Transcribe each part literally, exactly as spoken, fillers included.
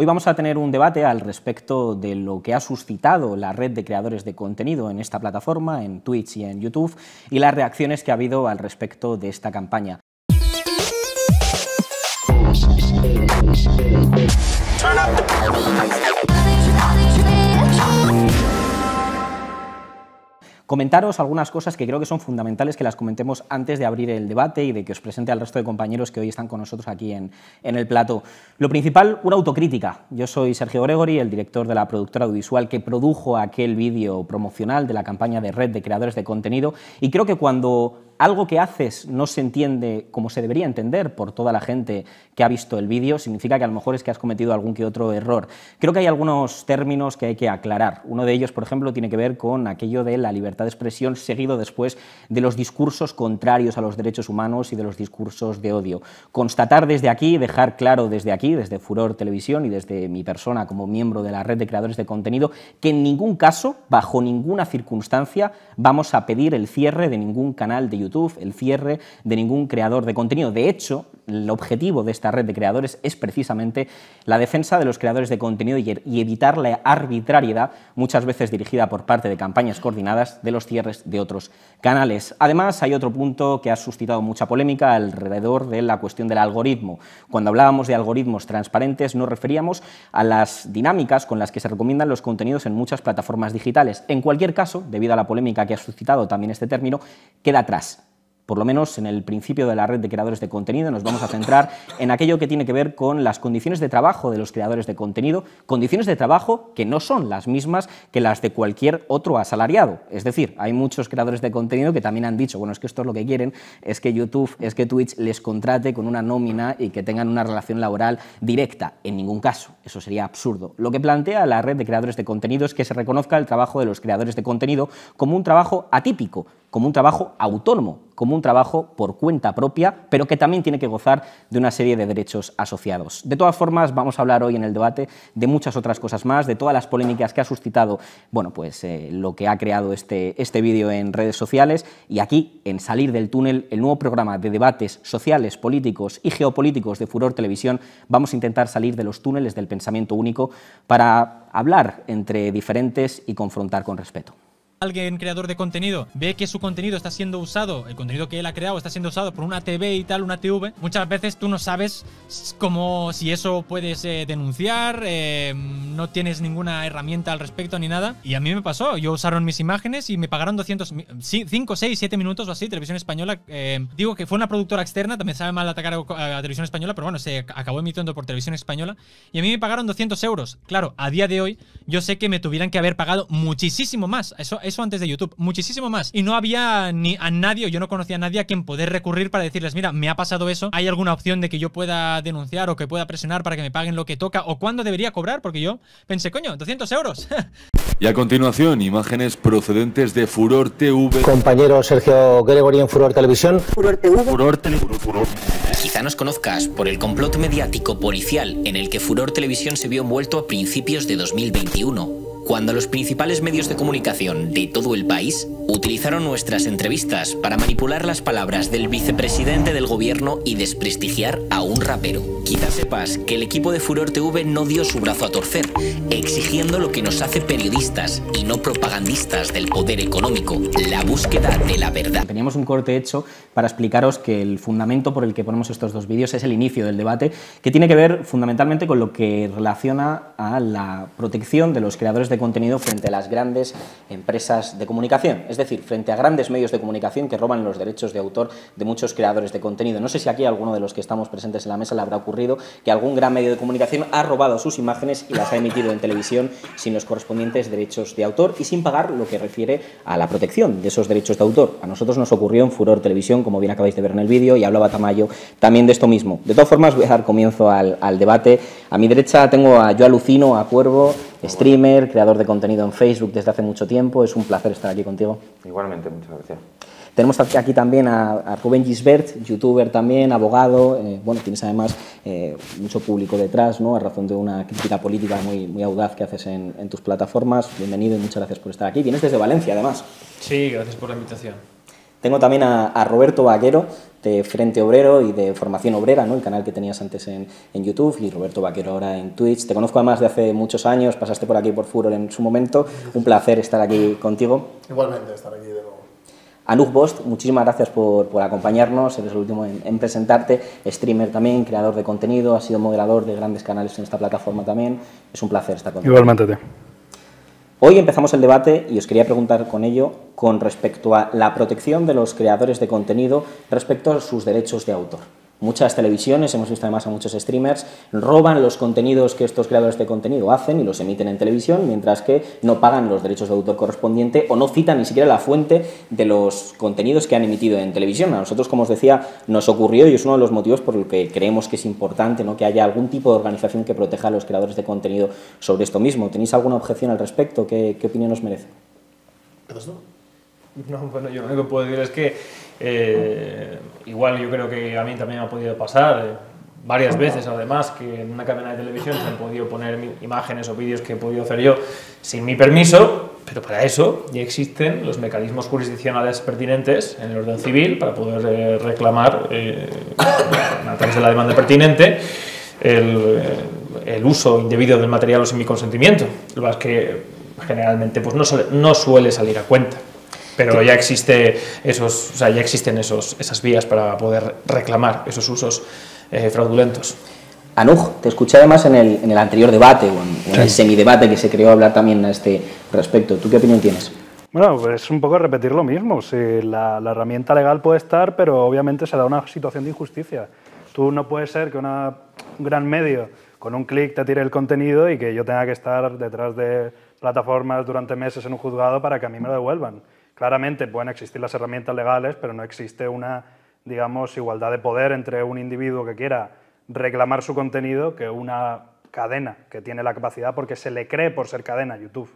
Hoy vamos a tener un debate al respecto de lo que ha suscitado la red de creadores de contenido en esta plataforma, en Twitch y en YouTube, y las reacciones que ha habido al respecto de esta campaña. Comentaros algunas cosas que creo que son fundamentales que las comentemos antes de abrir el debate y de que os presente al resto de compañeros que hoy están con nosotros aquí en, en el plató. Lo principal, una autocrítica. Yo soy Sergio Gregori, el director de la productora audiovisual que produjo aquel vídeo promocional de la campaña de red de creadores de contenido, y creo que cuando algo que haces no se entiende como se debería entender por toda la gente que ha visto el vídeo, significa que a lo mejor es que has cometido algún que otro error. Creo que hay algunos términos que hay que aclarar. Uno de ellos, por ejemplo, tiene que ver con aquello de la libertad de expresión, seguido después de los discursos contrarios a los derechos humanos y de los discursos de odio. Constatar desde aquí, dejar claro desde aquí, desde Furor Televisión y desde mi persona como miembro de la red de creadores de contenido, que en ningún caso, bajo ninguna circunstancia, vamos a pedir el cierre de ningún canal de YouTube, YouTube, el cierre de ningún creador de contenido. De hecho, el objetivo de esta red de creadores es precisamente la defensa de los creadores de contenido y evitar la arbitrariedad, muchas veces dirigida por parte de campañas coordinadas, de los cierres de otros canales. Además, hay otro punto que ha suscitado mucha polémica alrededor de la cuestión del algoritmo. Cuando hablábamos de algoritmos transparentes, nos referíamos a las dinámicas con las que se recomiendan los contenidos en muchas plataformas digitales. En cualquier caso, debido a la polémica que ha suscitado también este término, queda atrás. Por lo menos en el principio de la red de creadores de contenido nos vamos a centrar en aquello que tiene que ver con las condiciones de trabajo de los creadores de contenido, condiciones de trabajo que no son las mismas que las de cualquier otro asalariado. Es decir, hay muchos creadores de contenido que también han dicho, bueno, es que esto es lo que quieren, es que YouTube, es que Twitch les contrate con una nómina y que tengan una relación laboral directa. En ningún caso, eso sería absurdo. Lo que plantea la red de creadores de contenido es que se reconozca el trabajo de los creadores de contenido como un trabajo atípico, como un trabajo autónomo, como un trabajo por cuenta propia, pero que también tiene que gozar de una serie de derechos asociados. De todas formas, vamos a hablar hoy en el debate de muchas otras cosas más, de todas las polémicas que ha suscitado, bueno, pues eh, lo que ha creado este, este vídeo en redes sociales, y aquí, en Salir del Túnel, el nuevo programa de debates sociales, políticos y geopolíticos de Furor Televisión, vamos a intentar salir de los túneles del pensamiento único para hablar entre diferentes y confrontar con respeto. Alguien creador de contenido ve que su contenido está siendo usado, el contenido que él ha creado está siendo usado por una T V y tal, una T V, muchas veces tú no sabes cómo, si eso puedes eh, denunciar, eh, no tienes ninguna herramienta al respecto ni nada. Y a mí me pasó, yo usaron mis imágenes y me pagaron doscientos, cinco, seis, siete minutos o así, Televisión Española. Eh, digo que fue una productora externa, también sabe mal atacar a, a Televisión Española, pero bueno, se acabó emitiendo por Televisión Española. Y a mí me pagaron doscientos euros. Claro, a día de hoy yo sé que me tuvieran que haber pagado muchísimo más. Eso Eso antes de YouTube, muchísimo más. Y no había ni a nadie, yo no conocía a nadie a quien poder recurrir para decirles, mira, me ha pasado eso, ¿hay alguna opción de que yo pueda denunciar o que pueda presionar para que me paguen lo que toca? ¿O cuándo debería cobrar? Porque yo pensé, coño, doscientos euros. Y a continuación, imágenes procedentes de Furor T V. Compañero Sergio Gregori en Furor Televisión. Furor T V. Furor Televisión. Furor. Quizá nos conozcas por el complot mediático policial en el que Furor Televisión se vio envuelto a principios de dos mil veintiuno. Cuando los principales medios de comunicación de todo el país utilizaron nuestras entrevistas para manipular las palabras del vicepresidente del gobierno y desprestigiar a un rapero. Quizás sepas que el equipo de Furor T V no dio su brazo a torcer, exigiendo lo que nos hace periodistas y no propagandistas del poder económico, la búsqueda de la verdad. Teníamos un corte hecho para explicaros que el fundamento por el que ponemos estos dos vídeos es el inicio del debate, que tiene que ver fundamentalmente con lo que relaciona a la protección de los creadores de contenido frente a las grandes empresas de comunicación, es decir, frente a grandes medios de comunicación que roban los derechos de autor de muchos creadores de contenido. No sé si aquí a alguno de los que estamos presentes en la mesa le habrá ocurrido que algún gran medio de comunicación ha robado sus imágenes y las ha emitido en televisión sin los correspondientes derechos de autor y sin pagar lo que refiere a la protección de esos derechos de autor. A nosotros nos ocurrió en Furor Televisión, como bien acabáis de ver en el vídeo, y hablaba Tamayo también de esto mismo. De todas formas, voy a dar comienzo al, al debate. A mi derecha tengo a Yo Alucino, a Cuervo, streamer, creador de contenido en Facebook desde hace mucho tiempo. Es un placer estar aquí contigo. Igualmente, muchas gracias. Tenemos aquí también a, a Rubén Gisbert, youtuber también, abogado. Eh, bueno, tienes además eh, mucho público detrás, ¿no? A razón de una crítica política muy, muy audaz que haces en, en tus plataformas. Bienvenido y muchas gracias por estar aquí. Vienes desde Valencia, además. Sí, gracias por la invitación. Tengo también a, a Roberto Vaquero, de Frente Obrero y de Formación Obrera, ¿no? El canal que tenías antes en, en YouTube, y Roberto Vaquero ahora en Twitch. Te conozco además de hace muchos años, pasaste por aquí por Furor en su momento. Un placer estar aquí contigo. Igualmente, estar aquí de nuevo. Anujbost, muchísimas gracias por, por acompañarnos, eres el último en, en presentarte, streamer también, creador de contenido, has sido moderador de grandes canales en esta plataforma también. Es un placer estar contigo. Igualmente. Te. Hoy empezamos el debate y os quería preguntar con ello con respecto a la protección de los creadores de contenido respecto a sus derechos de autor. Muchas televisiones, hemos visto además a muchos streamers, roban los contenidos que estos creadores de contenido hacen y los emiten en televisión, mientras que no pagan los derechos de autor correspondiente o no citan ni siquiera la fuente de los contenidos que han emitido en televisión. A nosotros, como os decía, nos ocurrió y es uno de los motivos por los que creemos que es importante, ¿no?, que haya algún tipo de organización que proteja a los creadores de contenido sobre esto mismo. ¿Tenéis alguna objeción al respecto? ¿Qué, qué opinión os merece? No, bueno, yo lo único que puedo decir es que eh, igual yo creo que a mí también me ha podido pasar eh, varias veces, además, que en una cadena de televisión se han podido poner imágenes o vídeos que he podido hacer yo sin mi permiso, pero para eso ya existen los mecanismos jurisdiccionales pertinentes en el orden civil para poder eh, reclamar eh, a través de la demanda pertinente el, el uso indebido del material o sin mi consentimiento, lo que es que generalmente pues no, no suele salir a cuenta. Pero ya existe esos, o sea, ya existen esos, esas vías para poder reclamar esos usos eh, fraudulentos. Anuj, te escuché además en el, en el anterior debate, o en, sí. en el semidebate que se creó, hablar también a este respecto. ¿Tú qué opinión tienes? Bueno, pues es un poco repetir lo mismo. Sí, la, la herramienta legal puede estar, pero obviamente se da una situación de injusticia. Tú no puedes ser que una, un gran medio con un clic te tire el contenido y que yo tenga que estar detrás de plataformas durante meses en un juzgado para que a mí me lo devuelvan. Claramente pueden existir las herramientas legales, pero no existe una, digamos, igualdad de poder entre un individuo que quiera reclamar su contenido que una cadena que tiene la capacidad porque se le cree por ser cadena YouTube,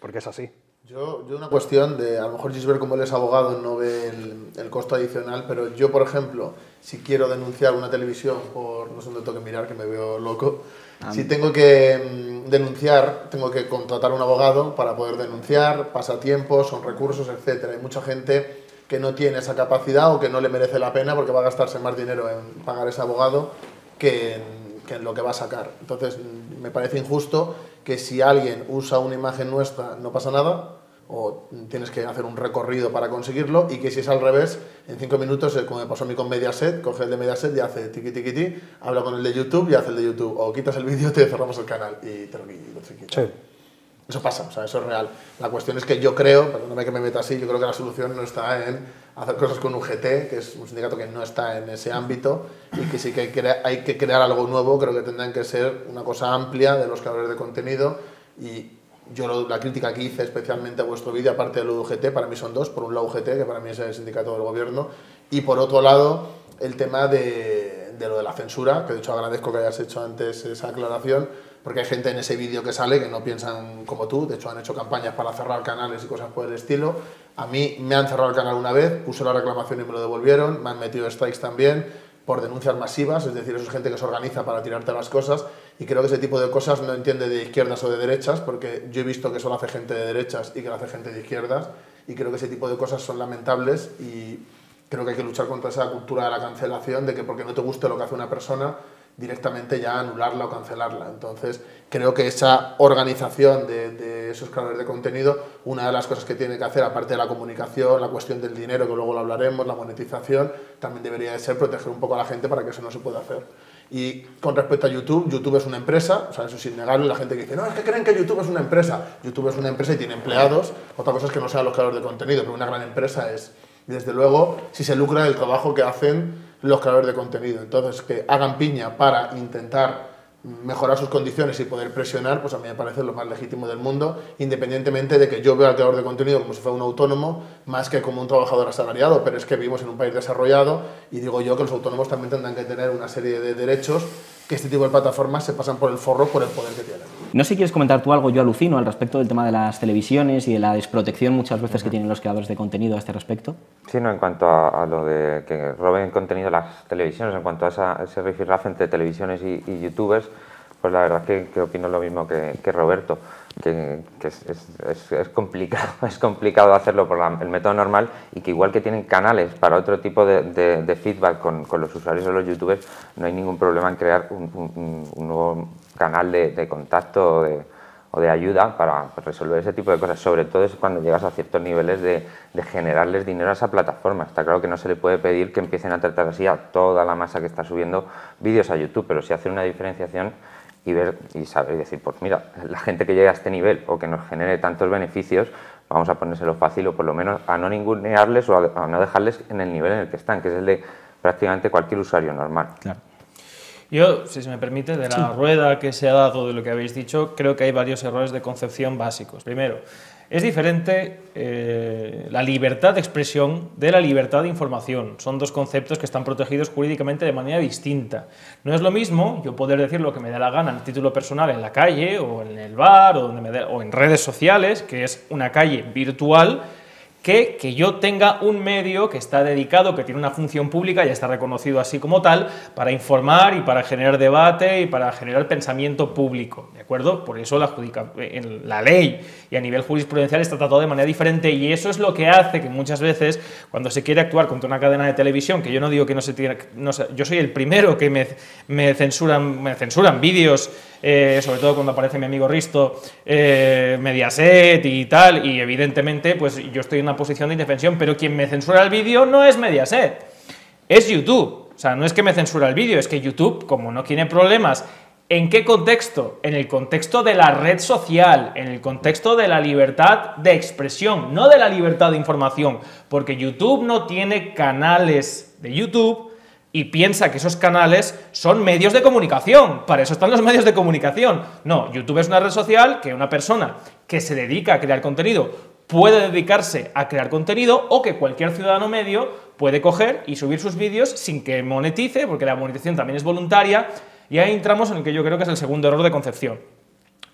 porque es así. Yo, yo una cuestión de, a lo mejor Gisbert, como él es abogado, no ve el, el costo adicional, pero yo, por ejemplo, si quiero denunciar una televisión por, no sé dónde tengo que mirar, que me veo loco, ah. si tengo que... denunciar, tengo que contratar un abogado para poder denunciar, pasatiempos, son recursos, etcétera. Hay mucha gente que no tiene esa capacidad o que no le merece la pena porque va a gastarse más dinero en pagar ese abogado que en, que en lo que va a sacar. Entonces, me parece injusto que si alguien usa una imagen nuestra no pasa nada o tienes que hacer un recorrido para conseguirlo, y que si es al revés, en cinco minutos, como me pasó a mí con Mediaset, coge el de Mediaset y hace tiqui tiqui tiqui, habla con el de YouTube y hace el de YouTube, o quitas el vídeo, te cerramos el canal y te lo quita. Sí. Eso pasa, o sea, eso es real. La cuestión es que yo creo, perdóname que me meta así, yo creo que la solución no está en hacer cosas con U G T, que es un sindicato que no está en ese ámbito, y que sí que hay que crear algo nuevo. Creo que tendrán que ser una cosa amplia de los creadores de contenido. Y yo lo, la crítica que hice especialmente a vuestro vídeo, aparte de lo de U G T, para mí son dos. Por un lado U G T, que para mí es el sindicato del gobierno, y por otro lado el tema de, de lo de la censura, que de hecho agradezco que hayas hecho antes esa aclaración, porque hay gente en ese vídeo que sale que no piensan como tú, de hecho han hecho campañas para cerrar canales y cosas por el estilo. A mí me han cerrado el canal una vez, puse la reclamación y me lo devolvieron, me han metido strikes también, por denuncias masivas, es decir, eso es gente que se organiza para tirarte las cosas, y creo que ese tipo de cosas no entiende de izquierdas o de derechas, porque yo he visto que eso lo hace gente de derechas y que lo hace gente de izquierdas, y creo que ese tipo de cosas son lamentables, y creo que hay que luchar contra esa cultura de la cancelación, de que porque no te guste lo que hace una persona, directamente ya anularla o cancelarla. Entonces, creo que esa organización de, de esos creadores de contenido, una de las cosas que tiene que hacer, aparte de la comunicación, la cuestión del dinero, que luego lo hablaremos, la monetización, también debería de ser proteger un poco a la gente para que eso no se pueda hacer. Y con respecto a YouTube, YouTube es una empresa, o sea, eso es innegable. La gente que dice, no, es que creen que YouTube es una empresa. YouTube es una empresa y tiene empleados. Otra cosa es que no sean los creadores de contenido, pero una gran empresa es, desde luego, si se lucra del trabajo que hacen los creadores de contenido. Entonces, que hagan piña para intentar mejorar sus condiciones y poder presionar, pues a mí me parece lo más legítimo del mundo, independientemente de que yo vea al creador de contenido como si fuera un autónomo, más que como un trabajador asalariado, pero es que vivimos en un país desarrollado, y digo yo que los autónomos también tendrán que tener una serie de derechos que este tipo de plataformas se pasan por el forro por el poder que tienen. No sé si quieres comentar tú algo, yo alucino, al respecto del tema de las televisiones y de la desprotección muchas veces que tienen los creadores de contenido a este respecto. Sí, no, en cuanto a, a lo de que roben contenido las televisiones, en cuanto a, esa, a ese rifirrafe entre televisiones y, y youtubers, Pues la verdad que, que opino lo mismo que, que Roberto, que, que es, es, es complicado es complicado hacerlo por la, el método normal, y que igual que tienen canales para otro tipo de, de, de feedback con, con los usuarios o los youtubers, no hay ningún problema en crear un, un, un nuevo canal de, de contacto o de, o de ayuda para resolver ese tipo de cosas. Sobre todo es cuando llegas a ciertos niveles de, de generarles dinero a esa plataforma. Está claro que no se le puede pedir que empiecen a tratar así a toda la masa que está subiendo vídeos a YouTube, pero sí hacer una diferenciación y ver y saber y decir, pues mira, la gente que llegue a este nivel o que nos genere tantos beneficios, vamos a ponérselo fácil, o por lo menos a no ningunearles o a, a no dejarles en el nivel en el que están, que es el de prácticamente cualquier usuario normal. Claro. Yo, si se me permite, de la rueda que se ha dado de lo que habéis dicho, creo que hay varios errores de concepción básicos. Primero, es diferente eh, la libertad de expresión de la libertad de información. Son dos conceptos que están protegidos jurídicamente de manera distinta. No es lo mismo yo poder decir lo que me dé la gana a título personal en la calle o en el bar o, donde me dé, o en redes sociales, que es una calle virtual, que, que yo tenga un medio que está dedicado, que tiene una función pública, ya está reconocido así como tal, para informar y para generar debate y para generar pensamiento público, ¿de acuerdo? Por eso la, judica, en la ley y a nivel jurisprudencial está tratado de manera diferente, y eso es lo que hace que muchas veces, cuando se quiere actuar contra una cadena de televisión, que yo no digo que no se tiene... No sé, yo soy el primero que me, me censuran, me censuran vídeos, eh, sobre todo cuando aparece mi amigo Risto, eh, Mediaset y tal, y evidentemente pues yo estoy en una posición de indefensión, pero quien me censura el vídeo no es Mediaset, es YouTube. O sea, no es que me censura el vídeo, es que YouTube, como no tiene problemas, ¿en qué contexto? En el contexto de la red social, en el contexto de la libertad de expresión, no de la libertad de información, porque YouTube no tiene canales de YouTube y piensa que esos canales son medios de comunicación. Para eso están los medios de comunicación. No, YouTube es una red social que una persona que se dedica a crear contenido puede dedicarse a crear contenido, o que cualquier ciudadano medio puede coger y subir sus vídeos sin que monetice, porque la monetización también es voluntaria, y ahí entramos en el que yo creo que es el segundo error de concepción.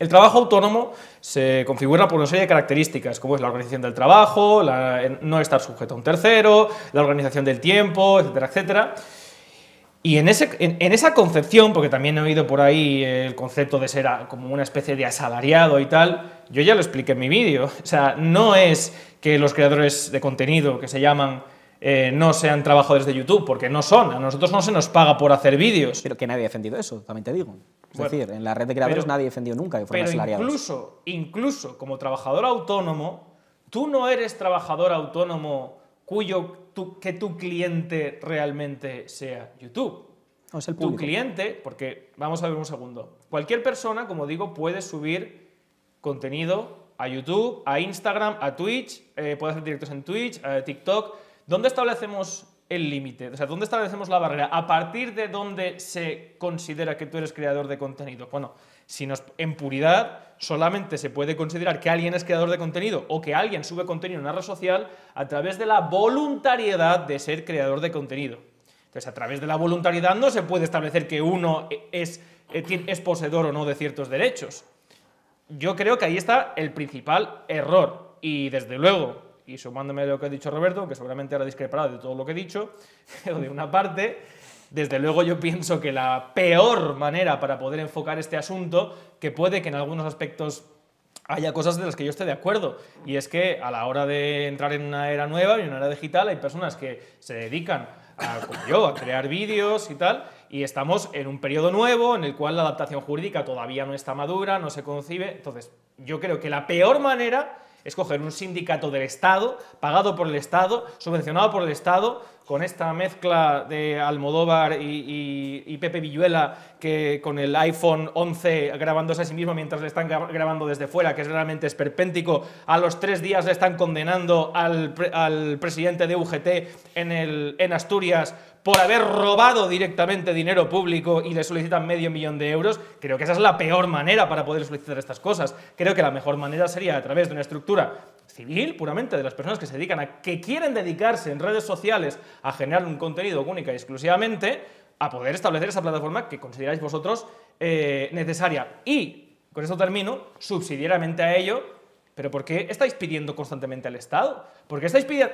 El trabajo autónomo se configura por una serie de características, como es la organización del trabajo, la, no estar sujeto a un tercero, la organización del tiempo, etcétera, etcétera. Y en, ese, en, en esa concepción, porque también he oído por ahí el concepto de ser a, como una especie de asalariado y tal, yo ya lo expliqué en mi vídeo. O sea, no es que los creadores de contenido que se llaman eh, no sean trabajadores de YouTube, porque no son. A nosotros no se nos paga por hacer vídeos. Pero que nadie ha defendido eso, también te digo. Es bueno, decir, en la red de creadores pero, nadie ha defendido nunca que fueran asalariados. Incluso, incluso como trabajador autónomo, tú no eres trabajador autónomo cuyo... Tu, que tu cliente realmente sea YouTube. O es el público. Tu cliente, porque vamos a ver un segundo. Cualquier persona, como digo, puede subir contenido a YouTube, a Instagram, a Twitch, eh, puede hacer directos en Twitch, a TikTok. ¿Dónde establecemos el límite? O sea, ¿dónde establecemos la barrera? ¿A partir de dónde se considera que tú eres creador de contenido? Bueno, si nos, en puridad solamente se puede considerar que alguien es creador de contenido o que alguien sube contenido en una red social a través de la voluntariedad de ser creador de contenido. Entonces, a través de la voluntariedad no se puede establecer que uno es, es poseedor o no de ciertos derechos. Yo creo que ahí está el principal error. Y desde luego, y sumándome a lo que ha dicho Roberto, que seguramente ahora discrepará de todo lo que he dicho, o de una parte, desde luego yo pienso que la peor manera para poder enfocar este asunto, que puede que en algunos aspectos haya cosas de las que yo esté de acuerdo, y es que a la hora de entrar en una era nueva, en una era digital, hay personas que se dedican, a, como yo, a crear vídeos y tal, y estamos en un periodo nuevo en el cual la adaptación jurídica todavía no está madura, no se concibe. Entonces, yo creo que la peor manera es coger un sindicato del Estado, pagado por el Estado, subvencionado por el Estado, con esta mezcla de Almodóvar y, y, y Pepe Villuela, que con el iPhone once grabándose a sí mismo mientras le están grabando desde fuera, que es realmente esperpéntico, a los tres días le están condenando al, al presidente de U G T en, el, en Asturias por haber robado directamente dinero público y le solicitan medio millón de euros. Creo que esa es la peor manera para poder solicitar estas cosas. Creo que la mejor manera sería a través de una estructura civil, puramente, de las personas que se dedican a, que quieren dedicarse en redes sociales a generar un contenido única y exclusivamente, a poder establecer esa plataforma que consideráis vosotros eh, necesaria. Y, con esto termino, subsidiariamente a ello, ¿pero por qué estáis pidiendo constantemente al Estado? ¿Por qué estáis pidiendo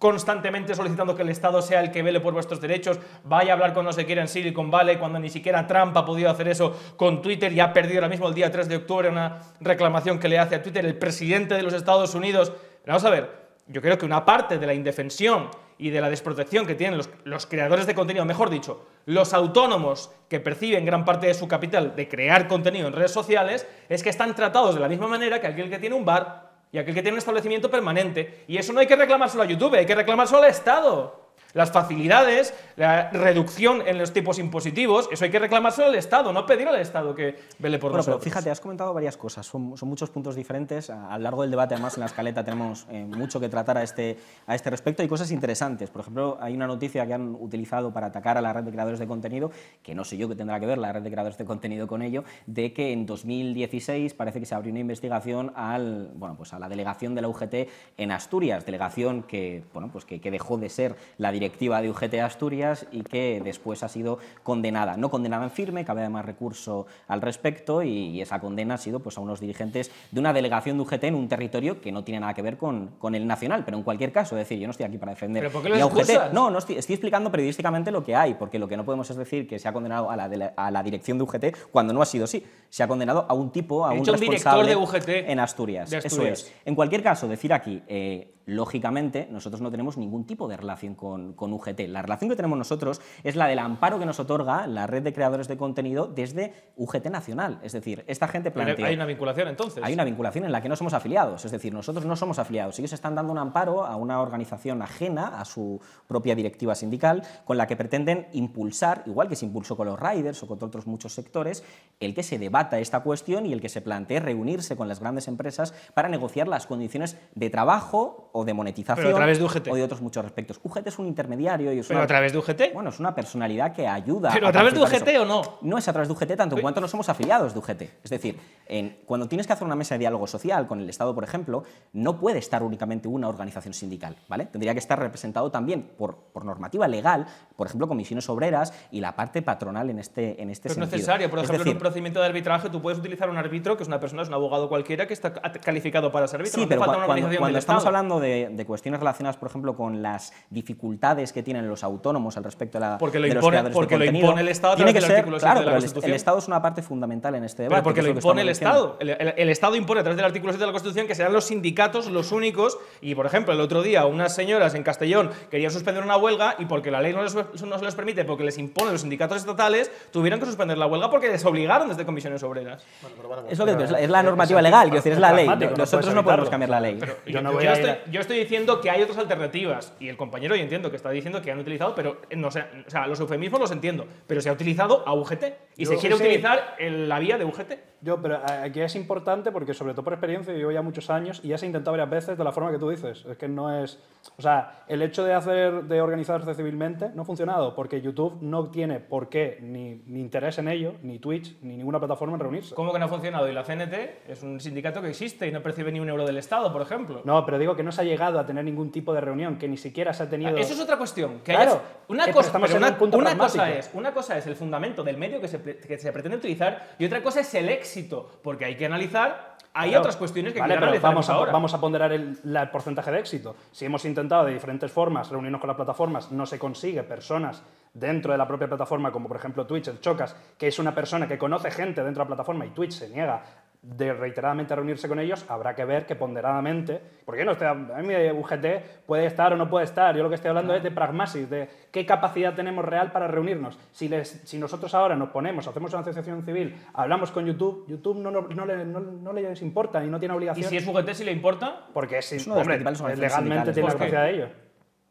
constantemente solicitando que el Estado sea el que vele por vuestros derechos, vaya a hablar cuando se quiera en Silicon Valley, cuando ni siquiera Trump ha podido hacer eso con Twitter y ha perdido ahora mismo el día tres de octubre una reclamación que le hace a Twitter el presidente de los Estados Unidos. Pero vamos a ver, yo creo que una parte de la indefensión y de la desprotección que tienen los, los creadores de contenido, mejor dicho, los autónomos que perciben gran parte de su capital de crear contenido en redes sociales, es que están tratados de la misma manera que aquel que tiene un bar y aquel que tiene un establecimiento permanente. Y eso no hay que reclamárselo a YouTube, hay que reclamárselo al Estado. Las facilidades, la reducción en los tipos impositivos, eso hay que reclamárselo al Estado, no pedir al Estado que vele por nosotros. Bueno, pero fíjate, has comentado varias cosas, son, son muchos puntos diferentes. A, a lo largo del debate, además, en la escaleta tenemos eh, mucho que tratar a este, a este respecto. Hay cosas interesantes. Por ejemplo, hay una noticia que han utilizado para atacar a la red de creadores de contenido, que no sé yo qué tendrá que ver la red de creadores de contenido con ello, de que en dos mil dieciséis parece que se abrió una investigación al, bueno, pues a la delegación de la U G T en Asturias, delegación que, bueno, pues que, que dejó de ser la directiva de U G T Asturias y que después ha sido condenada, no condenada en firme, cabe además recurso al respecto, y, y esa condena ha sido pues a unos dirigentes de una delegación de U G T en un territorio que no tiene nada que ver con, con el nacional, pero en cualquier caso, es decir, yo no estoy aquí para defender ¿Pero por qué lo U G T. No, no estoy, estoy explicando periodísticamente lo que hay, porque lo que no podemos es decir que se ha condenado a la, de la, a la dirección de U G T cuando no ha sido así, se ha condenado a un tipo, a He un responsable de U G T en Asturias. De Asturias. Eso es. En cualquier caso, decir aquí, eh, lógicamente, nosotros no tenemos ningún tipo de relación con, con U G T. La relación que tenemos nosotros es la del amparo que nos otorga la red de creadores de contenido desde U G T Nacional. Es decir, esta gente plantea... ¿Hay una vinculación, entonces? Hay una vinculación en la que no somos afiliados. Es decir, nosotros no somos afiliados. Ellos están dando un amparo a una organización ajena a su propia directiva sindical con la que pretenden impulsar, igual que se impulsó con los riders o con otros muchos sectores, el que se debata esta cuestión y el que se plantee reunirse con las grandes empresas para negociar las condiciones de trabajo o de monetización, pero a través de U G T. O de otros muchos respectos. U G T es un intermediario. Y es pero una, a través de U G T. Bueno, es una personalidad que ayuda. ¿Pero a, a través de U G T eso. o no? No es a través de U G T tanto en cuanto no somos afiliados de U G T. Es decir, en, cuando tienes que hacer una mesa de diálogo social con el Estado, por ejemplo, no puede estar únicamente una organización sindical, ¿vale? Tendría que estar representado también por, por normativa legal, por ejemplo, Comisiones Obreras y la parte patronal en este, en este pero sentido. Es necesario. Por ejemplo, decir, en un procedimiento de arbitraje tú puedes utilizar un árbitro que es una persona, es un abogado cualquiera que está calificado para ser árbitro. Sí, no pero falta una cuando, cuando estamos Estado. hablando de, de cuestiones relacionadas, por ejemplo, con las dificultades que tienen los autónomos al respecto de la porque lo de impone, los creadores porque de lo contenido, impone el Estado. Tiene que ser, claro, pero el, el Estado es una parte fundamental en este debate. Pero porque lo impone el Estado. El, el, el Estado impone a través del artículo siete de la Constitución que serán los sindicatos los únicos. Y, por ejemplo, el otro día unas señoras en Castellón querían suspender una huelga y porque la ley no, les, no se les permite, porque les impone los sindicatos estatales, tuvieron que suspender la huelga porque les obligaron desde Comisiones Obreras. Bueno, pero bueno, pues, es, lo que, pero, es, la, es la normativa legal, quiero decir, es la ley. Nosotros no podemos cambiar la ley. Yo no voy a ir. Yo estoy diciendo que hay otras alternativas y el compañero yo entiendo que está diciendo que han utilizado, pero no, o sea, los eufemismos los entiendo, pero se ha utilizado a U G T y yo, se quiere sí. utilizar el, la vía de U G T. Yo, pero aquí es importante porque sobre todo por experiencia, yo llevo ya muchos años y ya se ha intentado varias veces de la forma que tú dices, es que no es, o sea, el hecho de hacer, de organizarse civilmente no ha funcionado porque YouTube no tiene por qué ni, ni interés en ello, ni Twitch, ni ninguna plataforma en reunirse. ¿Cómo que no ha funcionado? Y la C N T es un sindicato que existe y no percibe ni un euro del Estado, por ejemplo. No, pero digo que no se ha llegado a tener ningún tipo de reunión, que ni siquiera se ha tenido... Eso es otra cuestión. Que claro, hayas... una, que cosa, pero una, un una, cosa es, una cosa es el fundamento del medio que se, que se pretende utilizar y otra cosa es el éxito, porque hay que analizar... Hay claro, otras cuestiones que vale, pero vamos a, ahora. vamos a ponderar el, la, el porcentaje de éxito. Si hemos intentado de diferentes formas reunirnos con las plataformas, no se consigue personas dentro de la propia plataforma, como por ejemplo Twitch, El Chocas, que es una persona que conoce gente dentro de la plataforma y Twitch se niega de reiteradamente a reunirse con ellos, habrá que ver que ponderadamente, porque no, a mí U G T puede estar o no puede estar, yo lo que estoy hablando no. es de pragmasis, de qué capacidad tenemos real para reunirnos. Si, les, si nosotros ahora nos ponemos, hacemos una asociación civil, hablamos con YouTube, YouTube no, no, no, le, no, no les importa y no tiene obligación. ¿Y si es U G T si le importa? Porque si, hombre, legalmente tiene la capacidad de ello.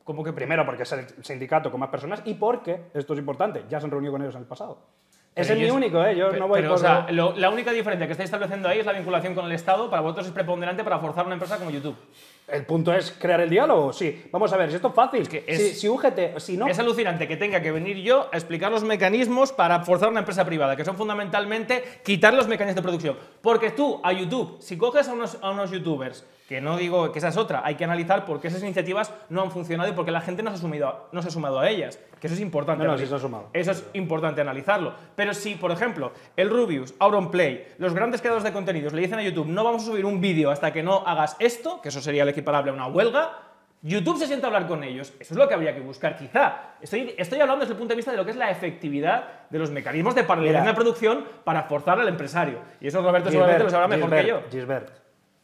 ¿Cómo que primero? Porque es el sindicato con más personas y porque, esto es importante, ya se han reunido con ellos en el pasado. Ese es mi único, ¿eh? Yo no voy pero, por... O sea, lo, la única diferencia que estáis estableciendo ahí es la vinculación con el Estado. Para vosotros es preponderante para forzar una empresa como YouTube. El punto es crear el diálogo, sí. Vamos a ver, si esto es fácil, es que es, si, si U G T, si no... Es alucinante que tenga que venir yo a explicar los mecanismos para forzar una empresa privada, que son fundamentalmente quitar los mecanismos de producción. Porque tú, a YouTube, si coges a unos, a unos youtubers, que no digo que esa es otra, hay que analizar por qué esas iniciativas no han funcionado y por qué la gente no se ha, sumido, no se ha sumado a ellas. Que eso es importante. No, no, sí se ha sumado. Eso es importante analizarlo. Pero si, por ejemplo, el Rubius, Auronplay, los grandes creadores de contenidos le dicen a YouTube, no vamos a subir un vídeo hasta que no hagas esto, que eso sería el equivalente a una huelga, YouTube se sienta a hablar con ellos. Eso es lo que habría que buscar, quizá. Estoy, estoy hablando desde el punto de vista de lo que es la efectividad de los mecanismos de paralelización de producción para forzar al empresario. Y eso Roberto Gisbert, seguramente lo sabrá mejor Gisbert, que yo. Gisbert,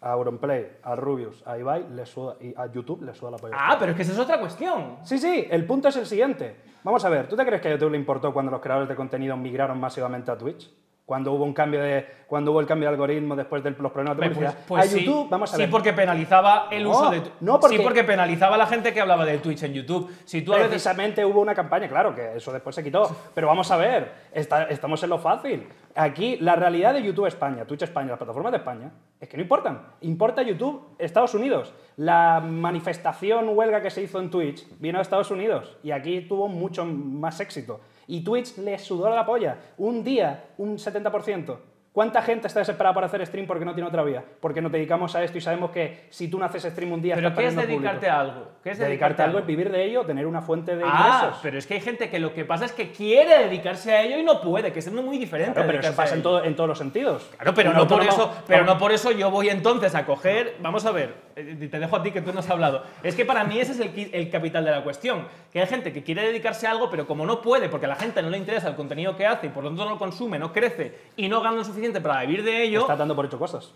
a Auronplay, a Rubius, a Ibai, le suda, y a YouTube le suda la polla. Ah, pero es que esa es otra cuestión. Sí, sí, el punto es el siguiente. Vamos a ver, ¿tú te crees que a YouTube le importó cuando los creadores de contenido migraron masivamente a Twitch? Cuando hubo, un cambio de, cuando hubo el cambio de algoritmo después de los problemas de publicidad. Pues, pues a YouTube, sí, vamos a ver. Sí, porque penalizaba el no, uso de... No porque, sí, porque penalizaba a la gente que hablaba de Twitch en YouTube. Si tú precisamente veces... hubo una campaña, claro, que eso después se quitó. Pero vamos a ver, está, estamos en lo fácil. Aquí, la realidad de YouTube España, Twitch España, las plataformas de España, es que no importan. Importa YouTube, Estados Unidos. La manifestación huelga que se hizo en Twitch vino a Estados Unidos y aquí tuvo mucho más éxito. Y Twitch le sudó la polla. Un día, un setenta por ciento. ¿Cuánta gente está desesperada por hacer stream porque no tiene otra vía? Porque nos dedicamos a esto y sabemos que si tú no haces stream un día... ¿Pero qué es dedicarte a algo? ¿Qué es dedicarte, dedicarte a algo? Es vivir de ello, tener una fuente de ah, ingresos. Pero es que hay gente que lo que pasa es que quiere dedicarse a ello y no puede, que es muy diferente. Claro, pero eso pasa en, todo, en todos los sentidos. Claro, pero, no, autónomo, por eso, pero no por eso yo voy entonces a coger... Vamos a ver, te dejo a ti que tú no has hablado. Es que para mí ese es el, el capital de la cuestión. Que hay gente que quiere dedicarse a algo, pero como no puede, porque a la gente no le interesa el contenido que hace y por lo tanto no consume, no crece y no gana lo suficiente para vivir de ello... Estás dando por hecho cosas.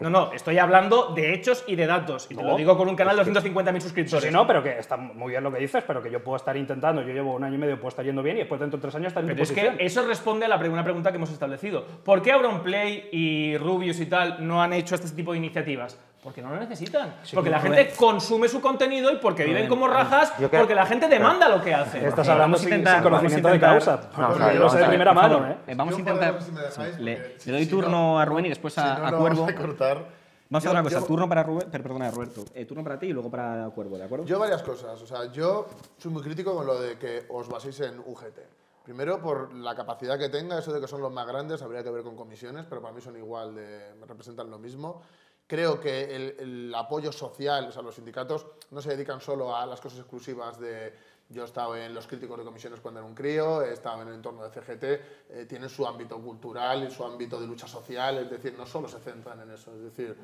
No, no, estoy hablando de hechos y de datos. Y no, te lo digo con un canal de doscientos cincuenta mil suscriptores. Sí, sí, no, pero que está muy bien lo que dices, pero que yo puedo estar intentando, yo llevo un año y medio, puedo estar yendo bien y después dentro de tres años estar en tu posición. Pero es que eso responde a la pre una pregunta que hemos establecido. ¿Por qué Auronplay y Rubius y tal no han hecho este tipo de iniciativas? Porque no lo necesitan. Sí, porque la Rubén. gente consume su contenido y porque Rubén. viven como rajas, creo, porque la gente demanda claro. lo que hace. Estás hablando sin, intentar, sin conocimiento de causa. No, claro, yo lo sé de primera mano. Favor, ¿eh? Vamos a intentar... Si dejáis, le, si, le doy si turno no, a Rubén y después si a, no, a Cuervo. Vamos a cortar. Vamos yo, a hacer una cosa. Yo, turno para Rubén, perdona, Roberto. Eh, turno para ti y luego para Cuervo, ¿de acuerdo? Yo varias cosas. O sea, yo soy muy crítico con lo de que os baséis en U G T. Primero, por la capacidad que tenga. Eso de que son los más grandes habría que ver con comisiones, pero para mí son igual, de, me representan lo mismo. Creo que el, el apoyo social, o sea, los sindicatos no se dedican solo a las cosas exclusivas de... Yo he estado en los críticos de comisiones cuando era un crío, he estado en el entorno de C G T, eh, tienen su ámbito cultural, su ámbito de lucha social, es decir, no solo se centran en eso, es decir,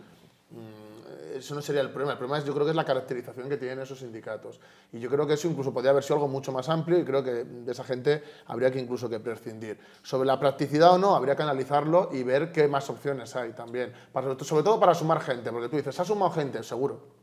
mmm, eso no sería el problema. El problema es, yo creo que es la caracterización que tienen esos sindicatos. Y yo creo que eso incluso podría haber sido algo mucho más amplio y creo que de esa gente habría que incluso que prescindir. Sobre la practicidad o no, habría que analizarlo y ver qué más opciones hay también. Para, sobre todo para sumar gente, porque tú dices, ¿se ha sumado gente? Seguro.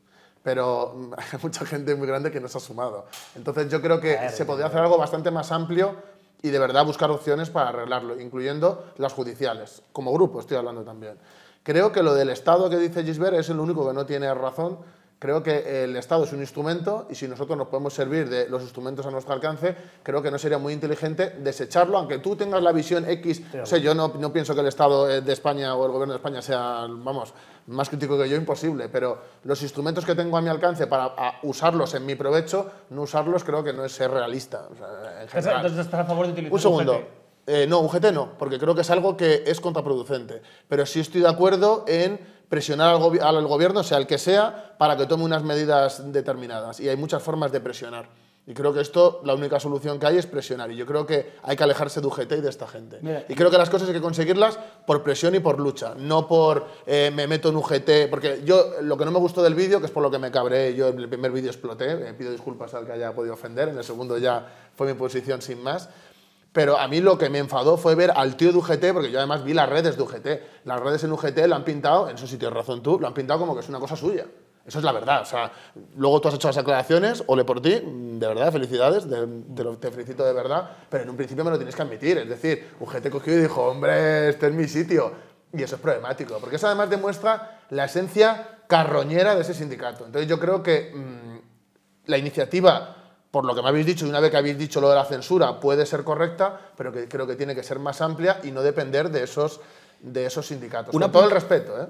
Pero hay mucha gente muy grande que no se ha sumado. Entonces yo creo que se podría hacer algo bastante más amplio y de verdad buscar opciones para arreglarlo, incluyendo las judiciales, como grupo estoy hablando también. Creo que lo del Estado que dice Gisbert es el único que no tiene razón. Creo que el Estado es un instrumento y si nosotros nos podemos servir de los instrumentos a nuestro alcance, creo que no sería muy inteligente desecharlo, aunque tú tengas la visión X. O sea, yo no, no pienso que el Estado de España o el Gobierno de España sea, vamos, más crítico que yo, imposible, pero los instrumentos que tengo a mi alcance para usarlos en mi provecho, no usarlos creo que no es ser realista. O sea, en general. Entonces, ¿estás a favor de utilizar un segundo? U G T. Eh, no, U G T no, porque creo que es algo que es contraproducente, pero sí estoy de acuerdo en... presionar al, gobi al gobierno, sea el que sea, para que tome unas medidas determinadas. Y hay muchas formas de presionar. Y creo que esto, la única solución que hay es presionar. Y yo creo que hay que alejarse de U G T y de esta gente. Mira, y creo que las cosas hay que conseguirlas por presión y por lucha, no por eh, me meto en U G T. Porque yo, lo que no me gustó del vídeo, que es por lo que me cabré, yo en el primer vídeo exploté, eh, pido disculpas al que haya podido ofender, en el segundo ya fue mi posición sin más. Pero a mí lo que me enfadó fue ver al tío de U G T, porque yo además vi las redes de U G T. Las redes en U G T lo han pintado, en eso sí tienes razón tú, lo han pintado como que es una cosa suya. Eso es la verdad. O sea, luego tú has hecho las aclaraciones, ole por ti, de verdad, felicidades, de, te, lo, te felicito de verdad, pero en un principio me lo tienes que admitir. Es decir, U G T cogió y dijo, hombre, este es mi sitio. Y eso es problemático, porque eso además demuestra la esencia carroñera de ese sindicato. Entonces yo creo que mmm, la iniciativa... por lo que me habéis dicho, y una vez que habéis dicho lo de la censura, puede ser correcta, pero que creo que tiene que ser más amplia y no depender de esos, de esos sindicatos. Una con todo el respeto, ¿eh?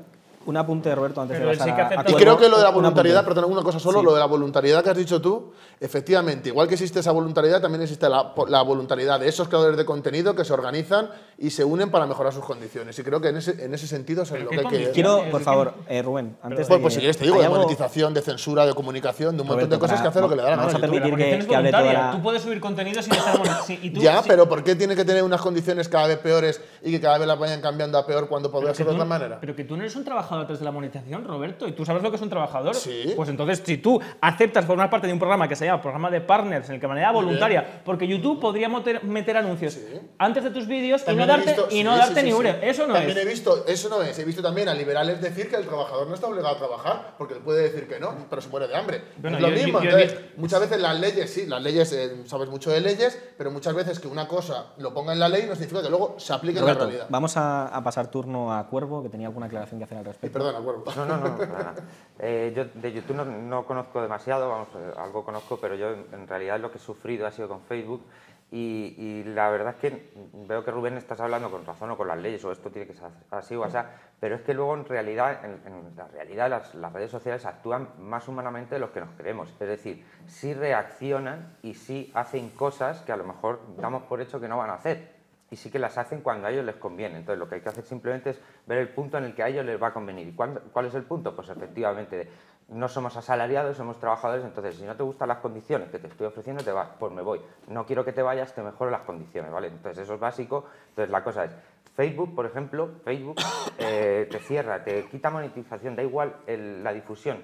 Un apunte, Roberto, antes pero de pasar sí a, a Y creo que lo de la voluntariedad, una perdón, una cosa solo, sí. Lo de la voluntariedad que has dicho tú, efectivamente, igual que existe esa voluntariedad, también existe la, la voluntariedad de esos creadores de contenido que se organizan y se unen para mejorar sus condiciones. Y creo que en ese, en ese sentido es lo que hay que... Quiero, por favor, eh, Rubén, antes pues, de... Pues si quieres te digo, de monetización, de censura, de comunicación, de un Roberto, montón de cosas para, que hacer lo que le da la gana. Vamos a permitir que, que hable toda la... Tú puedes subir contenido sin estar monetizado. Ya, sí. Pero ¿por qué tiene que tener unas condiciones cada vez peores y que cada vez las vayan cambiando a peor cuando podría ser de otra manera? Pero que tú no eres un trabajador trabajadores de la monetización, Roberto, y tú sabes lo que es un trabajador. Sí. Pues entonces, si tú aceptas formar parte de un programa que se llama Programa de Partners, en el que de manera voluntaria, bien, porque YouTube podría meter anuncios sí. antes de tus vídeos y no darte, visto, y no sí, darte sí, sí, ni una. Sí. Eso no también es. También he visto, eso no es. He visto también a liberales decir que el trabajador no está obligado a trabajar, porque él puede decir que no, pero se muere de hambre. Bueno, es lo yo, mismo. Yo, yo, entonces, yo, muchas veces las leyes, sí, las leyes, eh, sabes mucho de leyes, pero muchas veces que una cosa lo ponga en la ley no significa que luego se aplique Roberto, en la realidad. Vamos a, a pasar turno a Cuervo, que tenía alguna aclaración que hacer al respecto. Y perdona, Cuervo. No, no, no, nada. Eh, yo de YouTube no, no conozco demasiado, vamos, eh, algo conozco, pero yo en realidad lo que he sufrido ha sido con Facebook y, y la verdad es que veo que Rubén estás hablando con razón o con las leyes o esto tiene que ser así o así, pero es que luego en realidad, en, en la realidad las, las redes sociales actúan más humanamente de lo que nos creemos, es decir, sí reaccionan y sí hacen cosas que a lo mejor damos por hecho que no van a hacer. Y sí que las hacen cuando a ellos les conviene. Entonces lo que hay que hacer simplemente es ver el punto en el que a ellos les va a convenir. ¿Y cuál, cuál es el punto? Pues efectivamente no somos asalariados, somos trabajadores, entonces si no te gustan las condiciones que te estoy ofreciendo te vas, pues me voy. No quiero que te vayas, te mejoro las condiciones, ¿vale? Entonces eso es básico. Entonces la cosa es, Facebook, por ejemplo, Facebook eh, te cierra, te quita monetización, da igual el, la difusión,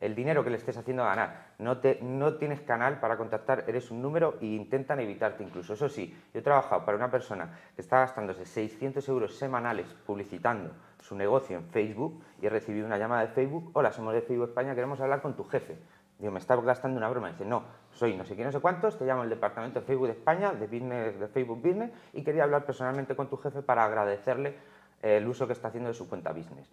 el dinero que le estés haciendo ganar. No, te, no tienes canal para contactar, eres un número e intentan evitarte incluso. Eso sí, yo he trabajado para una persona que está gastándose seiscientos euros semanales publicitando su negocio en Facebook y he recibido una llamada de Facebook, hola, somos de Facebook España, queremos hablar con tu jefe. Digo, me está gastando una broma. Dice, no, soy no sé quién, no sé cuántos, te llamo el departamento de Facebook de España, de, business, de Facebook Business, y quería hablar personalmente con tu jefe para agradecerle el uso que está haciendo de su cuenta business.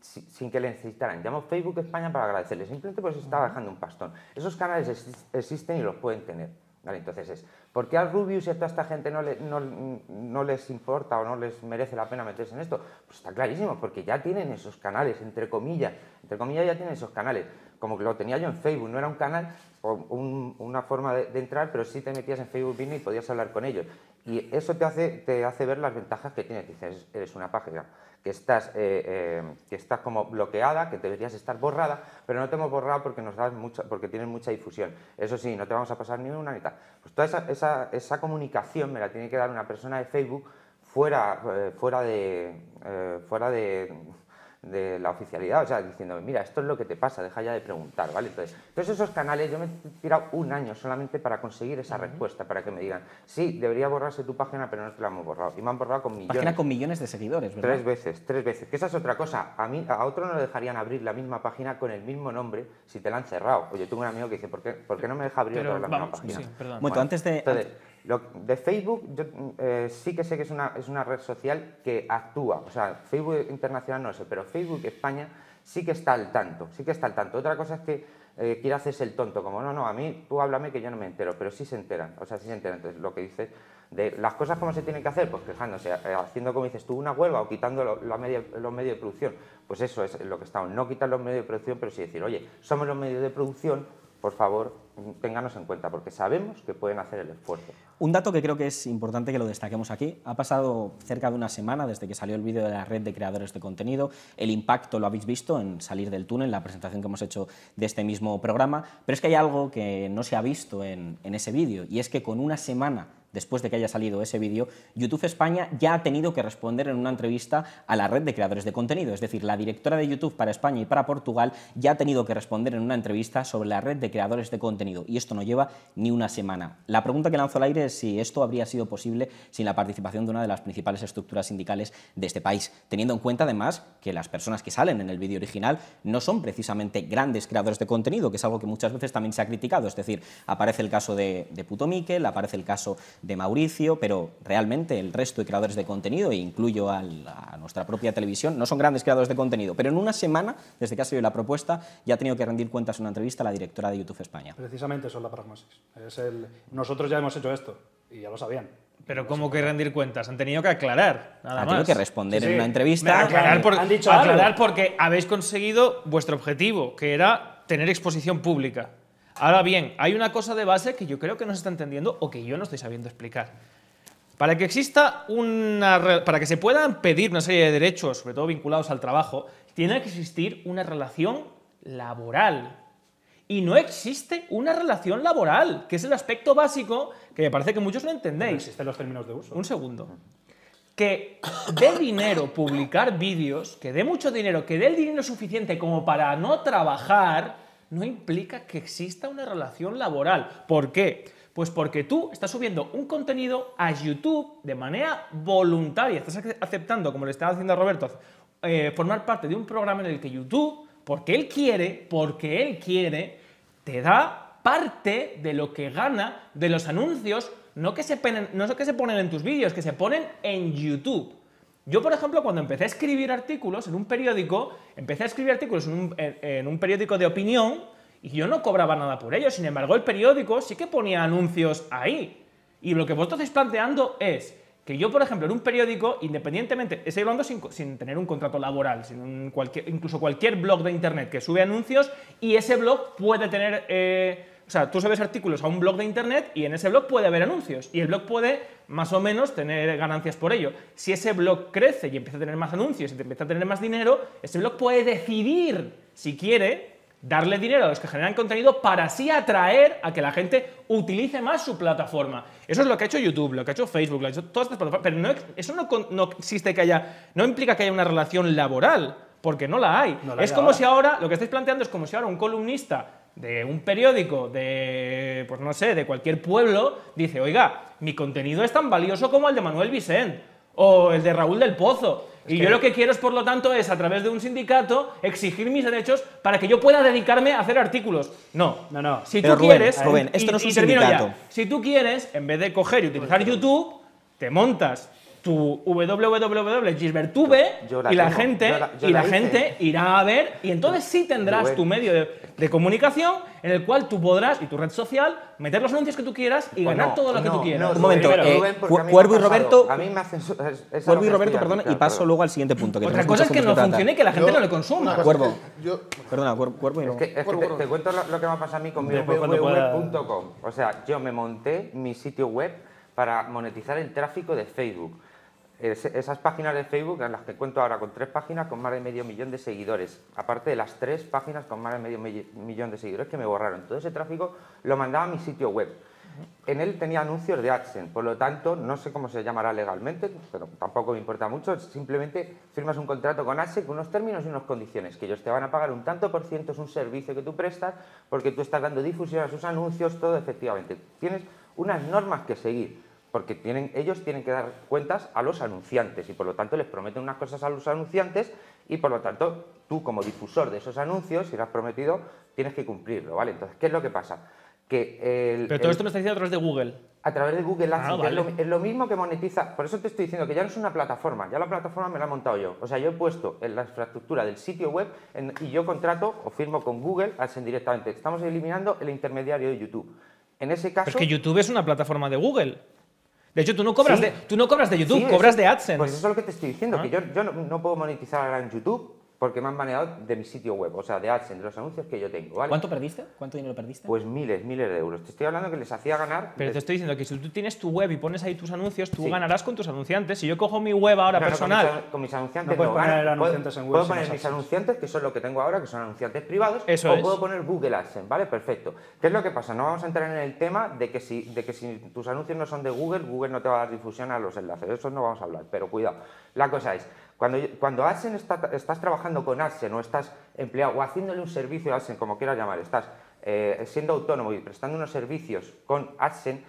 Sin que le necesitaran. Llamo Facebook España para agradecerle, simplemente porque se está bajando un pastón. Esos canales existen y los pueden tener. Vale, entonces es, ¿por qué a Rubius y a toda esta gente no, le, no, no les importa o no les merece la pena meterse en esto? Pues está clarísimo, porque ya tienen esos canales, entre comillas, entre comillas ya tienen esos canales. Como que lo tenía yo en Facebook, no era un canal o un, una forma de, de entrar, pero sí te metías en Facebook Business y podías hablar con ellos. Y eso te hace, te hace ver las ventajas que tienes. Dices, eres una página que estás, eh, eh, que estás como bloqueada, que deberías estar borrada, pero no te hemos borrado porque nos das mucha, porque tienes mucha difusión. Eso sí, no te vamos a pasar ni una ni tal. Pues toda esa, esa, esa comunicación me la tiene que dar una persona de Facebook fuera, eh, fuera de... Eh, fuera de de la oficialidad, o sea, diciéndome, mira, esto es lo que te pasa, deja ya de preguntar, ¿vale? Entonces, todos esos canales, yo me he tirado un año solamente para conseguir esa uh-huh. respuesta, para que me digan, sí, debería borrarse tu página, pero no te la hemos borrado. Y me han borrado con millones. Página con millones de seguidores, ¿verdad? Tres veces, tres veces. Que esa es otra cosa. A mí, a otro no le dejarían abrir la misma página con el mismo nombre si te la han cerrado. Oye, tengo un amigo que dice, ¿por qué, por qué no me deja abrir pero, otra vez la vamos, misma página? Sí, perdón. Bueno, bueno, antes de... Entonces, antes... Lo de Facebook, yo eh, sí que sé que es una, es una red social que actúa. O sea, Facebook internacional no sé, pero Facebook España sí que está al tanto, sí que está al tanto. Otra cosa es que eh, quiere hacerse el tonto, como no, no, a mí tú háblame que yo no me entero, pero sí se enteran, o sea, sí se enteran. Entonces, lo que dices de las cosas como se tienen que hacer, pues quejándose, eh, haciendo como dices tú una huelga o quitando lo, la media, los medios de producción. Pues eso es lo que estamos, no quitar los medios de producción, pero sí decir, oye, somos los medios de producción, por favor, ténganos en cuenta, porque sabemos que pueden hacer el esfuerzo. Un dato que creo que es importante que lo destaquemos aquí. Ha pasado cerca de una semana desde que salió el vídeo de la red de creadores de contenido. El impacto lo habéis visto en Salir del Túnel, la presentación que hemos hecho de este mismo programa. Pero es que hay algo que no se ha visto en, en ese vídeo, y es que con una semana después de que haya salido ese vídeo, YouTube España ya ha tenido que responder en una entrevista a la red de creadores de contenido. Es decir, la directora de YouTube para España y para Portugal ya ha tenido que responder en una entrevista sobre la red de creadores de contenido. Y esto no lleva ni una semana. La pregunta que lanzo al aire es si esto habría sido posible sin la participación de una de las principales estructuras sindicales de este país, teniendo en cuenta además que las personas que salen en el vídeo original no son precisamente grandes creadores de contenido, que es algo que muchas veces también se ha criticado. Es decir, aparece el caso de, de Puto Miquel, aparece el caso de Mauricio, pero realmente el resto de creadores de contenido, e incluyo a, la, a nuestra propia televisión, no son grandes creadores de contenido, pero en una semana, desde que ha salido la propuesta, ya ha tenido que rendir cuentas en una entrevista a la directora de YouTube España. Precisamente son la pragmasis. Es el, nosotros ya hemos hecho esto, y ya lo sabían. Pero ¿cómo que rendir cuentas? Han tenido que aclarar, nada más. Han tenido que responder sí, sí. en una entrevista. Aclarar, por, ¿Han dicho aclarar porque habéis conseguido vuestro objetivo, que era tener exposición pública. Ahora bien, hay una cosa de base que yo creo que no se está entendiendo o que yo no estoy sabiendo explicar. Para que exista una, para que se puedan pedir una serie de derechos, sobre todo vinculados al trabajo, tiene que existir una relación laboral. Y no existe una relación laboral, que es el aspecto básico que me parece que muchos no entendéis. No existen los términos de uso. Un segundo. que dé dinero publicar vídeos, que dé mucho dinero, que dé el dinero suficiente como para no trabajar, no implica que exista una relación laboral. ¿Por qué? Pues porque tú estás subiendo un contenido a YouTube de manera voluntaria. Estás aceptando, como le estaba haciendo a Roberto, eh, formar parte de un programa en el que YouTube, porque él quiere, porque él quiere, te da parte de lo que gana de los anuncios. No que, se ponen, no que se ponen en tus vídeos, que se ponen en YouTube. Yo, por ejemplo, cuando empecé a escribir artículos en un periódico, empecé a escribir artículos en un, en, en un periódico de opinión y yo no cobraba nada por ello. Sin embargo, el periódico sí que ponía anuncios ahí. Y lo que vosotros estáis planteando es que yo, por ejemplo, en un periódico, independientemente, estoy hablando sin, sin tener un contrato laboral, sin un cualquier, incluso cualquier blog de internet que sube anuncios y ese blog puede tener... Eh, O sea, tú subes artículos a un blog de internet y en ese blog puede haber anuncios y el blog puede más o menos tener ganancias por ello. Si ese blog crece y empieza a tener más anuncios y empieza a tener más dinero, ese blog puede decidir, si quiere, darle dinero a los que generan contenido para así atraer a que la gente utilice más su plataforma. Eso es lo que ha hecho YouTube, lo que ha hecho Facebook, lo que ha hecho todas estas plataformas. Pero no, eso no, no existe que haya, no implica que haya una relación laboral, porque no la hay. No la es hay como ahora. si ahora, lo que estáis planteando es como si ahora un columnista de un periódico, de, pues no sé, de cualquier pueblo, dice, oiga, mi contenido es tan valioso como el de Manuel Vicent o el de Raúl del Pozo. Es y yo lo que quiero es, por lo tanto, es a través de un sindicato exigir mis derechos para que yo pueda dedicarme a hacer artículos. No, no, no. Si tú Rubén, quieres, Rubén, esto y, no es un sindicato. Ya. Si tú quieres, en vez de coger y utilizar YouTube, te montas tu www gisbertube y la gente, yo la, yo y la la gente irá a ver y entonces sí tendrás Rubén. tu medio de, de comunicación en el cual tú podrás, y tu red social, meter los anuncios que tú quieras y pues ganar no, todo lo no, que tú quieras. No, un momento, eh, Rubén, Cuervo y Roberto, a mí me hacen, es, Cuervo y Roberto, perdón, y paso luego al siguiente punto. Que otra cosa es que no funcione y que la gente yo, no le consuma. Cuervo, yo, perdona, Cuervo y no. Es que, es que te, te cuento lo, lo que me ha pasado a mí con mi www punto com. O sea, yo me monté mi sitio web para monetizar el tráfico de Facebook. Es, esas páginas de Facebook, en las que cuento ahora con tres páginas con más de medio millón de seguidores, aparte de las tres páginas con más de medio millón de seguidores que me borraron, todo ese tráfico lo mandaba a mi sitio web. En él tenía anuncios de AdSense, por lo tanto, no sé cómo se llamará legalmente, pero tampoco me importa mucho, simplemente firmas un contrato con AdSense con unos términos y unas condiciones, que ellos te van a pagar un tanto por ciento, es un servicio que tú prestas, porque tú estás dando difusión a sus anuncios, todo efectivamente. Tienes unas normas que seguir. Porque tienen, ellos tienen que dar cuentas a los anunciantes y por lo tanto les prometen unas cosas a los anunciantes y por lo tanto tú como difusor de esos anuncios, si lo has prometido, tienes que cumplirlo, ¿vale? Entonces, ¿qué es lo que pasa? Que el, Pero todo el, esto me está diciendo a través de Google. A través de Google Ads, ah, vale. es, lo, es lo mismo que monetiza. Por eso te estoy diciendo que ya no es una plataforma, ya la plataforma me la he montado yo. O sea, yo he puesto en la infraestructura del sitio web en, y yo contrato o firmo con Google AdSense directamente. Estamos eliminando el intermediario de YouTube. En ese caso... Pero es que YouTube es una plataforma de Google. De hecho, tú no cobras, sí. de, tú no cobras de YouTube, sí, cobras de AdSense. Pues eso es lo que te estoy diciendo, ¿Ah? que yo, yo no, no puedo monetizar ahora en YouTube porque me han baneado de mi sitio web, o sea, de AdSense, de los anuncios que yo tengo, ¿vale? ¿Cuánto perdiste? ¿Cuánto dinero perdiste? Pues miles, miles de euros. Te estoy hablando que les hacía ganar... Pero les... te estoy diciendo que si tú tienes tu web y pones ahí tus anuncios, tú sí. ganarás con tus anunciantes. Si yo cojo mi web ahora no, personal... No, con, mis, con mis anunciantes no, no puedo poner anunciantes en web. Puedo poner mis anunciantes, que son lo que tengo ahora, que son anunciantes privados, Eso o es. puedo poner Google AdSense, ¿vale? Perfecto. ¿Qué es lo que pasa? No vamos a entrar en el tema de que, si, de que si tus anuncios no son de Google, Google no te va a dar difusión a los enlaces. De eso no vamos a hablar, pero cuidado. La cosa es... Cuando, cuando AdSense está, estás trabajando con AdSense o estás empleado o haciéndole un servicio a AdSense, como quieras llamar, estás eh, siendo autónomo y prestando unos servicios con AdSense,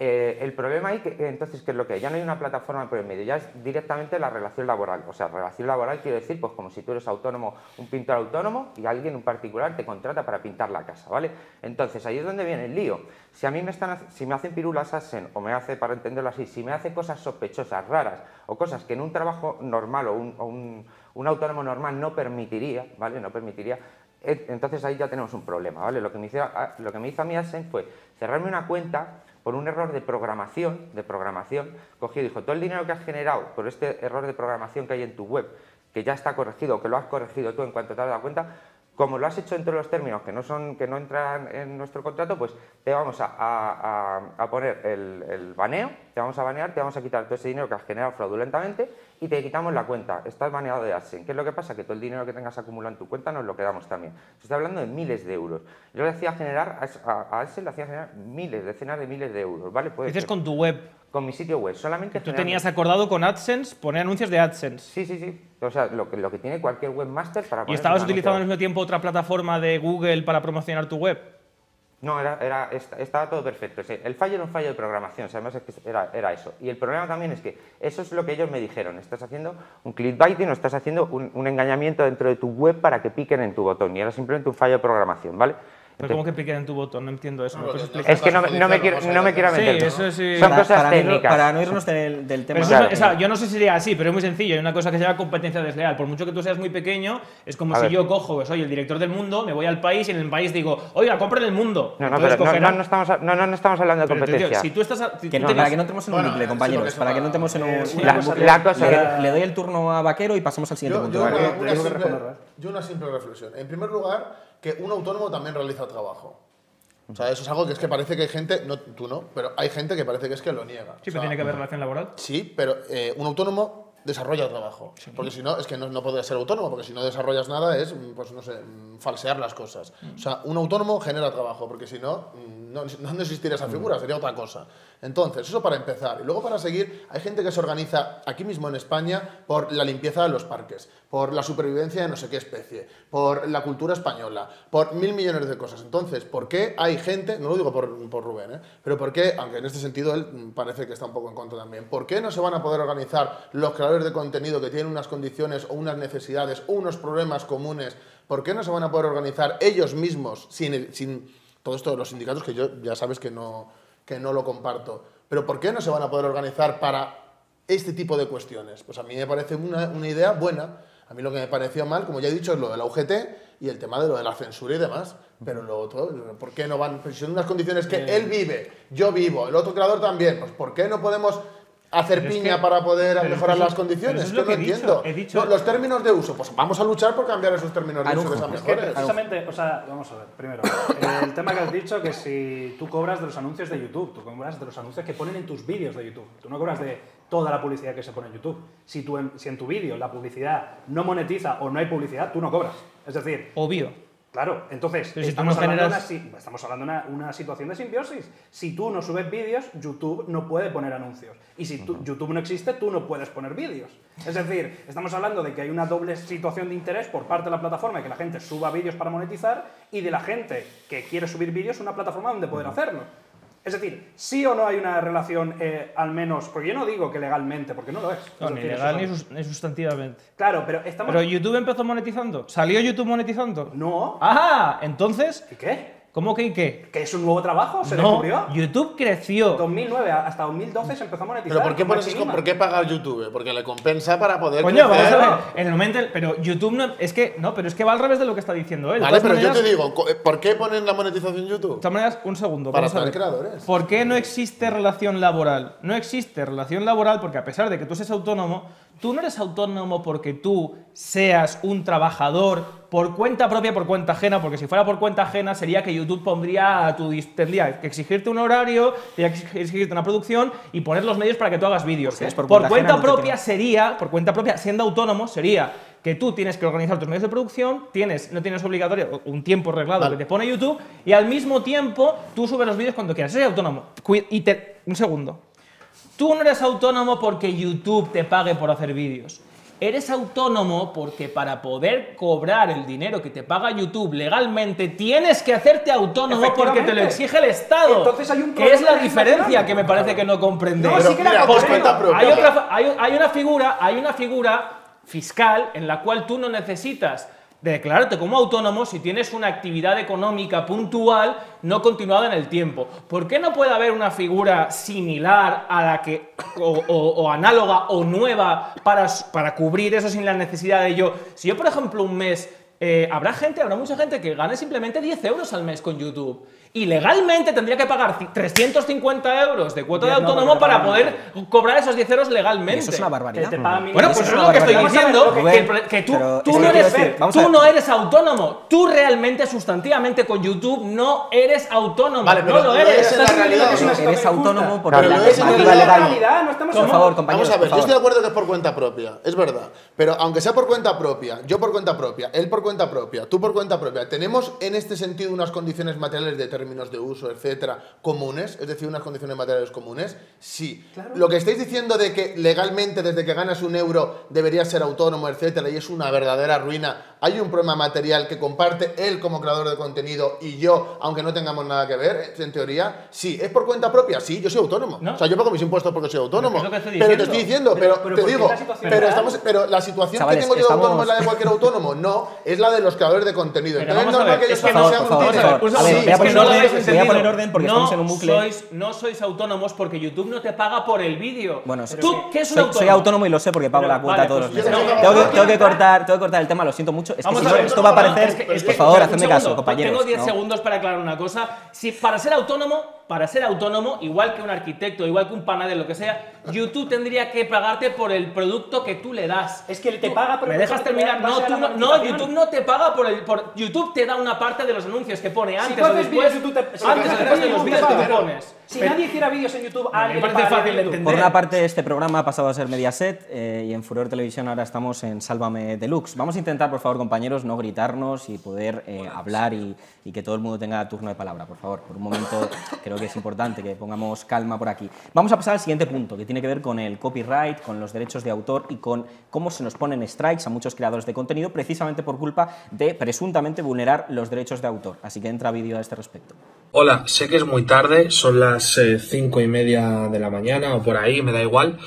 eh, el problema ahí, que, entonces, ¿qué es lo que es? Ya no hay una plataforma por el medio, ya es directamente la relación laboral. O sea, relación laboral quiere decir, pues como si tú eres autónomo, un pintor autónomo y alguien, un particular, te contrata para pintar la casa, ¿vale? Entonces, ahí es donde viene el lío. Si a mí me, están, si me hacen pirulas AdSense, o me hace, para entenderlo así, si me hace cosas sospechosas, raras, o cosas que en un trabajo normal o un, o un, un autónomo normal no permitiría, ¿vale? No permitiría. Entonces ahí ya tenemos un problema, ¿vale? Lo que me hizo, lo que me hizo a mí AdSense fue cerrarme una cuenta por un error de programación, de programación, cogió y dijo, todo el dinero que has generado por este error de programación que hay en tu web, que ya está corregido, que lo has corregido tú en cuanto te has dado cuenta, Como lo has hecho entre los términos que no son, que no entran en nuestro contrato, pues te vamos a, a, a poner el, el baneo, te vamos a banear, te vamos a quitar todo ese dinero que has generado fraudulentamente y te quitamos la cuenta. Estás baneado de AdSense. ¿Qué es lo que pasa? Que todo el dinero que tengas acumulado en tu cuenta nos lo quedamos también. Se está hablando de miles de euros. Yo le hacía generar, a AdSense le hacía generar miles, decenas de miles de euros, ¿vale? Puede Dices ser. Con tu web. Con mi sitio web, solamente... ¿Tú tenías acordado con AdSense poner anuncios de AdSense? Sí, sí, sí. O sea, lo que, lo que tiene cualquier webmaster para... ¿Y estabas utilizando al mismo tiempo otra plataforma de Google para promocionar tu web? No, era, era, estaba todo perfecto. O sea, el fallo era un fallo de programación, o sea, además es que era, era eso. Y el problema también es que eso es lo que ellos me dijeron. Estás haciendo un clickbaiting o estás haciendo un, un engañamiento dentro de tu web para que piquen en tu botón. Y era simplemente un fallo de programación, ¿vale? Pero ¿cómo que piquen en tu botón? No entiendo eso. No, ¿me es que no, no me quiero, no me quiero meter. Sí, eso sí. Son para, cosas para técnicas. No, para no irnos del, del tema. Pues claro, es, claro. Yo no sé si sería así, pero es muy sencillo. Hay una cosa que se llama competencia desleal. Por mucho que tú seas muy pequeño, es como a si ver. yo cojo, que soy el director del mundo, me voy al país y en el país digo, oiga, compren el mundo. No, no, pero cogerán... no, no, no, estamos a, no, no, no estamos hablando de competencia. Pero, tío, si tú estás a, si que no, tienes... Para que no entremos en un bucle, bueno, compañeros. Sí, para que no entremos en un bucle. Le doy el turno a Vaquero y pasamos al siguiente punto. Yo una simple reflexión. En primer lugar, que un autónomo también realiza trabajo. O sea, eso es algo que es que parece que hay gente, no, tú no, pero hay gente que parece que es que lo niega. Sí, pero o sea, tiene que haber relación laboral. Sí, pero eh, un autónomo desarrolla trabajo. Sí. Porque si no, es que no, no podrías ser autónomo, porque si no desarrollas nada es, pues no sé, falsear las cosas. O sea, un autónomo genera trabajo, porque si no, no, no existiría esa figura, sería otra cosa. Entonces, eso para empezar. Y luego para seguir, hay gente que se organiza aquí mismo en España por la limpieza de los parques, por la supervivencia de no sé qué especie, por la cultura española, por mil millones de cosas. Entonces, ¿por qué hay gente, no lo digo por, por Rubén, ¿eh? pero por qué, aunque en este sentido él parece que está un poco en contra también, ¿por qué no se van a poder organizar los creadores de contenido que tienen unas condiciones o unas necesidades o unos problemas comunes? ¿Por qué no se van a poder organizar ellos mismos sin, el, sin todo esto de los sindicatos, que yo ya sabes que no, que no lo comparto? Pero ¿por qué no se van a poder organizar para este tipo de cuestiones? Pues a mí me parece una, una idea buena. A mí lo que me pareció mal, como ya he dicho, es lo de la U G T y el tema de lo de la censura y demás. Pero lo otro, ¿por qué no van? Pues son unas condiciones que él vive, yo vivo, el otro creador también. Pues ¿por qué no podemos hacer pero piña es que, para poder mejorar eso, las condiciones? Es que lo que no he entiendo. Dicho, he dicho, no, los términos de uso, pues vamos a luchar por cambiar esos términos de uso que sean mejores. Precisamente, o sea, vamos a ver, primero, el tema que has dicho, que si tú cobras de los anuncios de YouTube, tú cobras de los anuncios que ponen en tus vídeos de YouTube, tú no cobras de toda la publicidad que se pone en YouTube. Si, tú en, si en tu vídeo la publicidad no monetiza o no hay publicidad, tú no cobras. Es decir... Obvio. Claro, entonces, si estamos, hablando generas... una, estamos hablando de una, una situación de simbiosis. Si tú no subes vídeos, YouTube no puede poner anuncios. Y si tú, YouTube no existe, tú no puedes poner vídeos. Es decir, estamos hablando de que hay una doble situación de interés por parte de la plataforma, de que la gente suba vídeos para monetizar, y de la gente que quiere subir vídeos a una plataforma donde poder hacerlo. Es decir, sí o no hay una relación, eh, al menos, porque yo no digo que legalmente, porque no lo es. No, ni legal ni sustantivamente. Claro, pero estamos... ¿Pero YouTube empezó monetizando? ¿Salió YouTube monetizando? No. ¡Ah! Entonces... ¿Y qué? ¿Cómo que y qué? ¿Que es un nuevo trabajo? ¿Se no, descubrió? YouTube creció. dos mil nueve hasta dos mil doce se empezó a monetizar. ¿Pero por qué, pones, por qué pagar YouTube? Porque le compensa para poder... Coño, vamos a ver. En el momento... El, pero YouTube no... Es que... No, pero es que va al revés de lo que está diciendo él. Vale, pero maneras, yo te digo, ¿por qué ponen la monetización en YouTube? De todas maneras, un segundo. Para ser creadores. ¿Por qué no existe relación laboral? No existe relación laboral porque a pesar de que tú seas autónomo, tú no eres autónomo porque tú seas un trabajador... por cuenta propia, por cuenta ajena, porque si fuera por cuenta ajena sería que YouTube pondría a tu, tendría que exigirte un horario, tendría que exigirte una producción y poner los medios para que tú hagas vídeos. Pues por, por cuenta, cuenta ajena, propia no sería, por cuenta propia, siendo autónomo, sería que tú tienes que organizar tus medios de producción, tienes, no tienes obligatorio un tiempo reglado vale. que te pone YouTube y al mismo tiempo tú subes los vídeos cuando quieras. Eres autónomo. Y te, un segundo. Tú no eres autónomo porque YouTube te pague por hacer vídeos. Eres autónomo porque para poder cobrar el dinero que te paga YouTube legalmente tienes que hacerte autónomo porque te lo exige el Estado. Entonces hay un que es la diferencia que me parece que no comprende. No, sí que la hay, otra, hay, hay una figura, hay una figura fiscal en la cual tú no necesitas de declararte como autónomo si tienes una actividad económica puntual no continuada en el tiempo. ¿Por qué no puede haber una figura similar a la que, o, o, o análoga o nueva para, para cubrir eso sin la necesidad de yo? Si yo, por ejemplo, un mes, eh, habrá gente, habrá mucha gente que gane simplemente diez euros al mes con YouTube y legalmente tendría que pagar trescientos cincuenta euros de cuota de autónomo para poder cobrar esos diez euros legalmente. Eso es una barbaridad. Bueno, pues eso es lo que estoy diciendo, que tú no eres autónomo. Tú realmente, sustantivamente, con YouTube no eres autónomo. No lo eres. Eres autónomo porque la legalidad no estamos. Por favor, compañeros. Vamos a ver, yo estoy de acuerdo que es por cuenta propia, es verdad. Pero aunque sea por cuenta propia, yo por cuenta propia, él por cuenta propia, tú por cuenta propia, tenemos en este sentido unas condiciones materiales de términos de uso, etcétera, comunes, es decir, unas condiciones materiales comunes, sí. Claro. Lo que estáis diciendo de que legalmente desde que ganas un euro deberías ser autónomo, etcétera, y es una verdadera ruina, hay un problema material que comparte él como creador de contenido y yo, aunque no tengamos nada que ver, en teoría, sí. ¿Es por cuenta propia? Sí, yo soy autónomo. ¿No? O sea, yo pago mis impuestos porque soy autónomo. Pero, pero te estoy diciendo, pero, pero, pero te digo, pero, estamos, pero la situación Chavales, que tengo yo estamos... de autónomo es la de cualquier autónomo, no, es la de los creadores de contenido. Pero entonces no es que ellos que no sean autónomos. Voy a poner orden porque no estamos en un bucle. Sois, no sois autónomos porque YouTube no te paga por el vídeo. Bueno, ¿tú sí. qué es un soy, autónomo? Soy autónomo y lo sé porque pago pero, la cuota vale, todos pues, los meses. No, tengo, no, tengo, que cortar, tengo que cortar el tema, lo siento mucho. Es que si no, esto va a aparecer, por favor, hacedme caso, compañeros. Tengo diez segundos para aclarar una cosa. Si para ser autónomo... Para ser autónomo, igual que un arquitecto, igual que un panadero, lo que sea, YouTube tendría que pagarte por el producto que tú le das. Es que él te tú, paga por el ¿Me dejas terminar? No, tú no, no, YouTube no te paga por el... Por, YouTube te da una parte de los anuncios que pone antes si o después. Videos, te, si antes o después de los vídeos que te pones. Si pero, nadie hiciera vídeos en YouTube, a alguien me parece fácil de entender. Por una parte, este programa ha pasado a ser Mediaset eh, y en Furor Televisión ahora estamos en Sálvame Deluxe. Vamos a intentar, por favor, compañeros, no gritarnos y poder eh, bueno, hablar y, y que todo el mundo tenga turno de palabra, por favor. Por un momento... Creo que es importante que pongamos calma por aquí. Vamos a pasar al siguiente punto, que tiene que ver con el copyright, con los derechos de autor y con cómo se nos ponen strikes a muchos creadores de contenido precisamente por culpa de presuntamente vulnerar los derechos de autor. Así que entra vídeo a este respecto. Hola, sé que es muy tarde, son las eh, cinco y media de la mañana o por ahí, me da igual.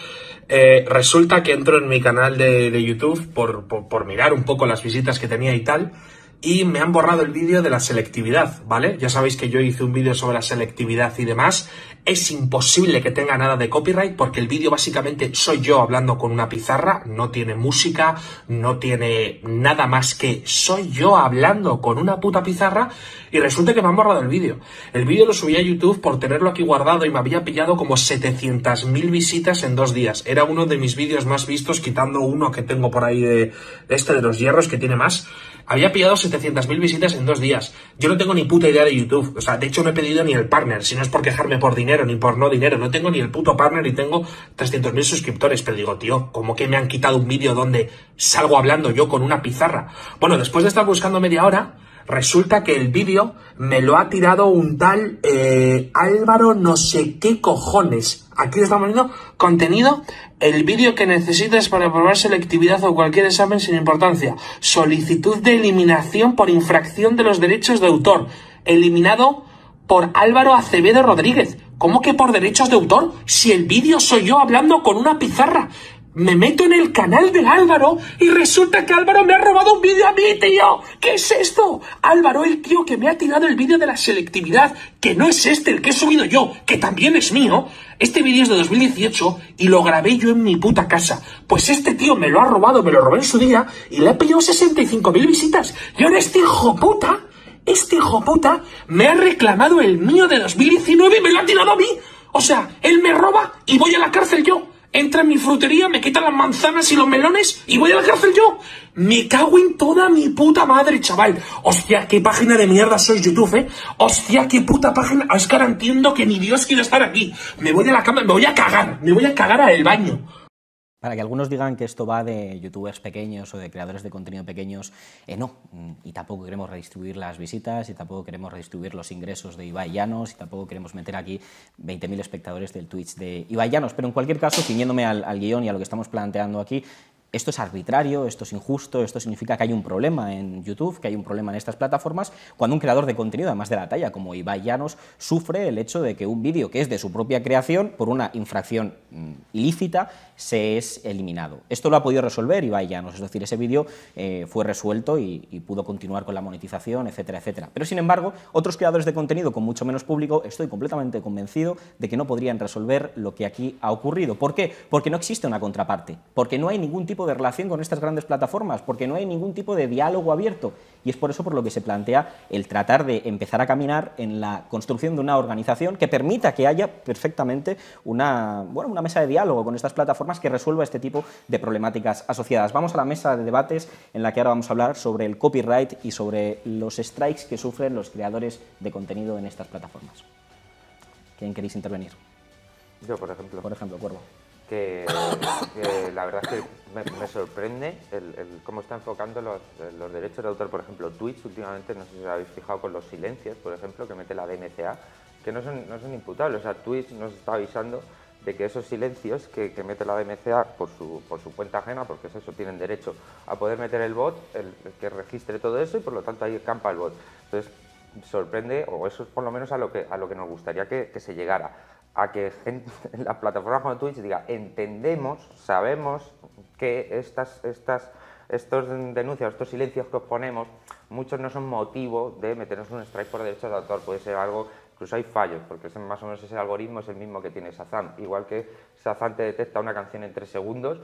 Eh, resulta que entro en mi canal de, de YouTube por, por, por mirar un poco las visitas que tenía y tal. Y me han borrado el vídeo de la selectividad, ¿vale? Ya sabéis que yo hice un vídeo sobre la selectividad y demás. Es imposible que tenga nada de copyright porque el vídeo básicamente soy yo hablando con una pizarra, no tiene música, no tiene nada más que soy yo hablando con una puta pizarra y resulta que me han borrado el vídeo. El vídeo lo subí a YouTube por tenerlo aquí guardado y me había pillado como setecientas mil visitas en dos días. Era uno de mis vídeos más vistos, quitando uno que tengo por ahí de este de los hierros que tiene más. Había pillado setecientas mil visitas en dos días. Yo no tengo ni puta idea de YouTube. O sea, de hecho no he pedido ni el partner. Si no es por quejarme por dinero ni por no dinero. No tengo ni el puto partner y tengo trescientos mil suscriptores. Pero digo, tío, ¿cómo que me han quitado un vídeo donde salgo hablando yo con una pizarra? Bueno, después de estar buscando media hora, resulta que el vídeo me lo ha tirado un tal eh, Álvaro no sé qué cojones. Aquí estamos viendo contenido, el vídeo que necesitas para aprobar selectividad o cualquier examen sin importancia. Solicitud de eliminación por infracción de los derechos de autor. Eliminado por Álvaro Acevedo Rodríguez. ¿Cómo que por derechos de autor? Si el vídeo soy yo hablando con una pizarra. Me meto en el canal de Álvaro y resulta que Álvaro me ha robado un vídeo a mí, tío. ¿Qué es esto? Álvaro, el tío que me ha tirado el vídeo de la selectividad, que no es este el que he subido yo, que también es mío. Este vídeo es de dos mil dieciocho y lo grabé yo en mi puta casa. Pues este tío me lo ha robado, me lo robé en su día y le he pillado sesenta y cinco mil visitas. Y ahora este hijo puta, este hijo puta, me ha reclamado el mío de dos mil diecinueve y me lo ha tirado a mí. O sea, él me roba y voy a la cárcel yo. Entra en mi frutería, me quita las manzanas y los melones y voy a la cárcel yo. Me cago en toda mi puta madre, chaval. Hostia, qué página de mierda sois YouTube, eh. Hostia, qué puta página. Es que ahora entiendo que ni Dios quiere estar aquí. Me voy a la cama, me voy a cagar. Me voy a cagar al baño. Para que algunos digan que esto va de youtubers pequeños o de creadores de contenido pequeños, eh, no, y tampoco queremos redistribuir las visitas, y tampoco queremos redistribuir los ingresos de Ibai Llanos, y tampoco queremos meter aquí veinte mil espectadores del Twitch de Ibai Llanos, pero en cualquier caso, ciñéndome al, al guión y a lo que estamos planteando aquí, esto es arbitrario, esto es injusto, esto significa que hay un problema en YouTube, que hay un problema en estas plataformas, cuando un creador de contenido, además de la talla, como Ibai Llanos, sufre el hecho de que un vídeo que es de su propia creación, por una infracción mmm, ilícita, se es eliminado. Esto lo ha podido resolver Ibai Llanos, es decir, ese vídeo eh, fue resuelto y, y pudo continuar con la monetización, etcétera, etcétera. Pero, sin embargo, otros creadores de contenido con mucho menos público, estoy completamente convencido de que no podrían resolver lo que aquí ha ocurrido. ¿Por qué? Porque no existe una contraparte, porque no hay ningún tipo tipo de relación con estas grandes plataformas, porque no hay ningún tipo de diálogo abierto. Y es por eso por lo que se plantea el tratar de empezar a caminar en la construcción de una organización que permita que haya perfectamente una, bueno, una mesa de diálogo con estas plataformas que resuelva este tipo de problemáticas asociadas. Vamos a la mesa de debates en la que ahora vamos a hablar sobre el copyright y sobre los strikes que sufren los creadores de contenido en estas plataformas. ¿Quién queréis intervenir? Yo, por ejemplo. Por ejemplo, Cuervo. Que, que la verdad es que me, me sorprende el, el cómo está enfocando los, los derechos de autor. Por ejemplo, Twitch últimamente, no sé si habéis fijado con los silencios, por ejemplo, que mete la D M C A, que no son, no son imputables. O sea, Twitch nos está avisando de que esos silencios que, que mete la D M C A por su, por su cuenta ajena, porque es eso, tienen derecho a poder meter el bot, el, el que registre todo eso, y por lo tanto ahí campa el bot. Entonces, sorprende, o eso es por lo menos a lo que, a lo que nos gustaría que, que se llegara. A que gente, las plataformas como Twitch diga, entendemos, sabemos que estas, estas, estos denuncias, estos silencios que os ponemos, muchos no son motivo de meternos un strike por derechos de autor, puede ser algo, incluso hay fallos, porque más o menos ese algoritmo es el mismo que tiene Shazam, igual que Shazam te detecta una canción en tres segundos,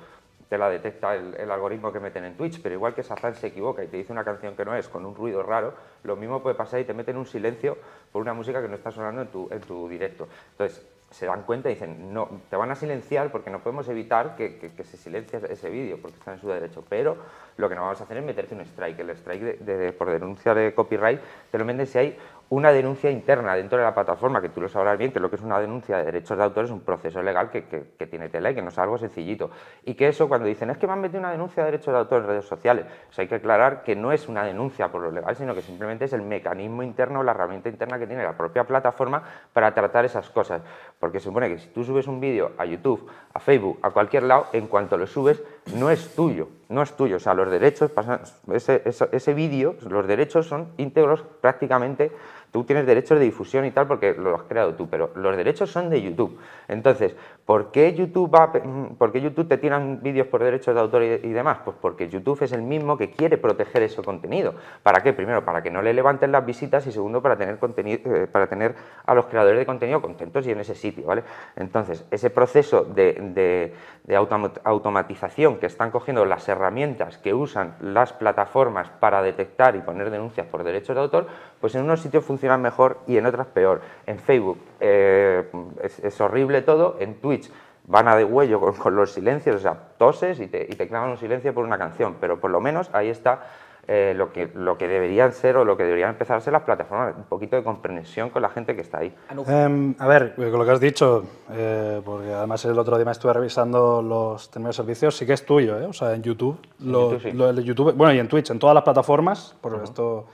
te la detecta el, el algoritmo que meten en Twitch, pero igual que Shazam se equivoca y te dice una canción que no es, con un ruido raro, lo mismo puede pasar y te meten un silencio por una música que no está sonando en tu, en tu directo. Entonces, se dan cuenta y dicen, no, te van a silenciar porque no podemos evitar que, que, que se silencie ese vídeo, porque está en su derecho, pero lo que no vamos a hacer es meterte un strike, el strike de, de, de, por denuncia de copyright, te lo meten si hay una denuncia interna dentro de la plataforma, que tú lo sabrás bien, que lo que es una denuncia de derechos de autor es un proceso legal que, que, que tiene tela y que no es algo sencillito. Y que eso, cuando dicen, es que me han metido una denuncia de derechos de autor en redes sociales, o sea, hay que aclarar que no es una denuncia por lo legal, sino que simplemente es el mecanismo interno, la herramienta interna que tiene la propia plataforma para tratar esas cosas. Porque se supone que si tú subes un vídeo a YouTube, a Facebook, a cualquier lado, en cuanto lo subes, no es tuyo. No es tuyo, o sea, los derechos pasan, ese, ese, ese vídeo, los derechos son íntegros prácticamente, tú tienes derechos de difusión y tal porque lo has creado tú, pero los derechos son de YouTube. Entonces, ¿por qué YouTube, va, por qué YouTube te tiran vídeos por derechos de autor y, y demás? Pues porque YouTube es el mismo que quiere proteger ese contenido. ¿Para qué? Primero, para que no le levanten las visitas y segundo, para tener, contenido, para tener a los creadores de contenido contentos y en ese sitio, ¿vale? Entonces, ese proceso de, de, de automatización que están cogiendo las herramientas herramientas que usan las plataformas para detectar y poner denuncias por derechos de autor, pues en unos sitios funcionan mejor y en otras peor. En Facebook eh, es, es horrible todo, en Twitch van a degüello con, con los silencios, o sea, toses y te, y te clavan un silencio por una canción, pero por lo menos ahí está eh, lo, que, lo que deberían ser o lo que deberían empezar a ser las plataformas, un poquito de comprensión con la gente que está ahí. Um, a ver, con lo que has dicho, eh, porque además el otro día me estuve revisando los términos de servicios, sí que es tuyo, ¿eh? O sea, en YouTube, lo, YouTube, sí. lo, el YouTube, bueno, y en Twitch, en todas las plataformas, por uh-huh. esto,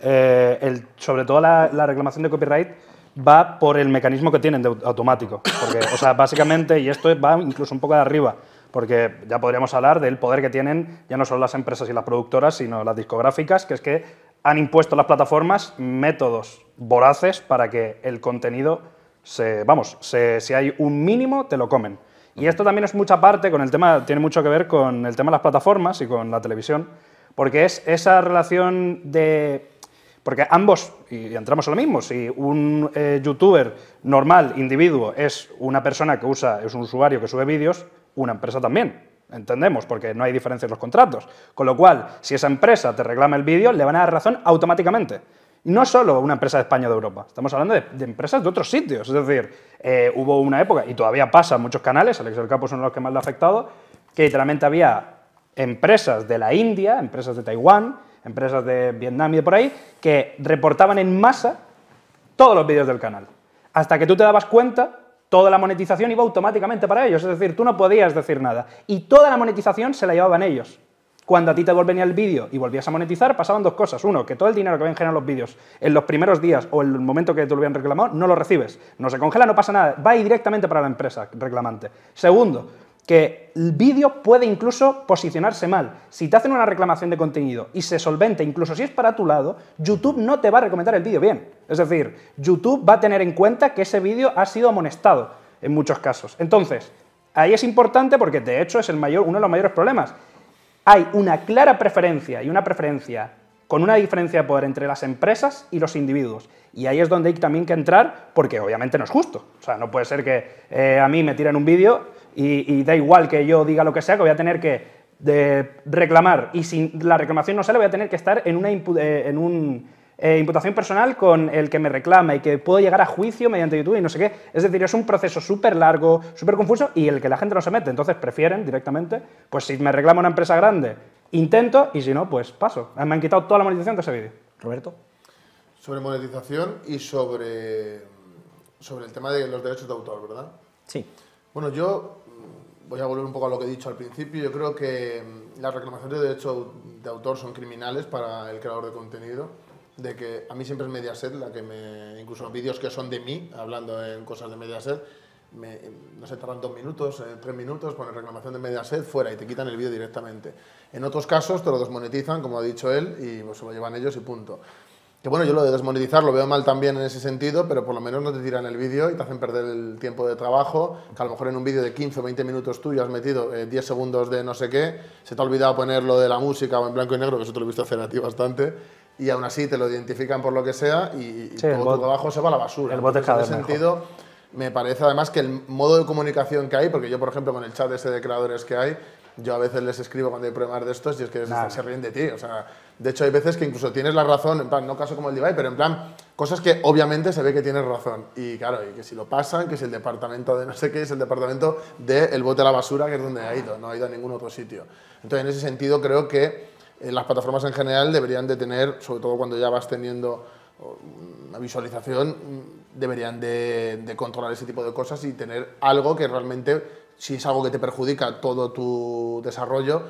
eh, el, sobre todo la, la reclamación de copyright va por el mecanismo que tienen de automático, porque, o sea, básicamente, y esto va incluso un poco de arriba, porque ya podríamos hablar del poder que tienen ya no solo las empresas y las productoras, sino las discográficas, que es que han impuesto a las plataformas métodos voraces para que el contenido, se, vamos, se, si hay un mínimo, te lo comen. Y esto también es mucha parte con el tema, tiene mucho que ver con el tema de las plataformas y con la televisión, porque es esa relación de... Porque ambos, y entramos en lo mismo, si un eh, youtuber normal, individuo, es una persona que usa, es un usuario que sube vídeos, una empresa también, entendemos, porque no hay diferencia en los contratos. Con lo cual, si esa empresa te reclama el vídeo, le van a dar razón automáticamente. No solo una empresa de España o de Europa, estamos hablando de, de empresas de otros sitios. Es decir, eh, hubo una época, y todavía pasa en muchos canales, Alex del Campo es uno de los que más le ha afectado, que literalmente había empresas de la India, empresas de Taiwán, empresas de Vietnam y de por ahí, que reportaban en masa todos los vídeos del canal. Hasta que tú te dabas cuenta, toda la monetización iba automáticamente para ellos, es decir, tú no podías decir nada. Y toda la monetización se la llevaban ellos. Cuando a ti te volvía el vídeo y volvías a monetizar, pasaban dos cosas. Uno, que todo el dinero que habían generado los vídeos en los primeros días o en el momento que te lo habían reclamado, no lo recibes. No se congela, no pasa nada, va directamente para la empresa reclamante. Segundo, que el vídeo puede incluso posicionarse mal. Si te hacen una reclamación de contenido y se solvente, incluso si es para tu lado, YouTube no te va a recomendar el vídeo bien. Es decir, YouTube va a tener en cuenta que ese vídeo ha sido amonestado en muchos casos. Entonces, ahí es importante porque de hecho es el mayor, uno de los mayores problemas. Hay una clara preferencia y una preferencia con una diferencia de poder entre las empresas y los individuos. Y ahí es donde hay también que entrar porque obviamente no es justo. O sea, no puede ser que eh, a mí me tiren un vídeo... Y, y da igual que yo diga lo que sea, que voy a tener que de reclamar, y si la reclamación no sale voy a tener que estar en una impu eh, en un, eh, imputación personal con el que me reclama y que puedo llegar a juicio mediante YouTube y no sé qué. Es decir, es un proceso súper largo, súper confuso y el que la gente no se mete. Entonces prefieren directamente, pues si me reclama una empresa grande, intento, y si no, pues paso. Me han quitado toda la monetización de ese vídeo. Roberto. Sobre monetización y sobre, sobre el tema de los derechos de autor, ¿verdad? Sí. Bueno, yo... voy a volver un poco a lo que he dicho al principio. Yo creo que las reclamaciones de derecho de autor son criminales para el creador de contenido. De que a mí siempre es Mediaset la que me... incluso vídeos que son de mí, hablando en cosas de Mediaset, me, no sé, tardan dos minutos, eh, tres minutos, ponen reclamación de Mediaset, fuera, y te quitan el vídeo directamente. En otros casos te lo desmonetizan, como ha dicho él, y pues, se lo llevan ellos y punto. Que bueno, yo lo de desmonetizar lo veo mal también en ese sentido, pero por lo menos no te tiran el vídeo y te hacen perder el tiempo de trabajo, que a lo mejor en un vídeo de quince o veinte minutos tuyo has metido eh, diez segundos de no sé qué, se te ha olvidado poner lo de la música o en blanco y negro, que eso te lo he visto hacer a ti bastante, y aún así te lo identifican por lo que sea y, y sí, todo tu trabajo se va a la basura. El bot es cada vez mejor. En ese sentido, me parece además que el modo de comunicación que hay, porque yo por ejemplo con el chat ese de creadores que hay, yo a veces les escribo cuando hay problemas de estos y es que nah. se ríen de ti, o sea, de hecho hay veces que incluso tienes la razón, en plan, no caso como el de Ibai, pero en plan, cosas que obviamente se ve que tienes razón, y claro, y que si lo pasan, que es el departamento de no sé qué, es el departamento del bote a la basura, que es donde ha ido, no ha ido a ningún otro sitio. Entonces, en ese sentido, creo que eh, las plataformas en general deberían de tener, sobre todo cuando ya vas teniendo una visualización, deberían de, de controlar ese tipo de cosas y tener algo que realmente... si es algo que te perjudica todo tu desarrollo.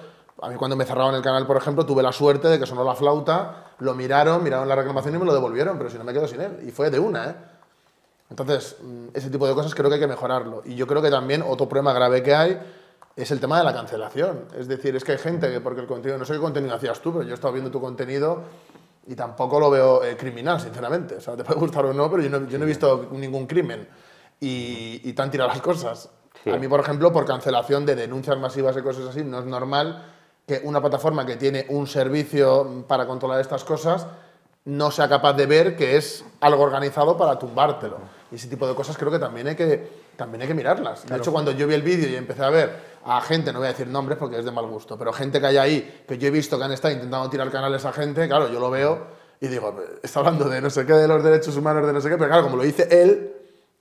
A mí cuando me cerraron el canal, por ejemplo, tuve la suerte de que sonó la flauta, lo miraron, miraron la reclamación y me lo devolvieron, pero si no me quedo sin él. Y fue de una, ¿eh? Entonces, ese tipo de cosas creo que hay que mejorarlo. Y yo creo que también otro problema grave que hay es el tema de la cancelación. Es decir, es que hay gente que porque el contenido... no sé qué contenido hacías tú, pero yo he estado viendo tu contenido y tampoco lo veo eh, criminal, sinceramente. O sea, te puede gustar o no, pero yo no, yo no he visto ningún crimen. Y, y te han tirado las cosas. Sí. A mí, por ejemplo, por cancelación de denuncias masivas y cosas así, no es normal que una plataforma que tiene un servicio para controlar estas cosas no sea capaz de ver que es algo organizado para tumbártelo. Y ese tipo de cosas creo que también hay que, también hay que mirarlas. Claro. De hecho, cuando yo vi el vídeo y empecé a ver a gente, no voy a decir nombres porque es de mal gusto, pero gente que hay ahí, que yo he visto que han estado intentando tirar canales a gente, claro, yo lo veo y digo, está hablando de no sé qué, de los derechos humanos, de no sé qué, pero claro, como lo dice él...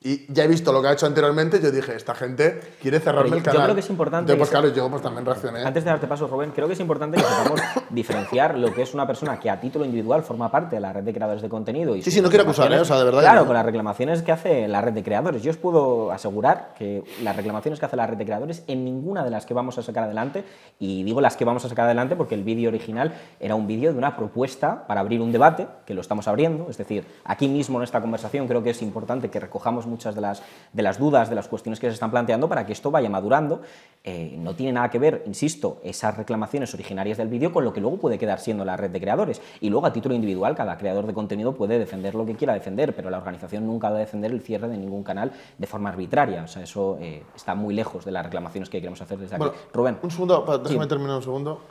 y ya he visto lo que ha hecho anteriormente, yo dije, esta gente quiere cerrarme yo, el canal. Yo creo que es importante... Entonces, pues claro, yo pues, también reaccioné. Antes de darte paso, Rubén, creo que es importante que sepamos diferenciar lo que es una persona que a título individual forma parte de la red de creadores de contenido. Y sí, sí, no quiero acusar, ¿eh? O sea, de verdad. Claro, no. Con las reclamaciones que hace la red de creadores. Yo os puedo asegurar que las reclamaciones que hace la red de creadores, en ninguna de las que vamos a sacar adelante, y digo las que vamos a sacar adelante porque el vídeo original era un vídeo de una propuesta para abrir un debate, que lo estamos abriendo, es decir, aquí mismo en esta conversación creo que es importante que recojamos muchas de las, de las dudas, de las cuestiones que se están planteando para que esto vaya madurando. Eh, no tiene nada que ver, insisto, esas reclamaciones originarias del vídeo con lo que luego puede quedar siendo la red de creadores. Y luego a título individual cada creador de contenido puede defender lo que quiera defender, pero la organización nunca va a defender el cierre de ningún canal de forma arbitraria. O sea, eso eh, está muy lejos de las reclamaciones que queremos hacer desde aquí. Bueno, Rubén. Un segundo, para, déjame sí. terminar un segundo.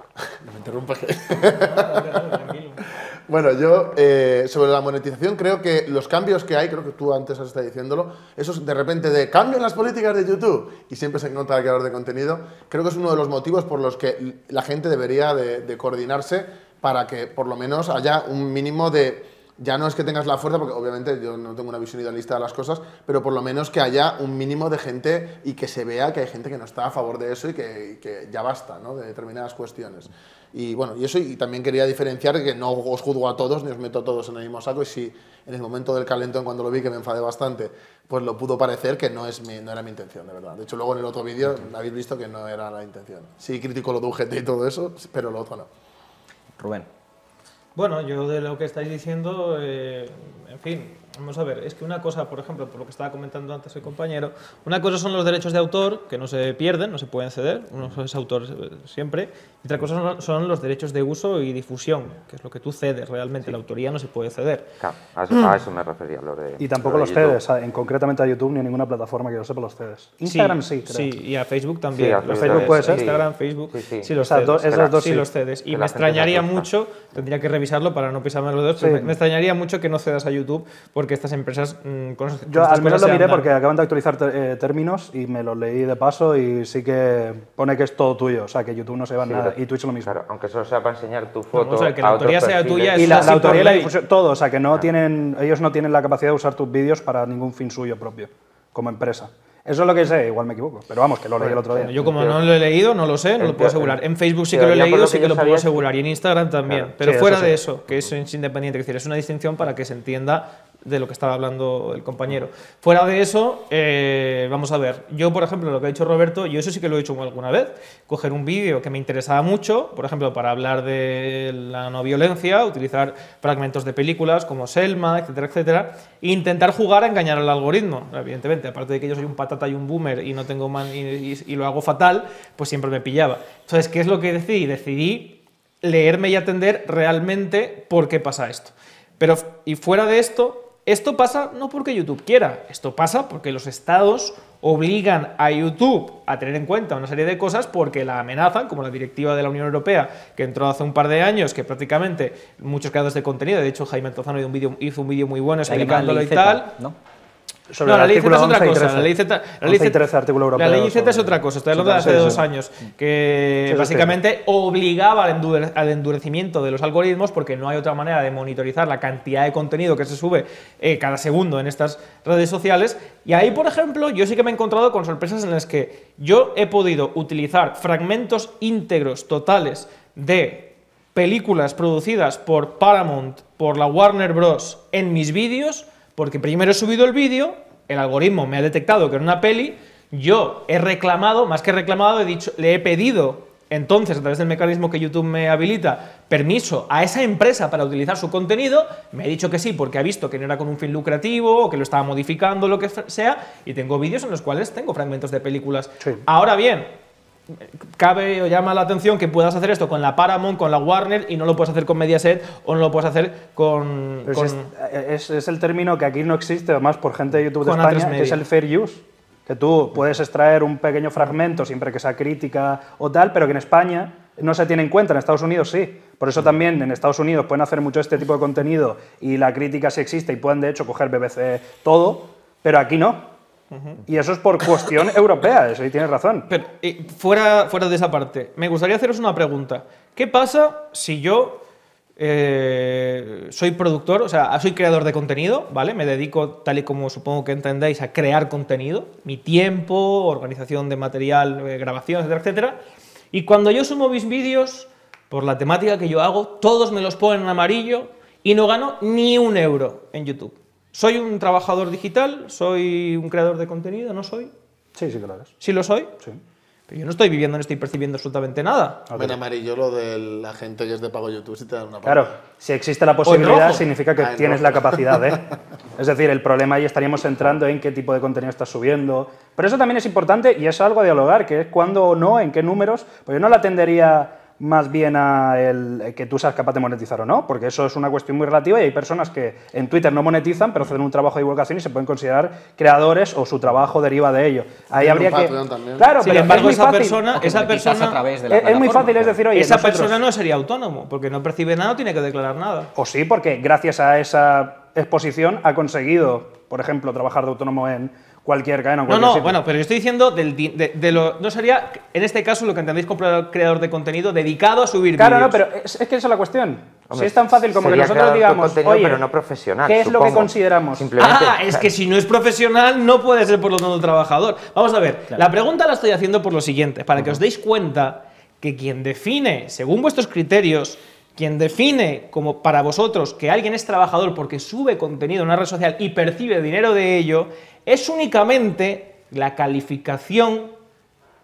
No me interrumpas. Bueno, yo eh, sobre la monetización creo que los cambios que hay, creo que tú antes has estado diciéndolo, esos de repente de cambian las políticas de YouTube y siempre se encuentra el creador de contenido, creo que es uno de los motivos por los que la gente debería de, de coordinarse para que por lo menos haya un mínimo de... ya no es que tengas la fuerza, porque obviamente yo no tengo una visión idealista de las cosas, pero por lo menos que haya un mínimo de gente y que se vea que hay gente que no está a favor de eso y que, y que ya basta, ¿no?, de determinadas cuestiones. Y bueno, y eso, y también quería diferenciar que no os juzgo a todos ni os meto a todos en el mismo saco, y si en el momento del calentón, cuando lo vi, que me enfadé bastante, pues lo pudo parecer, que no, es mi, no era mi intención, de verdad. De hecho, luego en el otro vídeo habéis visto que no era la intención. Sí critico lo de U G T y todo eso, pero lo otro no. Rubén. Bueno, yo de lo que estáis diciendo, eh, en fin, vamos a ver, es que una cosa, por ejemplo, por lo que estaba comentando antes el compañero, una cosa son los derechos de autor, que no se pierden, no se pueden ceder, uno es autor siempre, y otra cosa son los derechos de uso y difusión, que es lo que tú cedes realmente, sí. La autoría no se puede ceder. Claro, a eso, a eso me refería, lo de... Y tampoco lo de los cedes, en, concretamente a YouTube ni a ninguna plataforma que yo sepa los cedes. Instagram sí, sí, creo. Sí, y a Facebook también. Sí, a Facebook, Facebook puede ser. Instagram, sí. Facebook, sí, sí. Sí, los cedes, do, esas dos sí, sí los cedes. Y me extrañaría mucho, tendría que revisarlo para no pisarme los dedos, sí. me, me extrañaría mucho que no cedas a YouTube, por porque estas empresas... Mmm, con, con yo al menos lo miré porque acaban de actualizar eh, términos y me los leí de paso y sí que pone que es todo tuyo. O sea, que YouTube no se va sí, nada pero, y Twitch lo mismo. Claro, aunque solo sea para enseñar tu foto no, o sea, que la a autoría otros sea perfiles. Tuya. Y la, la autoría y la difusión, todo. O sea, que no ah. tienen, ellos no tienen la capacidad de usar tus vídeos para ningún fin suyo propio, como empresa. Eso es lo que sé, igual me equivoco, pero vamos, que lo leí el otro día. Yo como no lo he leído, no lo sé, no lo puedo asegurar. En Facebook sí que lo he leído, sí que lo puedo asegurar, y en Instagram también. Pero fuera de eso, que eso es independiente, es decir, es una distinción para que se entienda de lo que estaba hablando el compañero. Fuera de eso, eh, vamos a ver, yo por ejemplo, lo que ha dicho Roberto, yo eso sí que lo he hecho alguna vez, coger un vídeo que me interesaba mucho, por ejemplo, para hablar de la no violencia, utilizar fragmentos de películas como Selma, etcétera, etcétera, e intentar jugar a engañar al algoritmo, evidentemente, aparte de que yo soy un patata y un boomer y no tengo man y, y, y lo hago fatal, pues siempre me pillaba. Entonces, ¿qué es lo que decidí? Decidí leerme y atender realmente por qué pasa esto. Pero, y fuera de esto, esto pasa no porque YouTube quiera, esto pasa porque los estados obligan a YouTube a tener en cuenta una serie de cosas porque la amenazan, como la directiva de la Unión Europea que entró hace un par de años, que prácticamente muchos creadores de contenido, de hecho Jaime Altozano hizo un vídeo, hizo un vídeo muy bueno explicándolo y tal, ¿no? Sobre no, la ley Z es otra cosa. La ley Z es otra cosa, estoy hablando de hace dos años, que sí, básicamente sí. obligaba al, endure, al endurecimiento de los algoritmos porque no hay otra manera de monitorizar la cantidad de contenido que se sube eh, cada segundo en estas redes sociales. Y ahí, por ejemplo, yo sí que me he encontrado con sorpresas en las que yo he podido utilizar fragmentos íntegros totales de películas producidas por Paramount, por la Warner Bros. En mis vídeos. Porque primero he subido el vídeo, el algoritmo me ha detectado que era una peli, yo he reclamado, más que reclamado, he dicho, le he pedido, entonces, a través del mecanismo que YouTube me habilita, permiso a esa empresa para utilizar su contenido, me ha dicho que sí, porque ha visto que no era con un fin lucrativo, o que lo estaba modificando, lo que sea, y tengo vídeos en los cuales tengo fragmentos de películas. Sí. Ahora bien... cabe o llama la atención que puedas hacer esto con la Paramount, con la Warner, y no lo puedes hacer con Mediaset o no lo puedes hacer con... con es, es, es el término que aquí no existe, además por gente de YouTube de España, que es el fair use, que tú puedes extraer un pequeño fragmento siempre que sea crítica o tal, pero que en España no se tiene en cuenta, en Estados Unidos sí. Por eso también en Estados Unidos pueden hacer mucho este tipo de contenido y la crítica sí existe y pueden de hecho coger B B C todo, pero aquí no. Y eso es por cuestión europea, eso ahí tienes razón. Pero eh, fuera, fuera de esa parte, me gustaría haceros una pregunta. ¿Qué pasa si yo eh, soy productor, o sea, soy creador de contenido, ¿vale? Me dedico, tal y como supongo que entendéis, a crear contenido, mi tiempo, organización de material, eh, grabación, etcétera, etcétera. Y cuando yo subo mis vídeos, por la temática que yo hago, todos me los ponen en amarillo y no gano ni un euro en YouTube. ¿Soy un trabajador digital? ¿Soy un creador de contenido? ¿No soy? Sí, sí que lo eres. ¿Sí lo soy? Sí. Pero yo no estoy viviendo, no estoy percibiendo absolutamente nada. En amarillo lo de la gente que es de pago YouTube si te dan una paga. Claro, si existe la posibilidad significa que ah, tienes rojo. la capacidad de... ¿eh? Es decir, el problema ahí estaríamos entrando en qué tipo de contenido estás subiendo. Pero eso también es importante y es algo a dialogar, que es cuándo o no, en qué números. Pues yo no la tendería... más bien a el, que tú seas capaz de monetizar o no, porque eso es una cuestión muy relativa y hay personas que en Twitter no monetizan pero hacen un trabajo de divulgación y se pueden considerar creadores o su trabajo deriva de ello. Ahí habría que... También. Claro, sin embargo, esa persona... Esa persona a través de la es, es muy fácil, es decir, oye... Esa nosotros... persona no sería autónomo, porque no percibe nada, no tiene que declarar nada. O sí, porque gracias a esa exposición ha conseguido, por ejemplo, trabajar de autónomo en... cualquier cadena o cualquier No, no, sitio. Bueno, pero yo estoy diciendo del, de, de lo... No sería, en este caso, lo que entendéis como creador de contenido dedicado a subir vídeos. Claro, videos. No, pero es, es que esa es la cuestión. Hombre, si es tan fácil como que nosotros digamos, oye, pero no profesional, ¿qué es supongo. lo que consideramos? Ah, es que si no es profesional, no puede ser por lo tanto trabajador. Vamos a ver, claro. La pregunta la estoy haciendo por lo siguiente, para uh-huh. que os deis cuenta que quien define, según vuestros criterios, quien define como para vosotros que alguien es trabajador porque sube contenido en una red social y percibe dinero de ello, es únicamente la calificación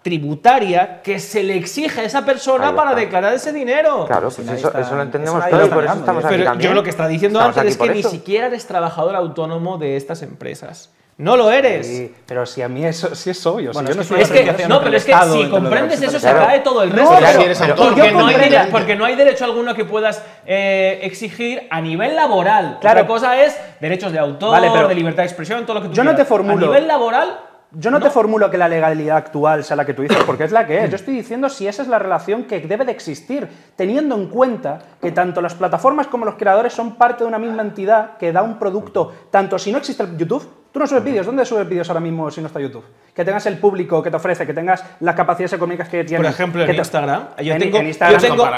tributaria que se le exige a esa persona claro, para claro. declarar ese dinero. Claro, pues eso, está, eso lo entendemos todo y por eso estamos aquí. Pero también. Yo lo que está diciendo estamos antes es que ni siquiera eres trabajador autónomo de estas empresas. No lo eres. Sí, pero si a mí eso sí es obvio. Bueno, si yo no, es que, que, no, pero es que si comprendes eso claro. se cae todo el resto. No, claro, pero, porque, no hay, porque no hay derecho alguno que puedas eh, exigir a nivel laboral. Claro. Otra cosa es derechos de autor, vale, pero de libertad de expresión, todo lo que tú yo quieras. Yo no te formulo. A nivel laboral... yo no, no te formulo que la legalidad actual sea la que tú dices, porque es la que es. Yo estoy diciendo si esa es la relación que debe de existir, teniendo en cuenta que tanto las plataformas como los creadores son parte de una misma entidad que da un producto, tanto si no existe el YouTube, tú no subes vídeos. ¿Dónde subes vídeos ahora mismo si no está YouTube? Que tengas el público que te ofrece, que tengas las capacidades económicas que tienes. Por ejemplo, en Instagram.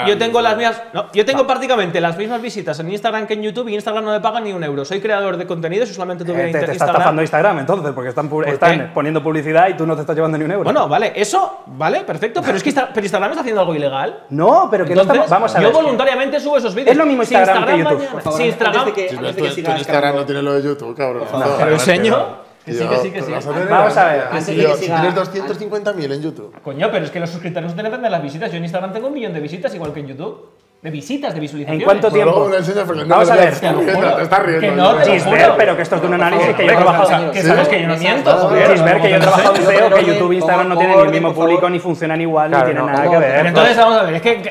Yo tengo las mías, no, yo tengo prácticamente las mismas visitas en Instagram que en YouTube y Instagram no me paga ni un euro. Soy creador de contenidos y solamente tuve eh, Instagram. Te está estafando Instagram entonces, porque están, ¿Por están poniendo publicidad y tú no te estás llevando ni un euro. Bueno, vale, eso, vale, perfecto, pero es que Insta, pero Instagram está haciendo algo ilegal. No, pero que entonces, no estamos, vamos a ver. Yo voluntariamente subo esos vídeos. Es lo mismo Instagram, si Instagram que YouTube. Por si Instagram, antes de que, si antes de que tú, sigas, Instagram no tiene lo de YouTube, cabrón. ¿Señor? Que sí, que sí, que sí. Vamos a ver. Antes de que siga, tienes doscientos cincuenta mil en YouTube. Coño, pero es que los suscriptores no te dependen de las visitas. Yo en Instagram tengo un millón de visitas, igual que en YouTube. De visitas, de visualizaciones. ¿En cuánto tiempo? Vamos a ver. Te estás riendo. Que no, te Gisbert, pero que esto es de un análisis que yo he trabajado. Que sabes que yo no miento. Gisbert, que yo he trabajado en SEO, que YouTube e Instagram no tienen ni el mismo público, ni funcionan igual, ni tienen nada que ver. Entonces, vamos a ver. Es que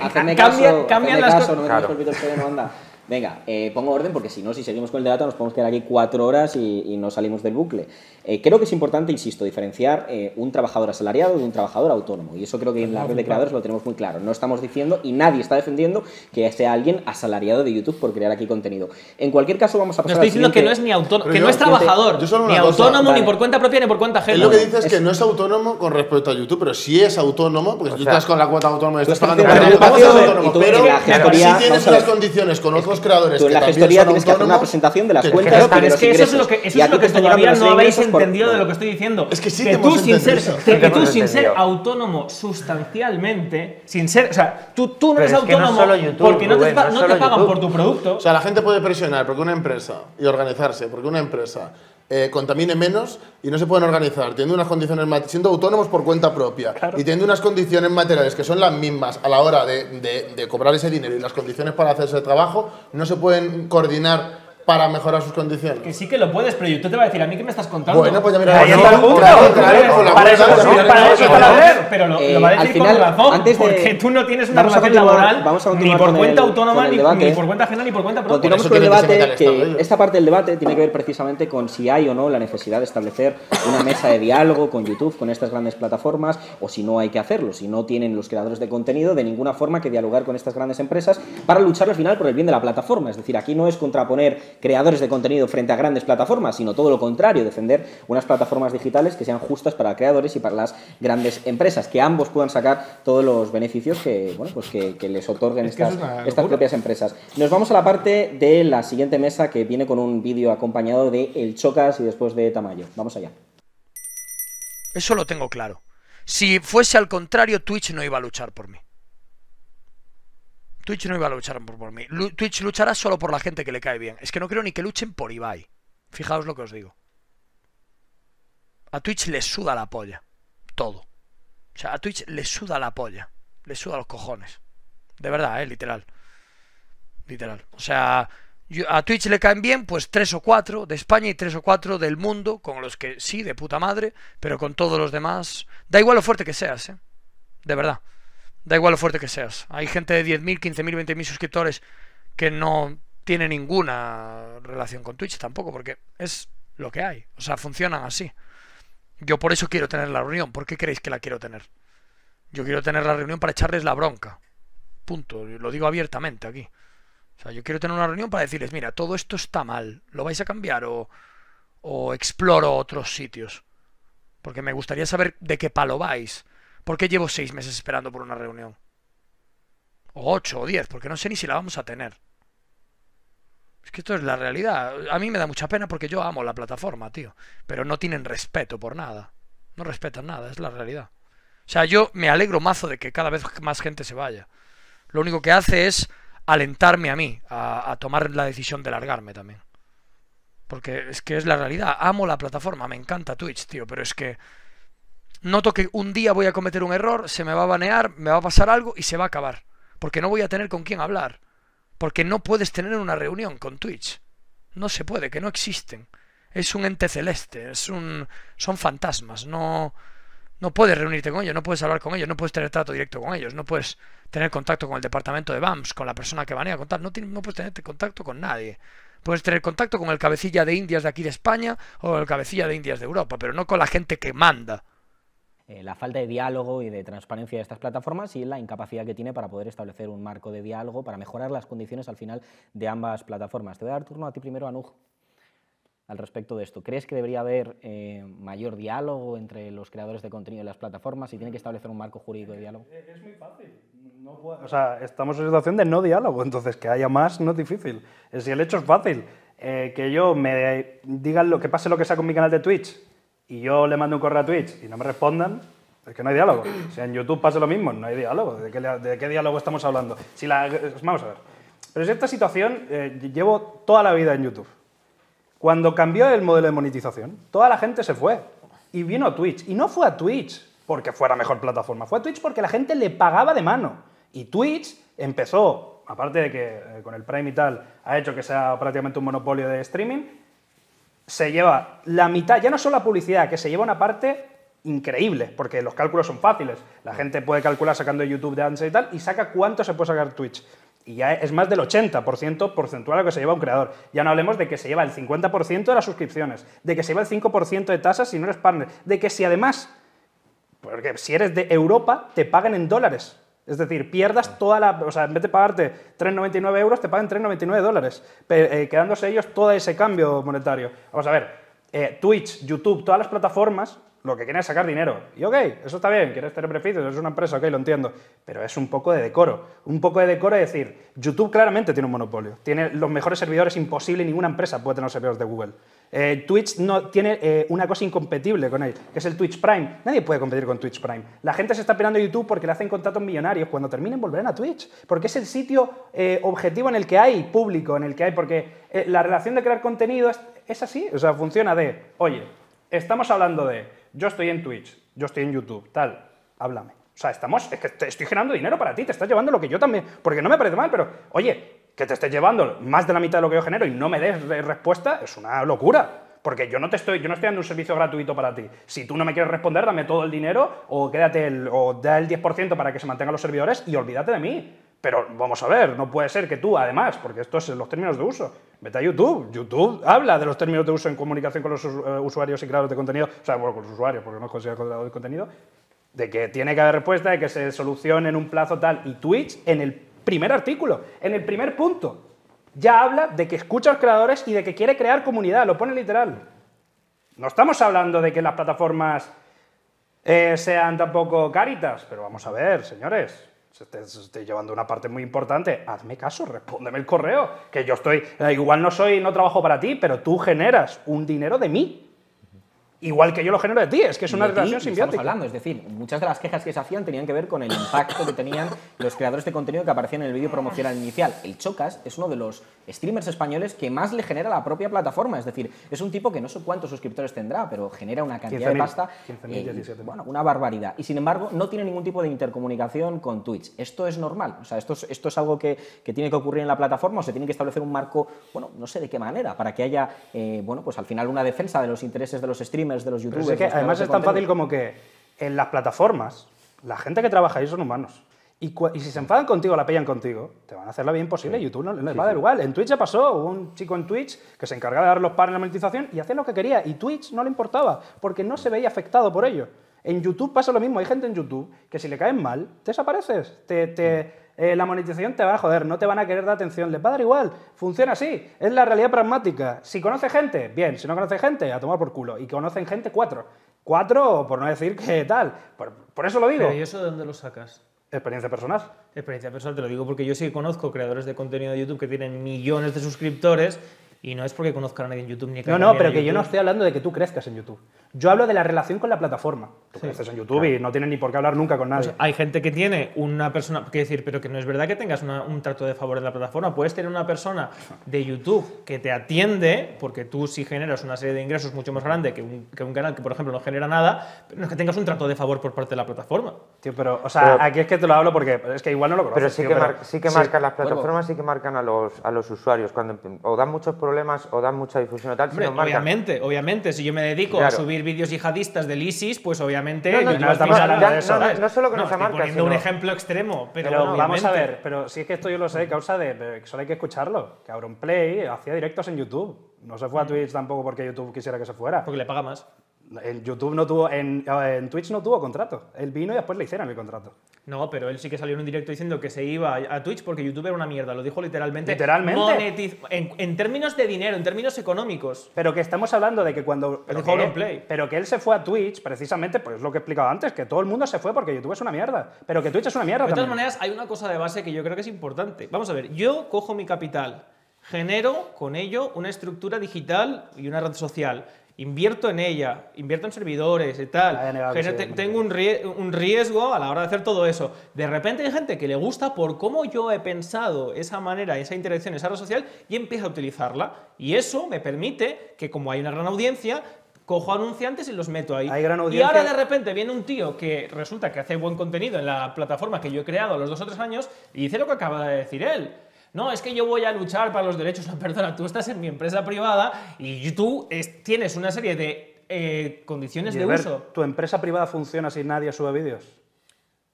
cambian las cosas. No me dejes olvidar que no anda. Venga, eh, pongo orden porque si no, si seguimos con el debate nos podemos quedar aquí cuatro horas y, y no salimos del bucle. Eh, creo que es importante, insisto, diferenciar eh, un trabajador asalariado de un trabajador autónomo. Y eso creo que en la red de creadores lo tenemos muy claro. No estamos diciendo y nadie está defendiendo que sea alguien asalariado de YouTube por crear aquí contenido. En cualquier caso vamos a pasar no estoy diciendo que no es ni autónomo, que yo, no es trabajador, yo solo una ni cosa, autónomo, vale. Ni por cuenta propia, ni por cuenta ajena. Es lo que dices es que no es autónomo con respecto a YouTube, pero sí es autónomo, porque o sea, tú estás con la cuota autónoma, estás pagando por el autónomo, pero si tienes las condiciones con otros creadores tú en la gestoría tienes que hacer una presentación de las cuentas y de los ingresos. Es que eso es lo que, eso es lo que todavía no habéis entendido por... de lo que estoy diciendo. Es que sí que tú, sin ser, que que tú sin ser autónomo sustancialmente, sin ser, o sea, tú, tú no eres autónomo no YouTube, porque no Rubén, te, no no te pagan YouTube. Por tu producto. O sea, la gente puede presionar porque una empresa y organizarse, porque una empresa Eh, contamine menos y no se pueden organizar teniendo unas condiciones, siendo autónomos por cuenta propia claro. Y teniendo unas condiciones materiales que son las mismas a la hora de, de, de cobrar ese dinero y las condiciones para hacer ese trabajo, no se pueden coordinar para mejorar sus condiciones. Que sí que lo puedes, pero YouTube te va a decir, ¿a mí qué me estás contando? Bueno, pues ya mira, ahí está el punto. Para eso está la red. Pero lo, eh, lo va a decir final, con razón, antes de, porque tú no tienes una relación laboral ni por cuenta autónoma, ni, ni por cuenta ajena, ni por cuenta propia. Continuamos con el debate, que esta parte del debate tiene que ver precisamente con si hay o no la necesidad de establecer una mesa de diálogo con YouTube, con estas grandes plataformas, o si no hay que hacerlo, si no tienen los creadores de contenido de ninguna forma que dialogar con estas grandes empresas para luchar al final por el bien de la plataforma. Es decir, aquí no es contraponer creadores de contenido frente a grandes plataformas, sino todo lo contrario, defender unas plataformas digitales que sean justas para creadores y para las grandes empresas, que ambos puedan sacar todos los beneficios que, bueno, pues que, que les otorguen es que estas, es estas propias empresas. Nos vamos a la parte de la siguiente mesa que viene con un vídeo acompañado de El Chocas y después de Tamayo. Vamos allá. Eso lo tengo claro. Si fuese al contrario, Twitch no iba a luchar por mí. Twitch no iba a luchar por, por mí. Twitch luchará solo por la gente que le cae bien. Es que no creo ni que luchen por Ibai. Fijaos lo que os digo. A Twitch les suda la polla. Todo. O sea, a Twitch les suda la polla. Les suda los cojones. De verdad, eh, literal. Literal. O sea, yo, a Twitch le caen bien pues tres o cuatro de España y tres o cuatro del mundo, con los que sí, de puta madre, pero con todos los demás. Da igual lo fuerte que seas, eh. De verdad. Da igual lo fuerte que seas. Hay gente de diez mil, quince mil, veinte mil suscriptores que no tiene ninguna relación con Twitch tampoco, porque es lo que hay. O sea, funcionan así. Yo por eso quiero tener la reunión. ¿Por qué creéis que la quiero tener? Yo quiero tener la reunión para echarles la bronca. Punto. Lo digo abiertamente aquí. O sea, yo quiero tener una reunión para decirles, mira, todo esto está mal. ¿Lo vais a cambiar o, o exploro otros sitios? Porque me gustaría saber de qué palo vais. ¿Por qué llevo seis meses esperando por una reunión? O ocho, o diez, porque no sé ni si la vamos a tener. Es que esto es la realidad. A mí me da mucha pena porque yo amo la plataforma, tío. Pero no tienen respeto por nada. No respetan nada, es la realidad. O sea, yo me alegro mazo de que cada vez más gente se vaya. Lo único que hace es alentarme a mí, a, a tomar la decisión de largarme también. Porque es que es la realidad. Amo la plataforma, me encanta Twitch, tío, pero es que... noto que un día voy a cometer un error, se me va a banear, me va a pasar algo y se va a acabar. Porque no voy a tener con quién hablar. Porque no puedes tener una reunión con Twitch. No se puede, que no existen. Es un ente celeste, es un... son fantasmas. No, no puedes reunirte con ellos, no puedes hablar con ellos, no puedes tener trato directo con ellos, no puedes tener contacto con el departamento de B A M S, con la persona que banea, con tal. No, no puedes tener contacto con nadie. Puedes tener contacto con el cabecilla de Indias de aquí de España o el cabecilla de Indias de Europa, pero no con la gente que manda. Eh, la falta de diálogo y de transparencia de estas plataformas y la incapacidad que tiene para poder establecer un marco de diálogo para mejorar las condiciones al final de ambas plataformas. Te voy a dar turno a ti primero, Anuj, al respecto de esto. ¿Crees que debería haber eh, mayor diálogo entre los creadores de contenido y las plataformas y tiene que establecer un marco jurídico de diálogo? Es muy fácil. No puedo... O sea, estamos en una situación de no diálogo, entonces que haya más no es difícil. Si el hecho es fácil, eh, que yo me digan lo que pase lo que sea con mi canal de Twitch y yo le mando un correo a Twitch y no me respondan, es que no hay diálogo. Si en YouTube pasa lo mismo, no hay diálogo. ¿De qué, de qué diálogo estamos hablando? Si la, vamos a ver. Pero si esta situación, eh, llevo toda la vida en YouTube. Cuando cambió el modelo de monetización, toda la gente se fue y vino a Twitch. Y no fue a Twitch porque fuera mejor plataforma, fue a Twitch porque la gente le pagaba de mano. Y Twitch empezó, aparte de que eh, con el Prime y tal ha hecho que sea prácticamente un monopolio de streaming, se lleva la mitad, ya no solo la publicidad, que se lleva una parte increíble, porque los cálculos son fáciles. La gente puede calcular sacando YouTube de AdSense y tal, y saca cuánto se puede sacar Twitch. Y ya es más del ochenta por ciento porcentual lo que se lleva un creador. Ya no hablemos de que se lleva el cincuenta por ciento de las suscripciones, de que se lleva el cinco por ciento de tasas si no eres partner, de que si además, porque si eres de Europa, te pagan en dólares. Es decir, pierdas toda la... O sea, en vez de pagarte tres con noventa y nueve euros, te pagan tres con noventa y nueve dólares, eh, quedándose ellos todo ese cambio monetario. Vamos a ver, eh, Twitch, YouTube, todas las plataformas, lo que quieren es sacar dinero. Y ok, eso está bien, quieres tener beneficios, eres una empresa, ok, lo entiendo. Pero es un poco de decoro. Un poco de decoro es decir, YouTube claramente tiene un monopolio. Tiene los mejores servidores, imposible, ninguna empresa puede tener los servidores de Google. Eh, Twitch no tiene eh, una cosa incompetible con él, que es el Twitch Prime. Nadie puede competir con Twitch Prime. La gente se está pirando a YouTube porque le hacen contratos millonarios. Cuando terminen volverán a Twitch, porque es el sitio eh, objetivo en el que hay público, en el que hay... Porque eh, la relación de crear contenido es, es así. O sea, funciona de, oye, estamos hablando de... Yo estoy en Twitch, yo estoy en YouTube, tal, háblame. O sea, estamos, es que te estoy generando dinero para ti, te estás llevando lo que yo también, porque no me parece mal, pero, oye, que te estés llevando más de la mitad de lo que yo genero y no me des respuesta, es una locura. Porque yo no te estoy, yo no estoy dando un servicio gratuito para ti. Si tú no me quieres responder, dame todo el dinero o quédate el, o da el diez por ciento para que se mantengan los servidores y olvídate de mí. Pero vamos a ver, no puede ser que tú, además, porque esto es los términos de uso, vete a YouTube, YouTube habla de los términos de uso en comunicación con los usuarios y creadores de contenido, o sea, bueno, con los usuarios, porque no es considerado creador de contenido, de que tiene que haber respuesta, de que se solucione en un plazo tal, y Twitch, en el primer artículo, en el primer punto, ya habla de que escucha a los creadores y de que quiere crear comunidad, lo pone literal. No estamos hablando de que las plataformas eh, sean tampoco caritas, pero vamos a ver, señores... Se te, se te llevando una parte muy importante. Hazme caso, respóndeme el correo, que yo estoy, igual no soy, no trabajo para ti, pero tú generas un dinero de mí. Igual que yo lo genero de ti, es que es una relación simbiótica. Hablando, es decir, muchas de las quejas que se hacían tenían que ver con el impacto que tenían los creadores de contenido que aparecían en el vídeo promocional inicial. El Chocas es uno de los streamers españoles que más le genera la propia plataforma, es decir, es un tipo que no sé cuántos suscriptores tendrá, pero genera una cantidad de pasta, eh, bueno, una barbaridad. Y sin embargo, no tiene ningún tipo de intercomunicación con Twitch. Esto es normal, o sea, esto es, esto es algo que, que tiene que ocurrir en la plataforma, o se tiene que establecer un marco, bueno, no sé de qué manera, para que haya, eh, bueno, pues al final una defensa de los intereses de los streamers, de los youtubers. Es que además es tan fácil como que en las plataformas la gente que trabaja ahí son humanos y, y si se enfadan contigo, la pillan contigo, te van a hacer la vida imposible. Sí. YouTube no les sí, va a dar igual. En Twitch ya pasó, hubo un chico en Twitch que se encargaba de dar los pares en la monetización y hacía lo que quería y Twitch no le importaba porque no se veía afectado por ello. En YouTube pasa lo mismo, hay gente en YouTube que si le caen mal, te desapareces, te... te Eh, la monetización te va a joder, no te van a querer dar atención, les va a dar igual, funciona así, es la realidad pragmática. Si conoce gente, bien, si no conoce gente, a tomar por culo. Y conocen gente, cuatro. Cuatro, por no decir que tal, por, por eso lo digo. Pero ¿y eso de dónde lo sacas? Experiencia personal. Experiencia personal, te lo digo porque yo sí conozco creadores de contenido de YouTube que tienen millones de suscriptores y no es porque conozcan a nadie en YouTube ni que... No, no, pero que yo no estoy hablando de que tú crezcas en YouTube. Yo hablo de la relación con la plataforma. Tú sí, creces en YouTube, claro, y no tienes ni por qué hablar nunca con nadie. Pues hay gente que tiene una persona... Quiero decir, pero que no es verdad que tengas una, un trato de favor en la plataforma. Puedes tener una persona de YouTube que te atiende, porque tú sí generas una serie de ingresos mucho más grande que un, que un canal que, por ejemplo, no genera nada, pero no es que tengas un trato de favor por parte de la plataforma. Tío, pero, o sea, pero, aquí es que te lo hablo porque es que igual no lo conoces. Pero sí, tío, que, pero, mar sí que sí, marcan las plataformas, bueno, sí que marcan a los, a los usuarios. Cuando o dan muchos problemas o dan mucha difusión o tal. Hombre, si no, obviamente, obviamente. Si yo me dedico, claro, a subir subir vídeos yihadistas del ISIS, pues obviamente... No, no, no, no, no solo con no, esa marca, poniendo sino... un ejemplo extremo, pero, pero obviamente... Vamos a ver, pero si es que esto yo lo sé, causa de... Pero solo hay que escucharlo, que Auronplay hacía directos en YouTube. No se fue a Twitch tampoco porque YouTube quisiera que se fuera. Porque le paga más. En YouTube no tuvo, en, en Twitch no tuvo contrato. Él vino y después le hicieron el contrato. No, pero él sí que salió en un directo diciendo que se iba a Twitch porque YouTube era una mierda. Lo dijo literalmente. Literalmente. Monetiz en, en términos de dinero, en términos económicos. Pero que estamos hablando de que cuando... Pero, pero, que, él, pero que él se fue a Twitch precisamente, pues lo que he explicado antes, que todo el mundo se fue porque YouTube es una mierda. Pero que Twitch es una mierda. De todas maneras, hay una cosa de base que yo creo que es importante. Vamos a ver, yo cojo mi capital, genero con ello una estructura digital y una red social. Invierto en ella, invierto en servidores y tal, Genete, tengo un, rie un riesgo a la hora de hacer todo eso. De repente hay gente que le gusta por cómo yo he pensado esa manera, esa interacción, esa red social, y empieza a utilizarla. Y eso me permite que, como hay una gran audiencia, cojo anunciantes y los meto ahí. Hay gran audiencia. Y ahora de repente viene un tío que resulta que hace buen contenido en la plataforma que yo he creado a los dos o tres años y dice lo que acaba de decir él. No, es que yo voy a luchar para los derechos. No, perdona, tú estás en mi empresa privada y tú es, tienes una serie de eh, condiciones y de ver, uso. ¿Tu empresa privada funciona si nadie sube vídeos?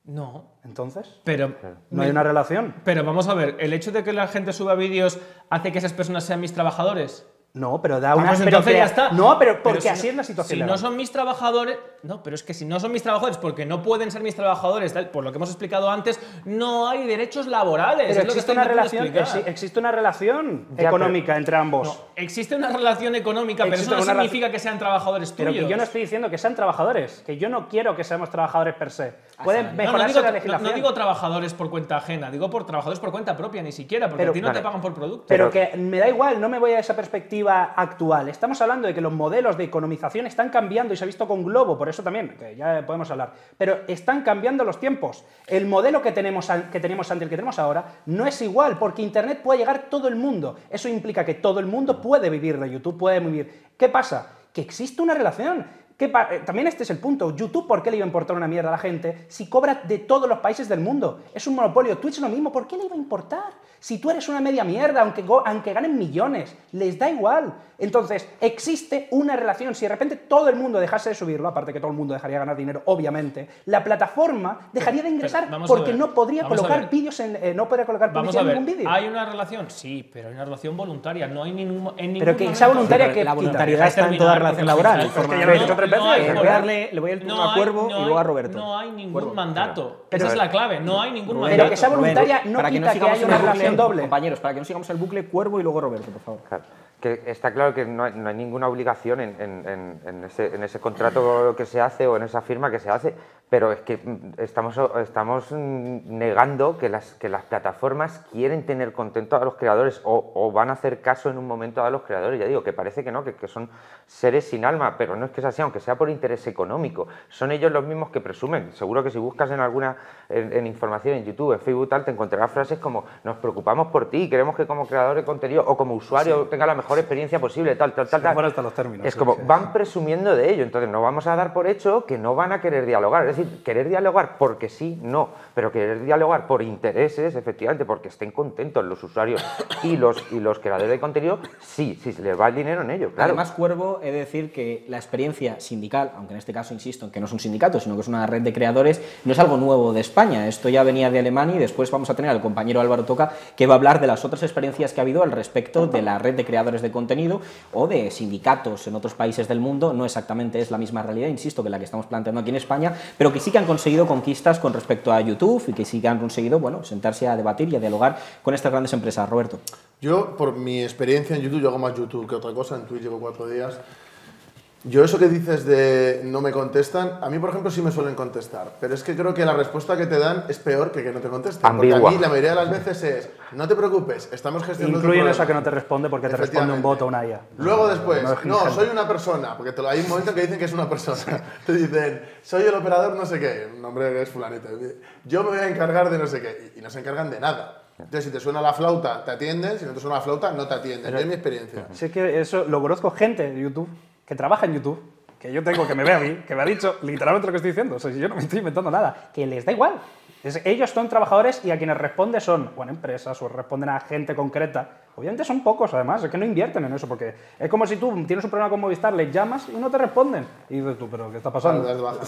No. ¿Entonces? Pero, pero no hay una relación. Pero vamos a ver, ¿el hecho de que la gente suba vídeos hace que esas personas sean mis trabajadores? No, pero da una... Pues entonces ya está. No, pero porque pero si así no, es la situación. Si legal. no son mis trabajadores... No, pero es que si no son mis trabajadores, porque no pueden ser mis trabajadores, tal, por lo que hemos explicado antes, no hay derechos laborales. Pero es existe, lo que una estoy relación, existe una relación ya, económica pero, entre ambos. No, existe una relación económica, pero existe eso no significa que sean trabajadores tuyos. Pero que yo no estoy diciendo que sean trabajadores, que yo no quiero que seamos trabajadores per se. Pueden mejorarse no, no digo, la legislación. No, no digo trabajadores por cuenta ajena, digo por trabajadores por cuenta propia, ni siquiera, porque pero, a ti no vale. te pagan por producto. Pero, pero que me da igual, no me voy a esa perspectiva actual. Estamos hablando de que los modelos de economización están cambiando y se ha visto con Glovo, por eso también, que ya podemos hablar, pero están cambiando los tiempos. El modelo que tenemos, que tenemos antes y el que tenemos ahora no es igual, porque Internet puede llegar todo el mundo. Eso implica que todo el mundo puede vivir de YouTube, puede vivir. ¿Qué pasa? Que existe una relación. Que también este es el punto. YouTube, ¿por qué le iba a importar una mierda a la gente si cobra de todos los países del mundo? Es un monopolio. Twitch lo mismo. ¿Por qué le iba a importar? Si tú eres una media mierda, aunque, aunque ganen millones, les da igual. Entonces, existe una relación. Si de repente todo el mundo dejase de subirlo, aparte que todo el mundo dejaría de ganar dinero, obviamente, la plataforma dejaría de ingresar porque no podría colocar vídeos en, eh, no podría colocar publicidad en ningún vídeo. ¿Hay una relación? Sí, pero hay una relación voluntaria. No hay ningún... En ningún pero que esa voluntaria que... La voluntariedad está en toda relación laboral. No hay, le, voy a darle, le voy a dar no a Cuervo no hay, y luego a Roberto. No hay ningún Cuervo, mandato. Pero, Esa es la clave, no hay ningún mandato. Pero que sea voluntaria no para quita que, no que haya una relación doble. Compañeros, para que no sigamos el bucle, Cuervo y luego Roberto, por favor. Claro. Que está claro que no hay, no hay ninguna obligación en, en, en, ese, en ese contrato que se hace o en esa firma que se hace, pero es que estamos, estamos negando que las, que las plataformas quieren tener contento a los creadores o, o van a hacer caso en un momento a los creadores. Ya digo, que parece que no, que, que son seres sin alma, pero no es que sea así, aunque sea por interés económico. Son ellos los mismos que presumen. Seguro que si buscas en alguna en, en información en YouTube, en Facebook, tal, te encontrarás frases como nos preocupamos por ti, queremos que como creador de contenido o como usuario sí. tenga la mejor mejor experiencia posible, tal, tal, tal, tal. Hasta los términos, es sí, como, sí, van sí. presumiendo de ello, entonces no vamos a dar por hecho que no van a querer dialogar, es decir, querer dialogar porque sí, no, pero querer dialogar por intereses, efectivamente, porque estén contentos los usuarios y los, y los creadores de contenido, sí, sí, se les va el dinero en ello, claro. Además, Cuervo, he de decir que la experiencia sindical, aunque en este caso insisto en que no es un sindicato, sino que es una red de creadores, no es algo nuevo de España, esto ya venía de Alemania y después vamos a tener al compañero Álvaro Toca que va a hablar de las otras experiencias que ha habido al respecto de la red de creadores de contenido o de sindicatos en otros países del mundo. No exactamente es la misma realidad, insisto, que la que estamos planteando aquí en España, pero que sí que han conseguido conquistas con respecto a YouTube y que sí que han conseguido, bueno, sentarse a debatir y a dialogar con estas grandes empresas. Roberto. Yo, por mi experiencia en YouTube, yo hago más YouTube que otra cosa, en Twitch llevo cuatro días. Yo eso que dices de no me contestan, a mí, por ejemplo, sí me suelen contestar, pero es que creo que la respuesta que te dan es peor que que no te contesten. Ambigua. Porque a mí la mayoría de las veces es, no te preocupes, estamos gestionando... Incluyen esa que no te responde porque te responde un bot o una I A. Luego después, no, no soy una persona, porque te lo, hay un momento que dicen que es una persona. Te dicen, soy el operador no sé qué, un nombre que es fulanito, yo me voy a encargar de no sé qué, y no se encargan de nada. Entonces, si te suena la flauta, te atienden, si no te suena la flauta, no te atienden. Es mi experiencia. Sí, es que eso lo conozco gente de YouTube que trabaja en YouTube, que yo tengo, que me ve a mí, que me ha dicho literalmente lo que estoy diciendo, o sea, yo no me estoy inventando nada, que les da igual. Es, ellos son trabajadores y a quienes responde son, bueno, empresas o responden a gente concreta Obviamente son pocos, además, es que no invierten en eso, porque es como si tú tienes un problema con Movistar, les llamas y no te responden. Y dices tú, ¿pero qué está pasando? Claro,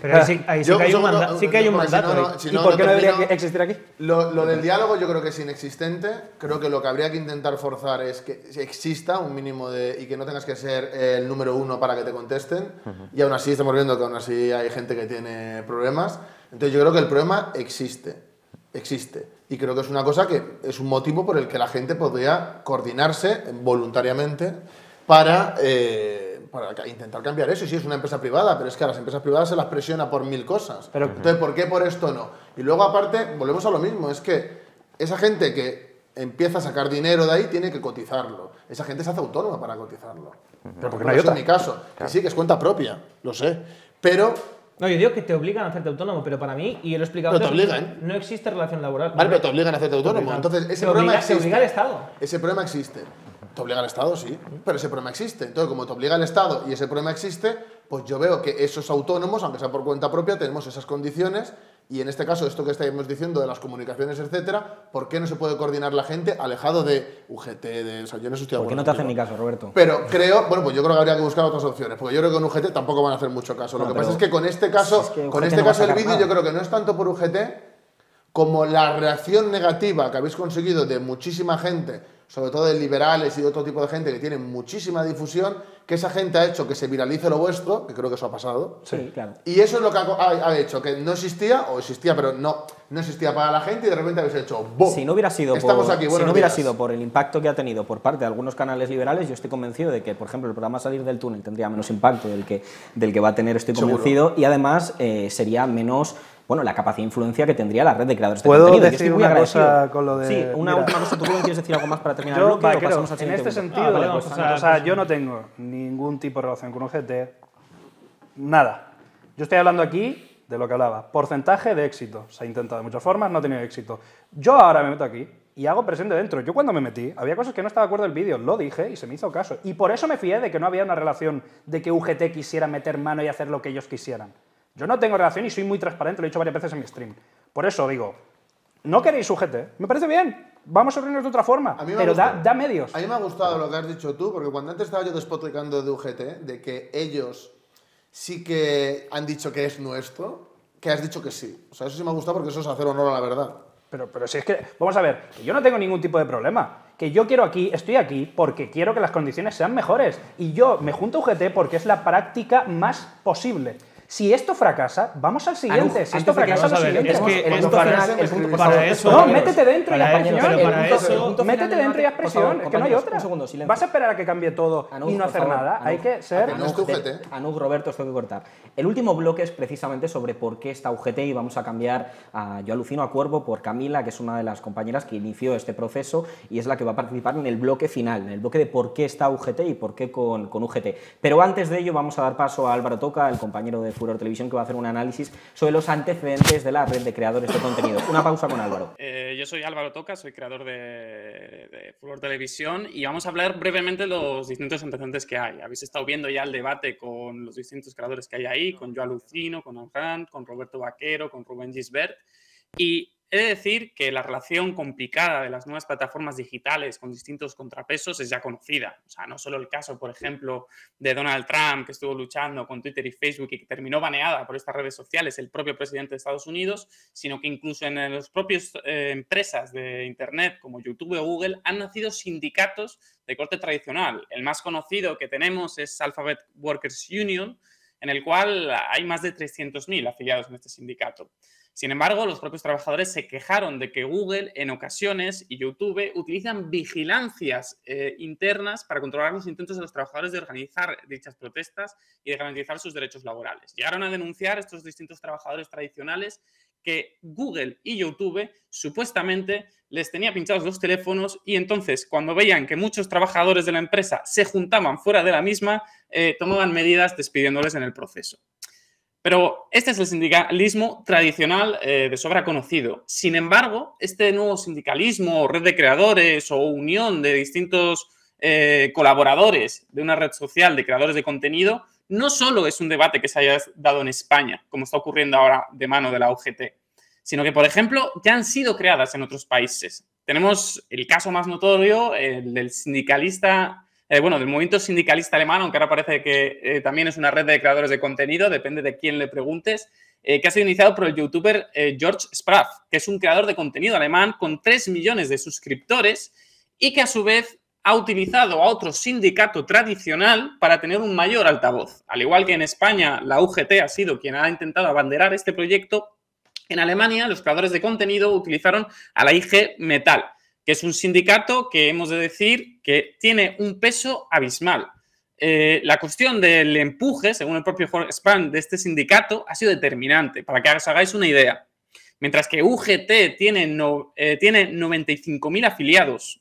pero ahí sí, ahí sí, yo, que, hay un manda, no, sí que hay un mandato. Si no, no, si ¿Y no, por no qué no debería existir aquí? Lo, lo del diálogo yo creo que es inexistente. Creo que lo que habría que intentar forzar es que exista un mínimo de... y que no tengas que ser el número uno para que te contesten. Uh-huh. Y aún así estamos viendo que aún así hay gente que tiene problemas. Entonces yo creo que el problema existe. Existe. Y creo que es una cosa que es un motivo por el que la gente podría coordinarse voluntariamente para, eh, para intentar cambiar eso. Y sí, es una empresa privada, pero es que a las empresas privadas se las presiona por mil cosas. Pero, entonces, ¿por qué por esto no? Y luego, aparte, volvemos a lo mismo. Es que esa gente que empieza a sacar dinero de ahí tiene que cotizarlo. Esa gente se hace autónoma para cotizarlo. Pero porque no hay otra. Es mi caso. Claro. Que sí, que es cuenta propia, lo sé. Pero... No, yo digo que te obligan a hacerte autónomo, pero para mí, y lo he explicado antes, obligan, no existe relación laboral. Vale, pero te obligan a hacerte autónomo. Entonces, ese problema obliga, existe. Te obliga el Estado. Ese problema existe. Te obliga el Estado, sí, pero ese problema existe. Entonces, como te obliga el Estado y ese problema existe, pues yo veo que esos autónomos, aunque sea por cuenta propia, tenemos esas condiciones. Y en este caso, esto que estábamos diciendo de las comunicaciones, etcétera, ¿por qué no se puede coordinar la gente alejado de U G T, de... O sea, yo no estoy... ¿Por qué no te hacen ni caso, Roberto? Pero creo... Bueno, pues yo creo que habría que buscar otras opciones, porque yo creo que con U G T tampoco van a hacer mucho caso. No, lo que pasa es que con este caso, es que con este no caso el vídeo, yo creo que no es tanto por U G T como la reacción negativa que habéis conseguido de muchísima gente, sobre todo de liberales y de otro tipo de gente que tienen muchísima difusión, que esa gente ha hecho que se viralice lo vuestro, que creo que eso ha pasado. Sí, claro. Y eso es lo que ha, ha, ha hecho, que no existía, o existía, pero no, no existía para la gente, y de repente habéis hecho ¡boom! Si no hubiera sido, Estamos por, aquí, si no hubiera sido por el impacto que ha tenido por parte de algunos canales liberales, yo estoy convencido de que, por ejemplo, el programa Salir del Túnel tendría menos impacto del que, del que va a tener, estoy convencido, seguro. Y además eh, sería menos... Bueno, la capacidad de influencia que tendría la red de creadores de contenido. ¿Puedo decir una cosa con lo de...? Sí, una última cosa. ¿Tú quieres decir algo más para terminar el bloque o pasamos al siguiente? En este sentido, o sea, yo no tengo ningún tipo de relación con U G T, nada. Yo estoy hablando aquí de lo que hablaba, porcentaje de éxito. Se ha intentado de muchas formas, no ha tenido éxito. Yo ahora me meto aquí y hago presente dentro. Yo cuando me metí, había cosas que no estaba de acuerdo en el vídeo, lo dije y se me hizo caso. Y por eso me fié de que no había una relación de que U G T quisiera meter mano y hacer lo que ellos quisieran. Yo no tengo relación y soy muy transparente, lo he dicho varias veces en mi stream. Por eso digo, no queréis U G T, me parece bien, vamos a reunirnos de otra forma, pero da, da medios. A mí me ha gustado lo que has dicho tú, porque cuando antes estaba yo despotricando de U G T, de que ellos sí que han dicho que es nuestro, que has dicho que sí. O sea, eso sí me ha gustado porque eso es hacer honor a la verdad. Pero, pero si es que, vamos a ver, que yo no tengo ningún tipo de problema, que yo quiero aquí, estoy aquí porque quiero que las condiciones sean mejores, y yo me junto a U G T porque es la práctica más posible. Si esto fracasa, vamos al siguiente. Anu, si esto fracasa, al siguiente. Es que el punto final, el punto, para eso, no, métete dentro y haz presión. Métete dentro y haz presión, es que no hay otra. Un segundo, silencio. Vas a esperar a que cambie todo Anu, y no hacer favor, nada. Anu, hay que ser... Anu, Roberto, os tengo que cortar. El último bloque es precisamente sobre por qué está U G T y vamos a cambiar, a, yo alucino a Cuervo por Camila, que es una de las compañeras que inició este proceso y es la que va a participar en el bloque final, en el bloque de por qué está U G T y por qué con, con U G T. Pero antes de ello vamos a dar paso a Álvaro Toca, el compañero de Furor Televisión, que va a hacer un análisis sobre los antecedentes de la red de creadores de contenido. Una pausa con Álvaro. Eh, yo soy Álvaro Toca, soy creador de, de Furor Televisión y vamos a hablar brevemente de los distintos antecedentes que hay. Habéis estado viendo ya el debate con los distintos creadores que hay ahí, con Yo Alucino, con Anjan, con Roberto Vaquero, con Rubén Gisbert, y he de decir que la relación complicada de las nuevas plataformas digitales con distintos contrapesos es ya conocida. O sea, no solo el caso, por ejemplo, de Donald Trump, que estuvo luchando con Twitter y Facebook y que terminó baneada por estas redes sociales, el propio presidente de Estados Unidos, sino que incluso en las propias eh, empresas de Internet, como YouTube o Google, han nacido sindicatos de corte tradicional. El más conocido que tenemos es Alphabet Workers Union, en el cual hay más de trescientos mil afiliados en este sindicato. Sin embargo, los propios trabajadores se quejaron de que Google, en ocasiones, y YouTube utilizan vigilancias eh, internas para controlar los intentos de los trabajadores de organizar dichas protestas y de garantizar sus derechos laborales. Llegaron a denunciar estos distintos trabajadores tradicionales que Google y YouTube supuestamente les tenía pinchados los teléfonos y entonces cuando veían que muchos trabajadores de la empresa se juntaban fuera de la misma, eh, tomaban medidas despidiéndoles en el proceso. Pero este es el sindicalismo tradicional eh, de sobra conocido. Sin embargo, este nuevo sindicalismo, red de creadores o unión de distintos eh, colaboradores de una red social de creadores de contenido, no solo es un debate que se haya dado en España, como está ocurriendo ahora de mano de la U G T, sino que, por ejemplo, ya han sido creadas en otros países. tenemos el caso más notorio, el del sindicalista, eh, bueno, del movimiento sindicalista alemán, aunque ahora parece que eh, también es una red de creadores de contenido, depende de quién le preguntes, eh, que ha sido iniciado por el youtuber eh, George Spraff, que es un creador de contenido alemán con tres millones de suscriptores y que a su vez ha utilizado a otro sindicato tradicional para tener un mayor altavoz. Al igual que en España la U G T ha sido quien ha intentado abanderar este proyecto, en Alemania los creadores de contenido utilizaron a la I G Metal, que es un sindicato que hemos de decir que tiene un peso abismal. Eh, la cuestión del empuje, según el propio Jorge Span, de este sindicato ha sido determinante, para que os hagáis una idea. Mientras que U G T tiene, no, eh, tiene noventa y cinco mil afiliados,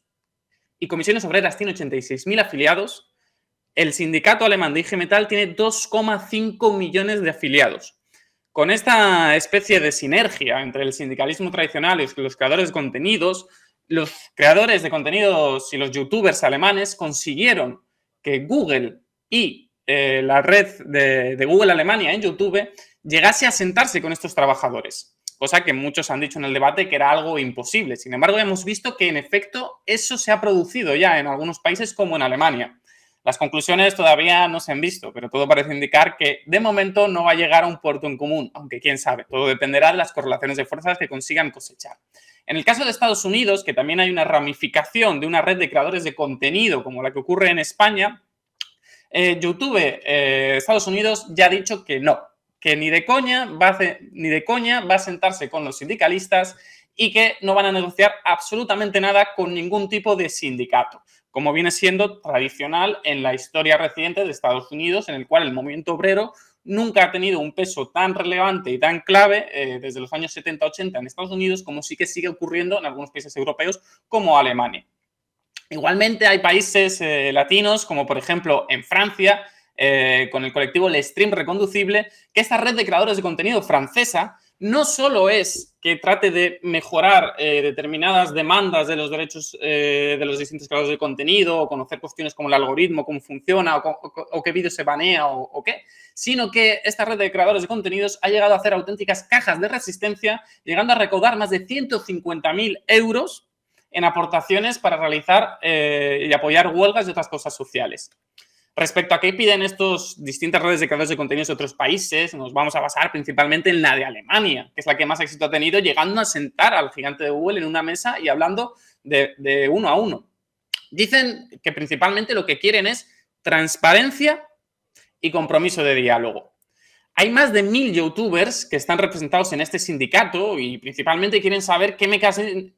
y Comisiones Obreras tiene ochenta y seis mil afiliados, el sindicato alemán de I G Metall tiene dos coma cinco millones de afiliados. Con esta especie de sinergia entre el sindicalismo tradicional y los creadores de contenidos, los creadores de contenidos y los youtubers alemanes consiguieron que Google y eh, la red de, de Google Alemania en YouTube llegase a sentarse con estos trabajadores. Cosa que muchos han dicho en el debate que era algo imposible. Sin embargo, hemos visto que, en efecto, eso se ha producido ya en algunos países como en Alemania. Las conclusiones todavía no se han visto, pero todo parece indicar que, de momento, no va a llegar a un puerto en común, aunque quién sabe, todo dependerá de las correlaciones de fuerzas que consigan cosechar. En el caso de Estados Unidos, que también hay una ramificación de una red de creadores de contenido como la que ocurre en España, eh, YouTube, eh, Estados Unidos, ya ha dicho que no. que ni de, coña va a, ni de coña va a sentarse con los sindicalistas y que no van a negociar absolutamente nada con ningún tipo de sindicato, como viene siendo tradicional en la historia reciente de Estados Unidos, en el cual el movimiento obrero nunca ha tenido un peso tan relevante y tan clave eh, desde los años setenta a ochenta en Estados Unidos, como sí que sigue ocurriendo en algunos países europeos como Alemania. Igualmente hay países eh, latinos, como por ejemplo en Francia, Eh, con el colectivo El Stream Reconducible, que esta red de creadores de contenido francesa no solo es que trate de mejorar eh, determinadas demandas de los derechos eh, de los distintos creadores de contenido, o conocer cuestiones como el algoritmo, cómo funciona, o, o, o qué vídeo se banea o, o qué, sino que esta red de creadores de contenidos ha llegado a hacer auténticas cajas de resistencia, llegando a recaudar más de ciento cincuenta mil euros en aportaciones para realizar eh, y apoyar huelgas y otras cosas sociales. Respecto a qué piden estas distintas redes de creadores de contenidos de otros países, nos vamos a basar principalmente en la de Alemania, que es la que más éxito ha tenido, llegando a sentar al gigante de Google en una mesa y hablando de, de uno a uno. Dicen que principalmente lo que quieren es transparencia y compromiso de diálogo. Hay más de mil youtubers que están representados en este sindicato y principalmente quieren saber qué, meca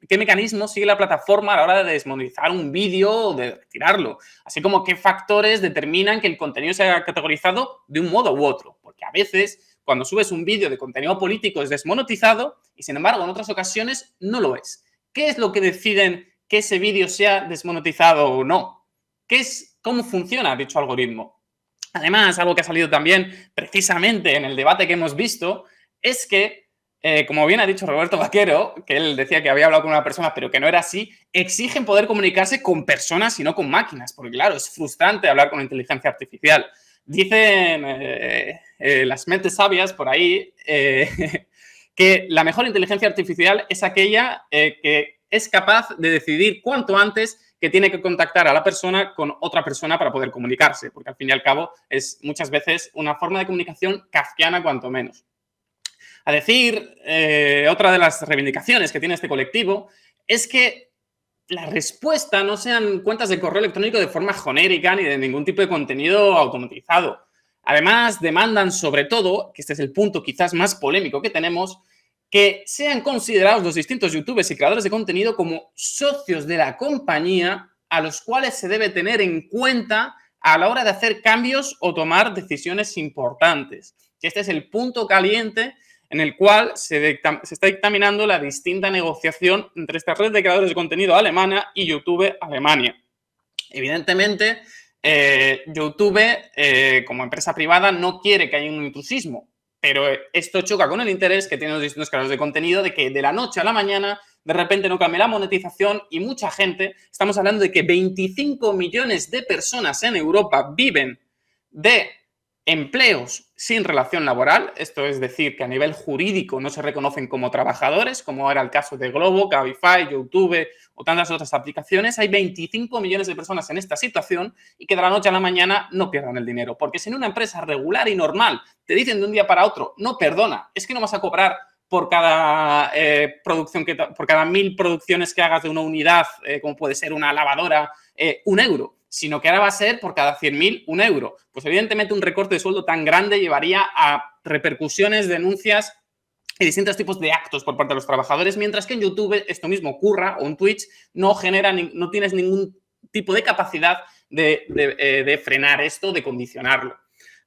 qué mecanismo sigue la plataforma a la hora de desmonetizar un vídeo o de retirarlo, así como qué factores determinan que el contenido sea categorizado de un modo u otro, porque a veces cuando subes un vídeo de contenido político es desmonetizado y sin embargo en otras ocasiones no lo es. ¿Qué es lo que deciden que ese vídeo sea desmonetizado o no? ¿Qué es, cómo funciona dicho algoritmo? Además, algo que ha salido también precisamente en el debate que hemos visto es que, eh, como bien ha dicho Roberto Vaquero, que él decía que había hablado con una persona pero que no era así, exigen poder comunicarse con personas y no con máquinas, porque claro, es frustrante hablar con inteligencia artificial. Dicen eh, eh, las mentes sabias por ahí eh, que la mejor inteligencia artificial es aquella eh, que es capaz de decidir cuanto antes que tiene que contactar a la persona con otra persona para poder comunicarse, porque al fin y al cabo es muchas veces una forma de comunicación kafkiana cuanto menos. A decir, eh, otra de las reivindicaciones que tiene este colectivo es que la respuesta no sean cuentas de correo electrónico de forma genérica ni de ningún tipo de contenido automatizado. Además, demandan sobre todo, que este es el punto quizás más polémico que tenemos, que sean considerados los distintos youtubers y creadores de contenido como socios de la compañía a los cuales se debe tener en cuenta a la hora de hacer cambios o tomar decisiones importantes. Y este es el punto caliente en el cual se, dictam- se está dictaminando la distinta negociación entre esta red de creadores de contenido alemana y YouTube Alemania. Evidentemente, eh, YouTube eh, como empresa privada no quiere que haya un intrusismo, pero esto choca con el interés que tienen los distintos creadores de contenido de que de la noche a la mañana de repente no cambie la monetización y mucha gente, estamos hablando de que veinticinco millones de personas en Europa viven de empleos sin relación laboral, esto es decir, que a nivel jurídico no se reconocen como trabajadores, como era el caso de Glovo, Cabify, YouTube o tantas otras aplicaciones. Hay veinticinco millones de personas en esta situación y que de la noche a la mañana no pierdan el dinero. Porque si en una empresa regular y normal te dicen de un día para otro, no, perdona, es que no vas a cobrar por cada eh, producción que por cada mil producciones que hagas de una unidad, eh, como puede ser una lavadora, eh, un euro, sino que ahora va a ser por cada cien mil un euro. Pues evidentemente un recorte de sueldo tan grande llevaría a repercusiones, denuncias y distintos tipos de actos por parte de los trabajadores, mientras que en YouTube esto mismo ocurra, o en Twitch no genera, no tienes ningún tipo de capacidad de, de, de frenar esto, de condicionarlo.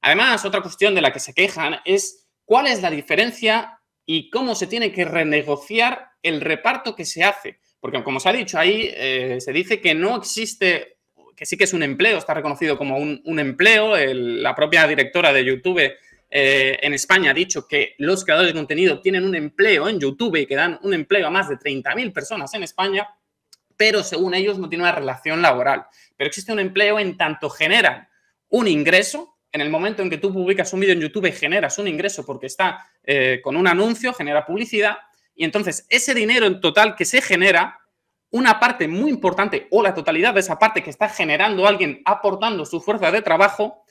Además, otra cuestión de la que se quejan es cuál es la diferencia y cómo se tiene que renegociar el reparto que se hace. Porque, como se ha dicho ahí, eh, se dice que no existe... que sí que es un empleo, está reconocido como un, un empleo. El, la propia directora de YouTube eh, en España ha dicho que los creadores de contenido tienen un empleo en YouTube y que dan un empleo a más de treinta mil personas en España, pero según ellos no tiene una relación laboral. Pero existe un empleo en tanto generan un ingreso. En el momento en que tú publicas un vídeo en YouTube generas un ingreso porque está eh, con un anuncio, genera publicidad, y entonces ese dinero en total que se genera, una parte muy importante o la totalidad de esa parte que está generando alguien aportando su fuerza de trabajo,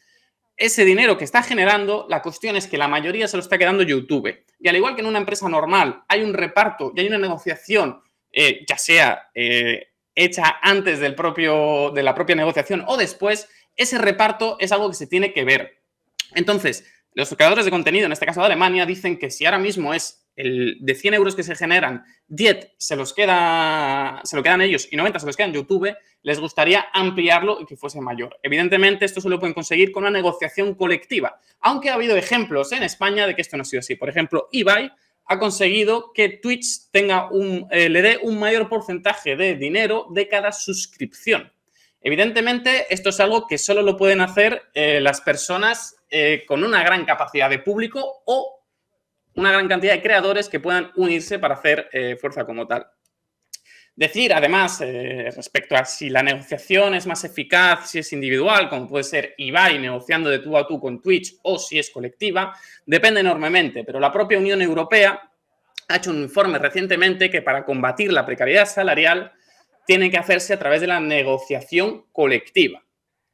ese dinero que está generando, la cuestión es que la mayoría se lo está quedando YouTube. Y al igual que en una empresa normal hay un reparto y hay una negociación, eh, ya sea eh, hecha antes del propio, de la propia negociación o después, ese reparto es algo que se tiene que ver. Entonces, los creadores de contenido, en este caso de Alemania, dicen que si ahora mismo es el de cien euros que se generan, diez se los queda, se lo quedan ellos y noventa se los quedan YouTube, les gustaría ampliarlo y que fuese mayor. Evidentemente, esto se lo pueden conseguir con una negociación colectiva, aunque ha habido ejemplos en España de que esto no ha sido así. Por ejemplo, Ibai ha conseguido que Twitch tenga un, eh, le dé un mayor porcentaje de dinero de cada suscripción. Evidentemente, esto es algo que solo lo pueden hacer eh, las personas eh, con una gran capacidad de público o una gran cantidad de creadores que puedan unirse para hacer eh, fuerza como tal. Decir, además, eh, respecto a si la negociación es más eficaz, si es individual, como puede ser Ibai negociando de tú a tú con Twitch, o si es colectiva, depende enormemente. Pero la propia Unión Europea ha hecho un informe recientemente que para combatir la precariedad salarial tiene que hacerse a través de la negociación colectiva.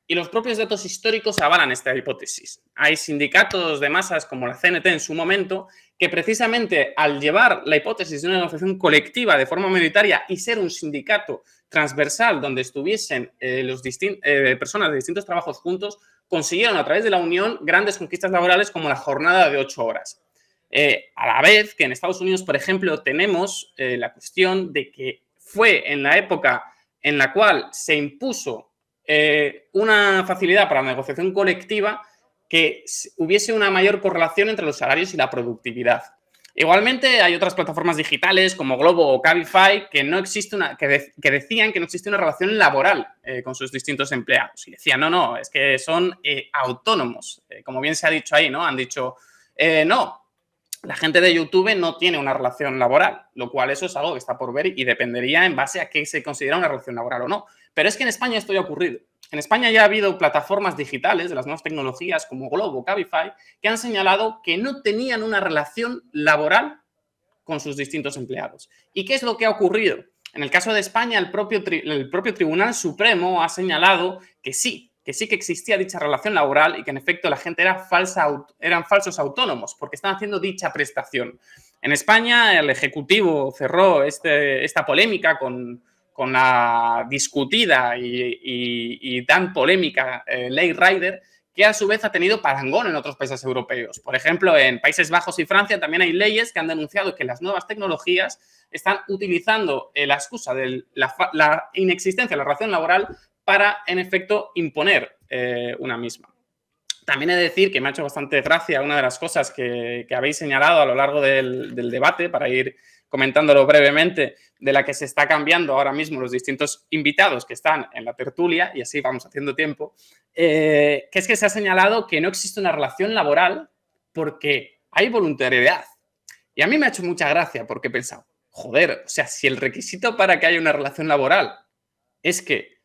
Y los propios datos históricos avalan esta hipótesis. Hay sindicatos de masas como la C N T en su momento que precisamente al llevar la hipótesis de una negociación colectiva de forma mayoritaria y ser un sindicato transversal donde estuviesen eh, los eh, personas de distintos trabajos juntos, consiguieron a través de la Unión grandes conquistas laborales como la jornada de ocho horas. Eh, a la vez que en Estados Unidos, por ejemplo, tenemos eh, la cuestión de que fue en la época en la cual se impuso Eh, una facilidad para la negociación colectiva que hubiese una mayor correlación entre los salarios y la productividad. Igualmente, hay otras plataformas digitales como Glovo o Cabify que, no existe una, que, de, que decían que no existe una relación laboral eh, con sus distintos empleados. Y decían, no, no, es que son eh, autónomos. Eh, como bien se ha dicho ahí, ¿no? Han dicho, eh, no, la gente de YouTube no tiene una relación laboral, lo cual eso es algo que está por ver y dependería en base a qué se considera una relación laboral o no. Pero es que en España esto ya ha ocurrido. En España ya ha habido plataformas digitales de las nuevas tecnologías como Glovo, Cabify, que han señalado que no tenían una relación laboral con sus distintos empleados. ¿Y qué es lo que ha ocurrido? En el caso de España, el propio, tri- el propio Tribunal Supremo ha señalado que sí, que sí que existía dicha relación laboral y que en efecto la gente era falsa, eran falsos autónomos porque están haciendo dicha prestación. En España el Ejecutivo cerró este, esta polémica con... con la discutida y, y, y tan polémica eh, Ley Rider, que a su vez ha tenido parangón en otros países europeos. Por ejemplo, en Países Bajos y Francia también hay leyes que han denunciado que las nuevas tecnologías están utilizando eh, la excusa de la, la inexistencia de la relación laboral para, en efecto, imponer eh, una misma. También he de decir que me ha hecho bastante gracia una de las cosas que, que habéis señalado a lo largo del, del debate, para ir comentándolo brevemente, de la que se está cambiando ahora mismo los distintos invitados que están en la tertulia, y así vamos haciendo tiempo, eh, que es que se ha señalado que no existe una relación laboral porque hay voluntariedad. Y a mí me ha hecho mucha gracia porque he pensado, joder, o sea, si el requisito para que haya una relación laboral es que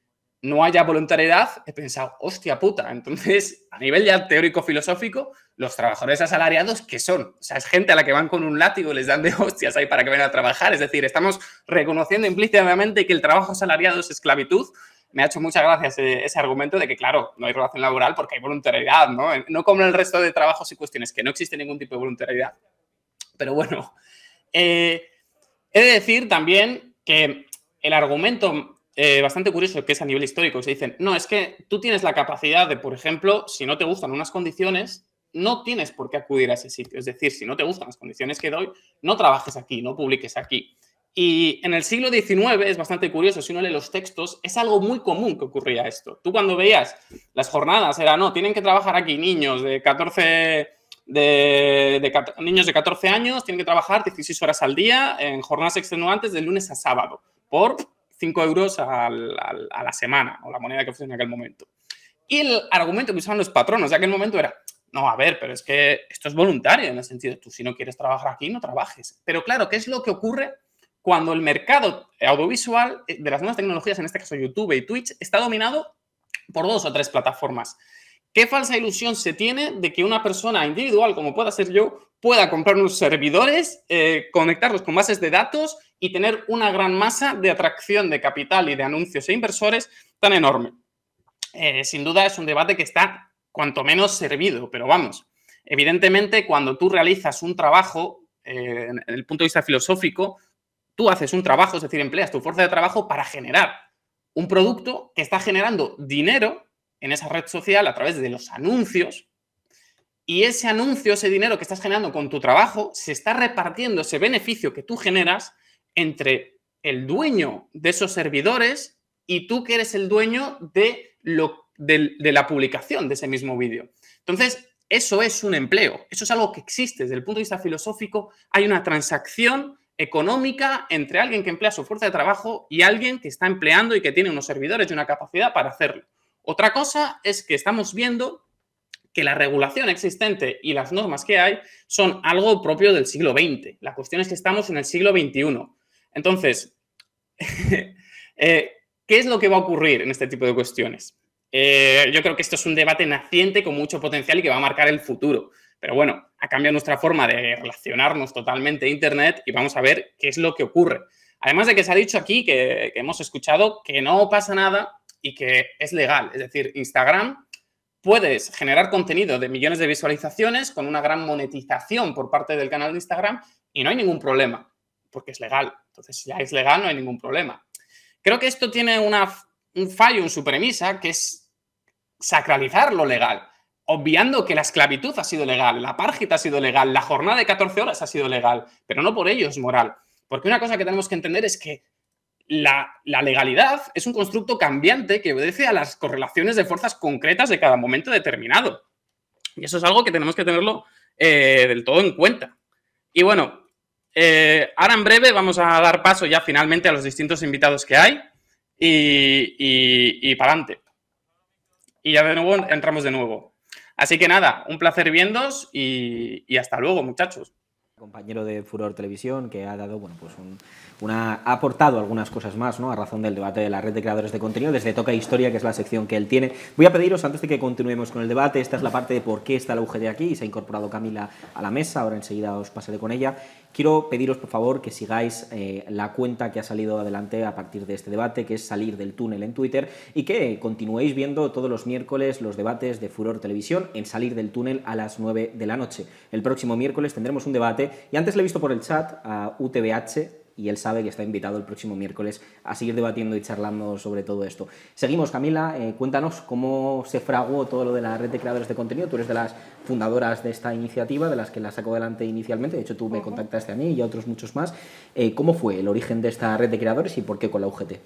no haya voluntariedad, he pensado, hostia puta, entonces a nivel ya teórico-filosófico, los trabajadores asalariados, ¿qué son? O sea, es gente a la que van con un látigo y les dan de hostias ahí para que vengan a trabajar. Es decir, estamos reconociendo implícitamente que el trabajo asalariado es esclavitud. Me ha hecho muchas gracias ese, ese argumento de que, claro, no hay relación laboral porque hay voluntariedad, ¿no? No como en el resto de trabajos y cuestiones, que no existe ningún tipo de voluntariedad. Pero bueno, eh, he de decir también que el argumento eh, bastante curioso que es a nivel histórico, se dicen, no, es que tú tienes la capacidad de, por ejemplo, si no te gustan unas condiciones, no tienes por qué acudir a ese sitio. Es decir, si no te gustan las condiciones que doy, no trabajes aquí, no publiques aquí. Y en el siglo diecinueve, es bastante curioso, si uno lee los textos, es algo muy común que ocurría esto. Tú cuando veías las jornadas, era, no, tienen que trabajar aquí niños de catorce, de, de, niños de catorce años, tienen que trabajar dieciséis horas al día en jornadas extenuantes de lunes a sábado, por cinco euros al, al, a la semana, o la moneda que ofrecen en aquel momento. Y el argumento que usaban los patronos de aquel momento era, no, a ver, pero es que esto es voluntario, en el sentido, tú si no quieres trabajar aquí, no trabajes. Pero claro, ¿qué es lo que ocurre cuando el mercado audiovisual de las nuevas tecnologías, en este caso YouTube y Twitch, está dominado por dos o tres plataformas? ¿Qué falsa ilusión se tiene de que una persona individual, como pueda ser yo, pueda comprar unos servidores, eh, conectarlos con bases de datos y tener una gran masa de atracción de capital y de anuncios e inversores tan enorme? Eh, sin duda es un debate que está cuanto menos servido, pero vamos, evidentemente cuando tú realizas un trabajo, eh, en el punto de vista filosófico, tú haces un trabajo, es decir, empleas tu fuerza de trabajo para generar un producto que está generando dinero en esa red social a través de los anuncios, y ese anuncio, ese dinero que estás generando con tu trabajo, se está repartiendo ese beneficio que tú generas entre el dueño de esos servidores y tú que eres el dueño de, lo, de, de la publicación de ese mismo vídeo. Entonces, eso es un empleo, eso es algo que existe. Desde el punto de vista filosófico, hay una transacción económica entre alguien que emplea su fuerza de trabajo y alguien que está empleando y que tiene unos servidores y una capacidad para hacerlo. Otra cosa es que estamos viendo que la regulación existente y las normas que hay son algo propio del siglo veinte. La cuestión es que estamos en el siglo veintiuno. Entonces, eh, ¿qué es lo que va a ocurrir en este tipo de cuestiones? Eh, yo creo que esto es un debate naciente con mucho potencial y que va a marcar el futuro. Pero bueno, ha cambiado nuestra forma de relacionarnos totalmente a Internet y vamos a ver qué es lo que ocurre. Además de que se ha dicho aquí, que, que hemos escuchado, que no pasa nada y que es legal. Es decir, Instagram, puedes generar contenido de millones de visualizaciones con una gran monetización por parte del canal de Instagram y no hay ningún problema, porque es legal. Entonces, si ya es legal, no hay ningún problema. Creo que esto tiene una, un fallo en su premisa, que es sacralizar lo legal, obviando que la esclavitud ha sido legal, la párgita ha sido legal, la jornada de catorce horas ha sido legal, pero no por ello es moral. Porque una cosa que tenemos que entender es que la, la legalidad es un constructo cambiante que obedece a las correlaciones de fuerzas concretas de cada momento determinado. Y eso es algo que tenemos que tenerlo eh, del todo en cuenta. Y bueno, eh, ahora en breve vamos a dar paso ya finalmente a los distintos invitados que hay y, y, y para adelante. Y ya de nuevo entramos de nuevo. Así que nada, un placer viéndos y, y hasta luego, muchachos. Compañero de Furor Televisión, que ha dado, bueno, pues un, una, ha aportado algunas cosas más, ¿no?, a razón del debate de la red de creadores de contenido desde Toca Historia, que es la sección que él tiene. Voy a pediros, antes de que continuemos con el debate, esta es la parte de por qué está la U G T aquí y se ha incorporado Camila a la mesa, ahora enseguida os pasaré con ella. Quiero pediros, por favor, que sigáis eh, la cuenta que ha salido adelante a partir de este debate, que es Salir del Túnel en Twitter, y que continuéis viendo todos los miércoles los debates de Furor Televisión en Salir del Túnel a las nueve de la noche. El próximo miércoles tendremos un debate, y antes le he visto por el chat a U T B H, y él sabe que está invitado el próximo miércoles a seguir debatiendo y charlando sobre todo esto. Seguimos, Camila, eh, cuéntanos cómo se fraguó todo lo de la red de creadores de contenido. Tú eres de las fundadoras de esta iniciativa, de las que la sacó adelante inicialmente. De hecho, tú me contactaste a mí y a otros muchos más. Eh, ¿Cómo fue el origen de esta red de creadores y por qué con la U G T?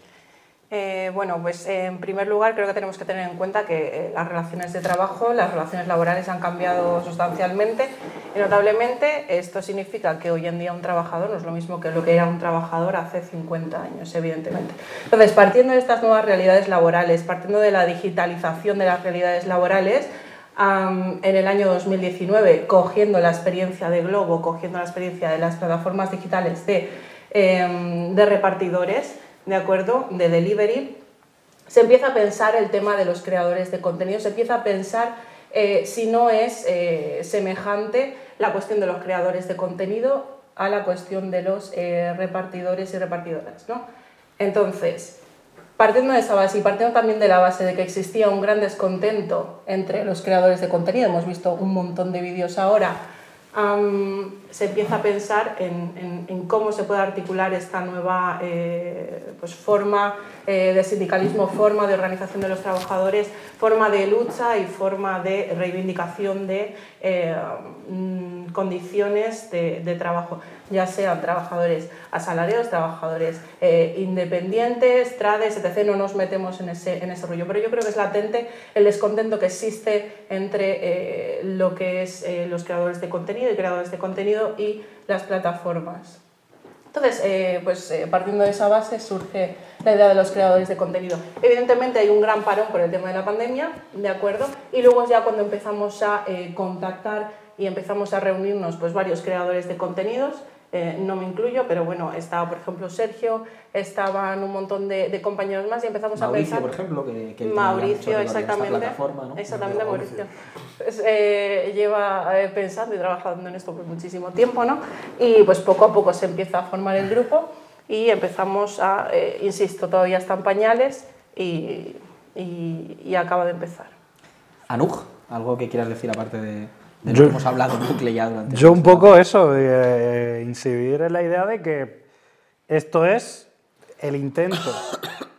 Eh, bueno, pues eh, en primer lugar creo que tenemos que tener en cuenta que eh, las relaciones de trabajo, las relaciones laborales han cambiado sustancialmente y notablemente. Esto significa que hoy en día un trabajador no es lo mismo que lo que era un trabajador hace cincuenta años, evidentemente. Entonces, partiendo de estas nuevas realidades laborales, partiendo de la digitalización de las realidades laborales, um, en el año dos mil diecinueve, cogiendo la experiencia de Glovo, cogiendo la experiencia de las plataformas digitales de, eh, de repartidores, ¿de acuerdo?, de delivery, se empieza a pensar el tema de los creadores de contenido, se empieza a pensar eh, si no es eh, semejante la cuestión de los creadores de contenido a la cuestión de los eh, repartidores y repartidoras, ¿no? Entonces, partiendo de esa base y partiendo también de la base de que existía un gran descontento entre los creadores de contenido, hemos visto un montón de vídeos ahora, um, se empieza a pensar en, en, en cómo se puede articular esta nueva eh, pues forma eh, de sindicalismo, forma de organización de los trabajadores, forma de lucha y forma de reivindicación de eh, condiciones de, de trabajo, ya sean trabajadores asalariados, trabajadores eh, independientes, trades, etcétera. No nos metemos en ese, en ese rollo, pero yo creo que es latente el descontento que existe entre eh, lo que es eh, los creadores de contenido y creadores de contenido y las plataformas. Entonces, eh, pues eh, partiendo de esa base surge la idea de los creadores de contenido. Evidentemente hay un gran parón por el tema de la pandemia, ¿de acuerdo? Y luego ya cuando empezamos a eh, contactar y empezamos a reunirnos pues varios creadores de contenidos, eh, no me incluyo, pero bueno, estaba por ejemplo Sergio, estaban un montón de, de compañeros más y empezamos Mauricio, a pensar... Mauricio, por ejemplo, que, que Mauricio, exactamente, ¿no? Exactamente, no, Mauricio. Pues, eh, lleva eh, pensando y trabajando en esto por muchísimo tiempo, ¿no? Y pues poco a poco se empieza a formar el grupo y empezamos a, eh, insisto, todavía están pañales y, y, y acaba de empezar. Anuj, ¿algo que quieras decir aparte de...? De yo, hemos hablado bucle ya durante yo un poco eso, eh, incidir en la idea de que esto es el intento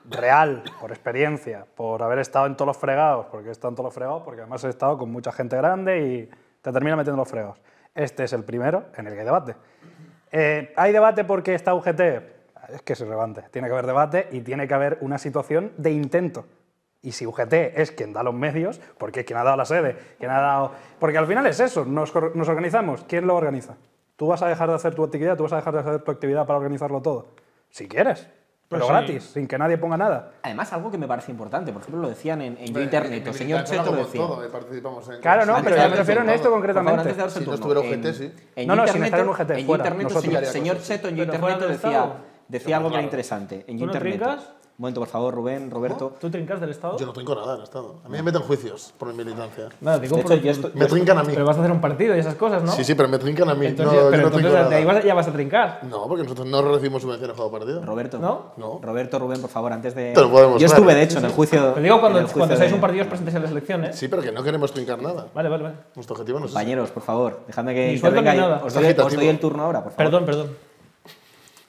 real, por experiencia, por haber estado en todos los fregados, porque he estado en todos los fregados, porque además he estado con mucha gente grande y te termina metiendo los fregados. Este es el primero en el que hay debate. Eh, ¿Hay debate porque está U G T? Es que es irrelevante. Tiene que haber debate y tiene que haber una situación de intento. Y si U G T es quien da los medios, porque es quien ha dado la sede, quien ha dado... Porque al final es eso, nos, nos organizamos. ¿Quién lo organiza? Tú vas a dejar de hacer tu actividad, tú vas a dejar de hacer tu actividad para organizarlo todo. Si quieres, pero pues sí, gratis, sin que nadie ponga nada. Además, algo que me parece importante, por ejemplo, lo decían en, en Internet, el señor Cheto decía. Claro, no, pero yo me refiero en esto concretamente. Si no estuviera U G T, sí. No, no, si no estuviera U G T, fuera. El señor Cheto en Internet decía, decía algo muy interesante. En Internet. Un momento, por favor, Rubén, Roberto. ¿Tú trincas del Estado? Yo no trinco nada del Estado. A mí me meten juicios por mi militancia. Nada, digo de por hecho, el... estoy... Me trincan a mí. Pero vas a hacer un partido y esas cosas, ¿no? Sí, sí, pero me trincan a mí. Entonces, no, pero yo no entonces trinco nada. Vas, ya vas a trincar. No, porque nosotros no recibimos subvenciones a juego partido. Roberto. ¿No? No. Roberto, Rubén, por favor, antes de... Te lo podemos Yo estuve, ver. de hecho, sí, sí. en el juicio... Pero digo, cuando, cuando seáis de... un partido os presentéis a las elecciones. Sí, pero que no queremos trincar nada. Vale, vale, vale. Nuestro objetivo no es... Compañeros, eso. por favor, dejadme que... Intervenga. Os doy el turno ahora, por favor. Perdón, perdón.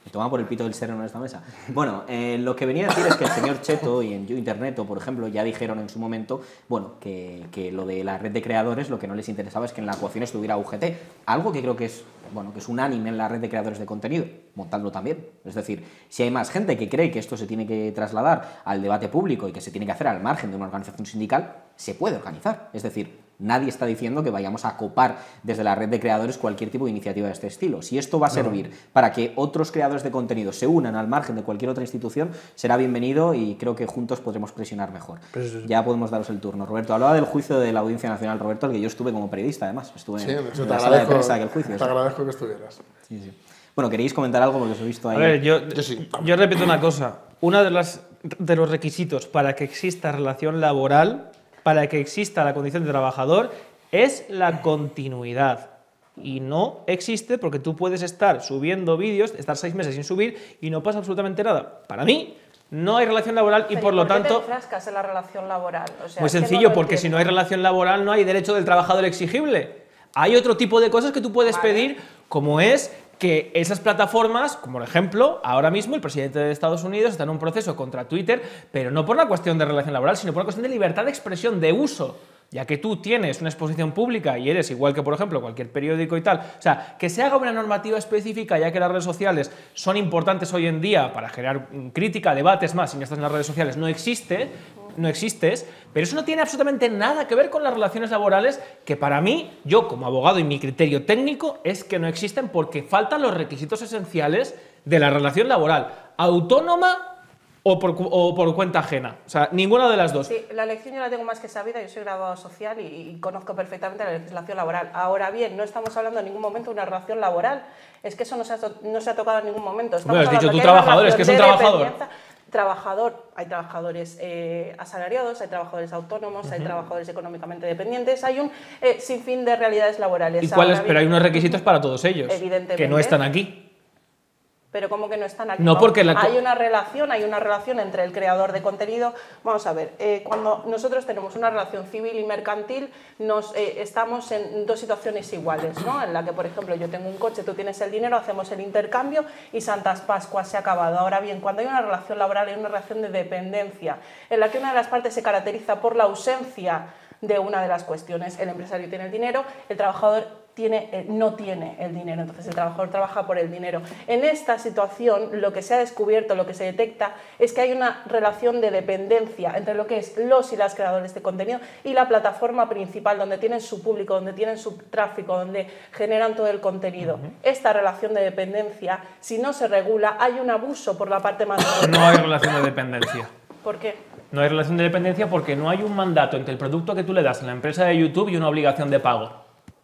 Me toma por el pito del sereno en esta mesa. Bueno, eh, lo que venía a decir es que el señor Cheto y en Yo Internet, o por ejemplo, ya dijeron en su momento, bueno, que, que lo de la red de creadores lo que no les interesaba es que en la ecuación estuviera U G T. Algo que creo que es, bueno, que es unánime en la red de creadores de contenido. Montadlo también. Es decir, si hay más gente que cree que esto se tiene que trasladar al debate público y que se tiene que hacer al margen de una organización sindical, se puede organizar. Es decir... Nadie está diciendo que vayamos a copar desde la red de creadores cualquier tipo de iniciativa de este estilo. Si esto va a servir no. para que otros creadores de contenido se unan al margen de cualquier otra institución, será bienvenido y creo que juntos podremos presionar mejor. Pues, ya podemos daros el turno. Roberto, hablaba del juicio de la Audiencia Nacional, Roberto, al que yo estuve como periodista, además. Estuve sí, en, te en la sala de prensa de aquel juicio. Te agradezco que estuvieras. Sí, sí. Bueno, ¿queréis comentar algo? Porque os he visto ahí. A ver, yo, yo, sí. yo repito una cosa. Uno de, las, de los requisitos para que exista relación laboral... para que exista la condición de trabajador, es la continuidad. Y no existe porque tú puedes estar subiendo vídeos, estar seis meses sin subir y no pasa absolutamente nada. Para mí, no hay relación laboral y, por lo tanto... ¿Por qué te enfrascas en la relación laboral? O sea, muy sencillo, no porque entiendo. si no hay relación laboral, no hay derecho del trabajador exigible. Hay otro tipo de cosas que tú puedes vale. pedir, como es... que esas plataformas, como por ejemplo, ahora mismo el presidente de Estados Unidos está en un proceso contra Twitter, pero no por una cuestión de relación laboral, sino por una cuestión de libertad de expresión, de uso, ya que tú tienes una exposición pública y eres igual que, por ejemplo, cualquier periódico y tal. O sea, que se haga una normativa específica, ya que las redes sociales son importantes hoy en día para generar crítica, debates más, si no estás en las redes sociales no existe, no existes, pero eso no tiene absolutamente nada que ver con las relaciones laborales, que para mí, yo como abogado y mi criterio técnico, es que no existen porque faltan los requisitos esenciales de la relación laboral, autónoma o por, o por cuenta ajena. O sea, ninguna de las dos. Sí, la lección yo la tengo más que sabida, yo soy graduado social y, y conozco perfectamente la legislación laboral. Ahora bien, no estamos hablando en ningún momento de una relación laboral, es que eso no se ha, no se ha tocado en ningún momento. Estamos bueno, has dicho tú trabajador, es que es un trabajador. trabajador, hay trabajadores eh, asalariados, hay trabajadores autónomos, uh-huh. hay trabajadores económicamente dependientes, hay un eh, sinfín de realidades laborales. ¿Y cuáles? Pero hay unos requisitos para todos ellos, evidentemente, que no están aquí. Pero ¿cómo que no están aquí? No, porque la... Hay una relación, hay una relación entre el creador de contenido. Vamos a ver, eh, cuando nosotros tenemos una relación civil y mercantil, nos eh, estamos en dos situaciones iguales, ¿no? En la que, por ejemplo, yo tengo un coche, tú tienes el dinero, hacemos el intercambio y Santas Pascuas, se ha acabado. Ahora bien, cuando hay una relación laboral, hay una relación de dependencia, en la que una de las partes se caracteriza por la ausencia de una de las cuestiones. El empresario tiene el dinero, el trabajador... Tiene, no tiene el dinero, entonces el trabajador trabaja por el dinero. En esta situación lo que se ha descubierto, lo que se detecta, es que hay una relación de dependencia entre lo que es los y las creadores de contenido y la plataforma principal donde tienen su público, donde tienen su tráfico, donde generan todo el contenido. Uh-huh. Esta relación de dependencia, si no se regula, hay un abuso por la parte más... No hay relación de dependencia. ¿Por qué? No hay relación de dependencia porque no hay un mandato entre el producto que tú le das en la empresa de YouTube y una obligación de pago.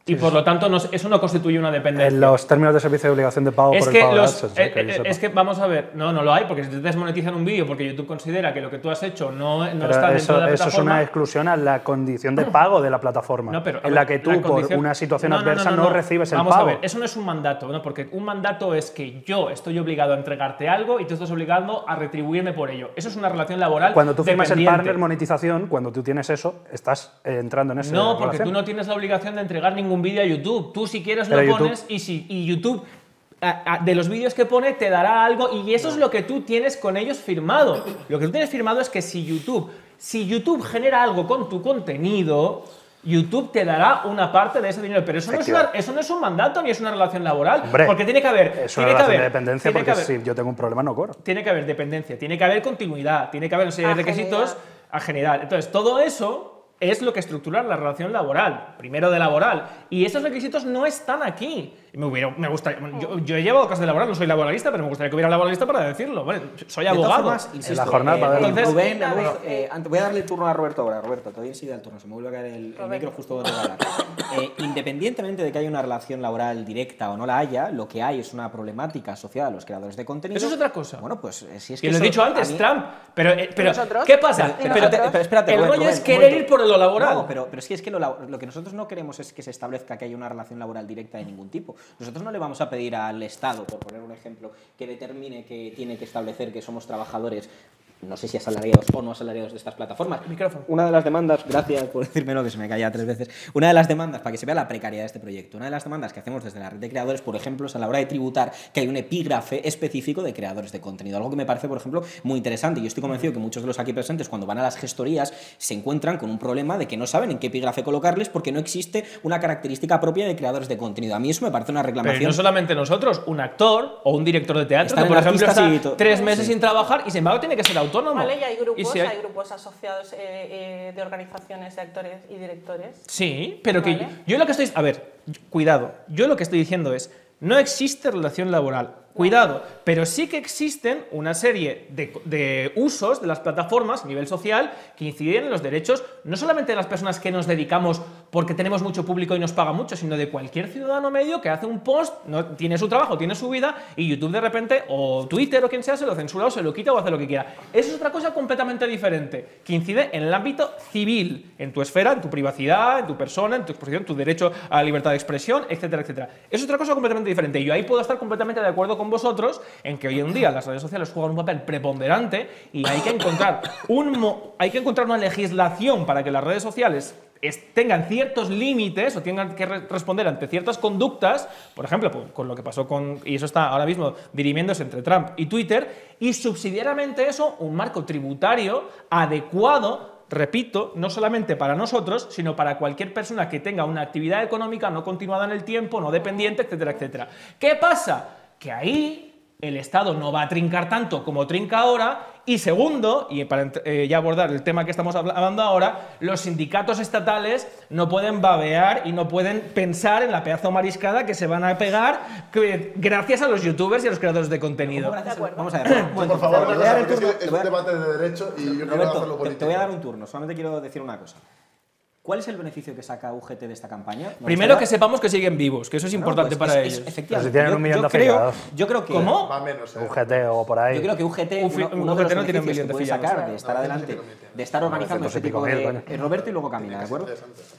Y por lo tanto, no, eso no constituye una dependencia. En los términos de servicio de obligación de pago es por que el pago los, de AdSense, eh, que eh, es que, vamos a ver, no, no lo hay, porque si te desmonetizan un vídeo porque YouTube considera que lo que tú has hecho no, no está eso, dentro de la plataforma... Eso es una exclusión a la condición de pago de la plataforma, no, pero, en ver, la que tú, la por una situación no, adversa, no, no, no, no, no recibes el vamos pago. Vamos a ver, eso no es un mandato, ¿no? Porque un mandato es que yo estoy obligado a entregarte algo y tú estás obligado a retribuirme por ello. Eso es una relación laboral. Cuando tú firmas el partner monetización, cuando tú tienes eso, estás eh, entrando en esa No, relación. Porque tú no tienes la obligación de entregar ningún un vídeo a YouTube. Tú si quieres lo Pero pones YouTube. y si y YouTube a, a, de los vídeos que pone te dará algo y eso es lo que tú tienes con ellos firmado. Lo que tú tienes firmado es que si YouTube, si YouTube genera algo con tu contenido, YouTube te dará una parte de ese dinero. Pero eso, no es, una, eso no es un mandato ni es una relación laboral. Hombre, porque tiene que haber... Es una tiene relación que haber, de dependencia porque haber, si yo tengo un problema no corro. Tiene que haber dependencia, tiene que haber continuidad, tiene que haber una serie de requisitos a generar. Entonces, todo eso... es lo que estructura la relación laboral, primero de laboral, y esos requisitos no están aquí. Me hubiera, me gustaría, yo, yo he llevado casos de laboral, no soy laboralista, pero me gustaría que hubiera laboralista para decirlo. Bueno, soy abogado. Formas, insisto, en la jornada, eh, entonces, Rubén, Rubén, eh, voy a darle el turno a Roberto ahora. Roberto, todavía sigue el turno, se me vuelve a caer el, el micro justo donde va. Eh, independientemente de que haya una relación laboral directa o no la haya, lo que hay es una problemática asociada a los creadores de contenido. Eso es otra cosa. Bueno, pues si es que... Y lo he dicho antes, mí, Trump. Pero, eh, pero ¿qué pasa? Pero, pero, pero espérate, el rollo es querer ir por lo laboral. No, pero, pero es que, es que lo, lo que nosotros no queremos es que se establezca que haya una relación laboral directa de ningún tipo. Nosotros no le vamos a pedir al Estado, por poner un ejemplo, que determine que tiene que establecer que somos trabajadores, no sé si asalariados o no asalariados de estas plataformas. Micrófono. Una de las demandas, gracias por decírmelo, que se me caía tres veces, una de las demandas, para que se vea la precariedad de este proyecto, una de las demandas que hacemos desde la red de creadores, por ejemplo, es a la hora de tributar que hay un epígrafe específico de creadores de contenido, algo que me parece, por ejemplo, muy interesante. Yo estoy convencido que muchos de los aquí presentes, cuando van a las gestorías, se encuentran con un problema de que no saben en qué epígrafe colocarles porque no existe una característica propia de creadores de contenido. A mí eso me parece una reclamación. Pero no solamente nosotros, un actor o un director de teatro que, por ejemplo, está tres meses sí. sin trabajar y sin embargo tiene que ser autónomo. Vale, y hay grupos, ¿Y si hay... hay grupos asociados eh, eh, de organizaciones de actores y directores. Sí, pero ¿Vale? que yo, yo lo que estoy... A ver, cuidado. Yo lo que estoy diciendo es, no existe relación laboral. Cuidado. Pero sí que existen una serie de, de usos de las plataformas a nivel social que inciden en los derechos, no solamente de las personas que nos dedicamos porque tenemos mucho público y nos paga mucho, sino de cualquier ciudadano medio que hace un post, no, tiene su trabajo, tiene su vida, y YouTube de repente, o Twitter o quien sea, se lo censura o se lo quita o hace lo que quiera. Eso es otra cosa completamente diferente, que incide en el ámbito civil, en tu esfera, en tu privacidad, en tu persona, en tu exposición, tu derecho a la libertad de expresión, etcétera, etcétera. Es otra cosa completamente diferente. Yo ahí puedo estar completamente de acuerdo con vosotros en que hoy en día las redes sociales juegan un papel preponderante y hay que encontrar un mo hay que encontrar una legislación para que las redes sociales tengan ciertos límites o tengan que re responder ante ciertas conductas, por ejemplo, pues, con lo que pasó con, y eso está ahora mismo dirimiéndose entre Trump y Twitter, y subsidiariamente eso, un marco tributario adecuado. Repito, no solamente para nosotros, sino para cualquier persona que tenga una actividad económica no continuada en el tiempo, no dependiente, etcétera, etcétera. ¿Qué pasa? Que ahí el Estado no va a trincar tanto como trinca ahora. Y segundo, y para eh, ya abordar el tema que estamos hablando ahora, los sindicatos estatales no pueden babear y no pueden pensar en la pedazo mariscada que se van a pegar que, gracias a los youtubers y a los creadores de contenido. Vamos a ver. Bueno, por favor, voy a dar el turno. Es un debate de derecho y yo Roberto, quiero hacerlo político. Te voy a dar un turno, solamente quiero decir una cosa. ¿Cuál es el beneficio que saca U G T de esta campaña? ¿No? Primero que sepamos que siguen vivos, que eso es importante, claro, pues, para es, ellos. Es, efectivamente. Pero si tienen yo, un millón yo de afiliados. Yo creo que... ¿Cómo? Va menos, eh. U G T o por ahí. Yo creo que U G T, Ufi, uno, uno U G T de los no tiene un millón de afiliados. Sacar, no, de estar no, adelante, no, de estar organizando no, este tipo mil, de... Bueno. Roberto y luego Camila, ¿de acuerdo?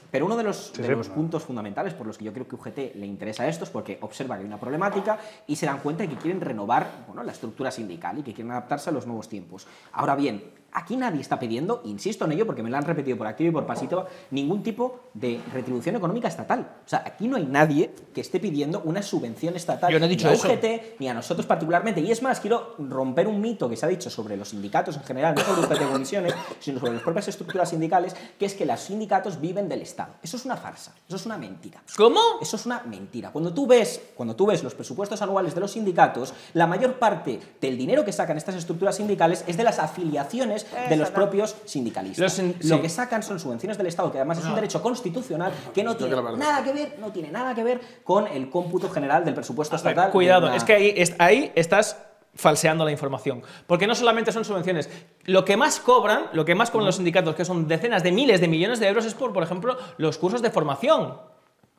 Pero uno de los, sí, de sí, los no. puntos fundamentales por los que yo creo que U G T le interesa a esto es porque observa que hay una problemática y se dan cuenta de que quieren renovar, bueno, la estructura sindical y que quieren adaptarse a los nuevos tiempos. Ahora bien, aquí nadie está pidiendo, insisto en ello porque me lo han repetido por activo y por pasivo, ningún tipo de retribución económica estatal. O sea, aquí no hay nadie que esté pidiendo una subvención estatal. Yo no he dicho ni a U G T, eso. Ni a nosotros particularmente. Y es más, quiero romper un mito que se ha dicho sobre los sindicatos en general, no sobre U G T Comisiones, sino sobre las propias estructuras sindicales, que es que los sindicatos viven del Estado. Eso es una farsa, eso es una mentira. ¿Cómo? Eso es una mentira. Cuando tú ves, cuando tú ves los presupuestos anuales de los sindicatos, la mayor parte del dinero que sacan estas estructuras sindicales es de las afiliaciones de los propios sindicalistas. Los sin lo sí. que sacan son subvenciones del Estado, que además es un derecho constitucional que no tiene nada que ver, no tiene nada que ver con el cómputo general del presupuesto estatal. Ver, cuidado, una... es que ahí, es, ahí estás falseando la información, porque no solamente son subvenciones. Lo que más cobran, lo que más cobran uh-huh. los sindicatos, que son decenas de miles de millones de euros, es por, por ejemplo, los cursos de formación.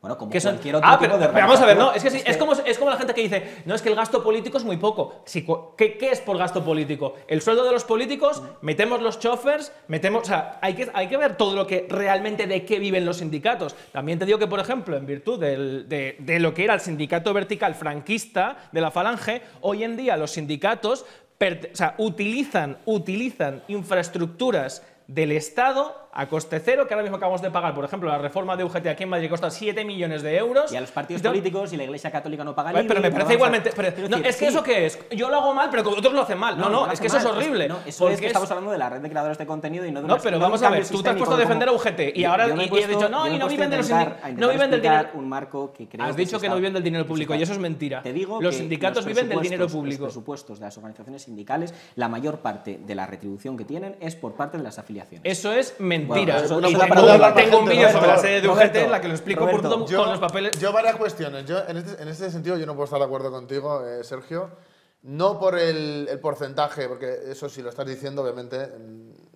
Bueno, como que son, cualquier otro ah, tipo pero, de pero vamos a ver, no, es que, sí, es, que... Es, como, es como la gente que dice, no, es que el gasto político es muy poco. Si, ¿qué, ¿Qué es por gasto político? El sueldo de los políticos, metemos los chofers, metemos... O sea, hay que, hay que ver todo lo que realmente de qué viven los sindicatos. También te digo que, por ejemplo, en virtud del, de, de lo que era el sindicato vertical franquista de la Falange, hoy en día los sindicatos per, o sea, utilizan, utilizan infraestructuras del Estado a coste cero, que ahora mismo acabamos de pagar, por ejemplo, la reforma de U G T aquí en Madrid cuesta siete millones de euros. Y a los partidos entonces, políticos y la Iglesia Católica no pagan. Pues, pero me parece igualmente... Pero, pero no, decir, es que sí. eso que es, yo lo hago mal, pero otros lo hacen mal. No, no, no es que eso mal. Es horrible. No, eso porque es que es... estamos hablando de la red de creadores de contenido y no de una... No, pero vamos a ver, tú te has puesto a defender a U G T y ahora y, puesto, y he dicho, no, y no viven del dinero. No viven del dinero. Un marco que creo has dicho que no viven del dinero público y eso es mentira. Te digo los sindicatos viven del dinero público. Los presupuestos de las organizaciones sindicales, la mayor parte de la retribución que tienen es por parte de las afiliaciones. Eso es mentira. Bueno, eso, tengo, tengo un vídeo sobre la sede de U G T en la que lo explico Roberto, por todo, yo, con los papeles. Yo varias cuestiones. Yo, en, este, en este sentido yo no puedo estar de acuerdo contigo, eh, Sergio. No por el, el porcentaje, porque eso si lo estás diciendo obviamente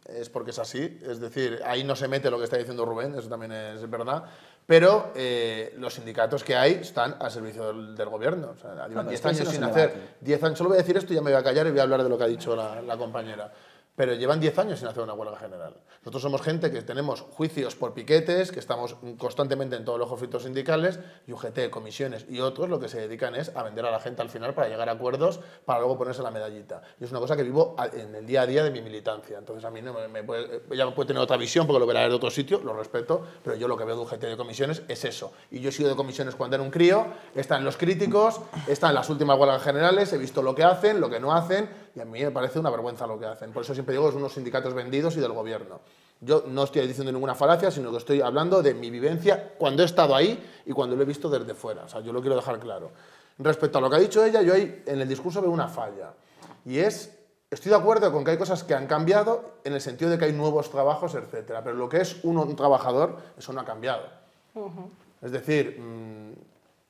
es porque es así. Es decir, ahí no se mete lo que está diciendo Rubén, eso también es verdad. Pero eh, los sindicatos que hay están al servicio del, del gobierno. O sea, llevan diez años sin hacer. diez años. Solo voy a decir esto y ya me voy a callar y voy a hablar de lo que ha dicho la, la compañera. Pero llevan diez años sin hacer una huelga general. Nosotros somos gente que tenemos juicios por piquetes, que estamos constantemente en todos los conflictos sindicales, y U G T, comisiones y otros lo que se dedican es a vender a la gente al final para llegar a acuerdos, para luego ponerse la medallita. Y es una cosa que vivo en el día a día de mi militancia. Entonces a mí no me, me puede, ya puede tener otra visión porque lo verá de otro sitio, lo respeto, pero yo lo que veo de U G T de comisiones es eso. Y yo he sido de comisiones cuando era un crío, están los críticos, están las últimas huelgas generales, he visto lo que hacen, lo que no hacen... Y a mí me parece una vergüenza lo que hacen. Por eso siempre digo que son unos sindicatos vendidos y del gobierno. Yo no estoy diciendo ninguna falacia, sino que estoy hablando de mi vivencia cuando he estado ahí y cuando lo he visto desde fuera. O sea, yo lo quiero dejar claro. Respecto a lo que ha dicho ella, yo ahí en el discurso veo una falla. Y es, estoy de acuerdo con que hay cosas que han cambiado en el sentido de que hay nuevos trabajos, etcétera. Pero lo que es uno, un trabajador, eso no ha cambiado. Uh-huh. Es decir,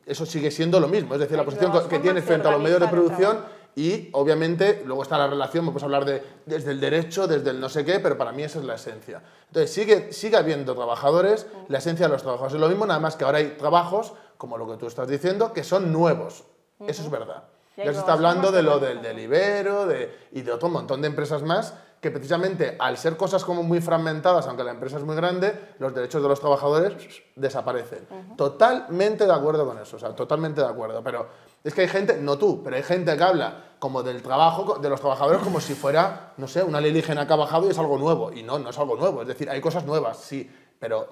eso sigue siendo lo mismo. Es decir, la posición que tiene frente a los medios de producción... Y, obviamente, luego está la relación, me puedes hablar de, desde el derecho, desde el no sé qué, pero para mí esa es la esencia. Entonces, sigue, sigue habiendo trabajadores, la esencia de los trabajadores es lo mismo, nada más que ahora hay trabajos, como lo que tú estás diciendo, que son nuevos. Uh-huh. Eso es verdad. Ya, ya se está hablando de lo del delibero de, y de otro montón de empresas más, que precisamente al ser cosas como muy fragmentadas, aunque la empresa es muy grande, los derechos de los trabajadores desaparecen. Uh-huh. Totalmente de acuerdo con eso, o sea, totalmente de acuerdo. Pero es que hay gente, no tú, pero hay gente que habla como del trabajo de los trabajadores como si fuera, no sé, una alienígena que ha bajado y es algo nuevo. Y no, no es algo nuevo. Es decir, hay cosas nuevas, sí, pero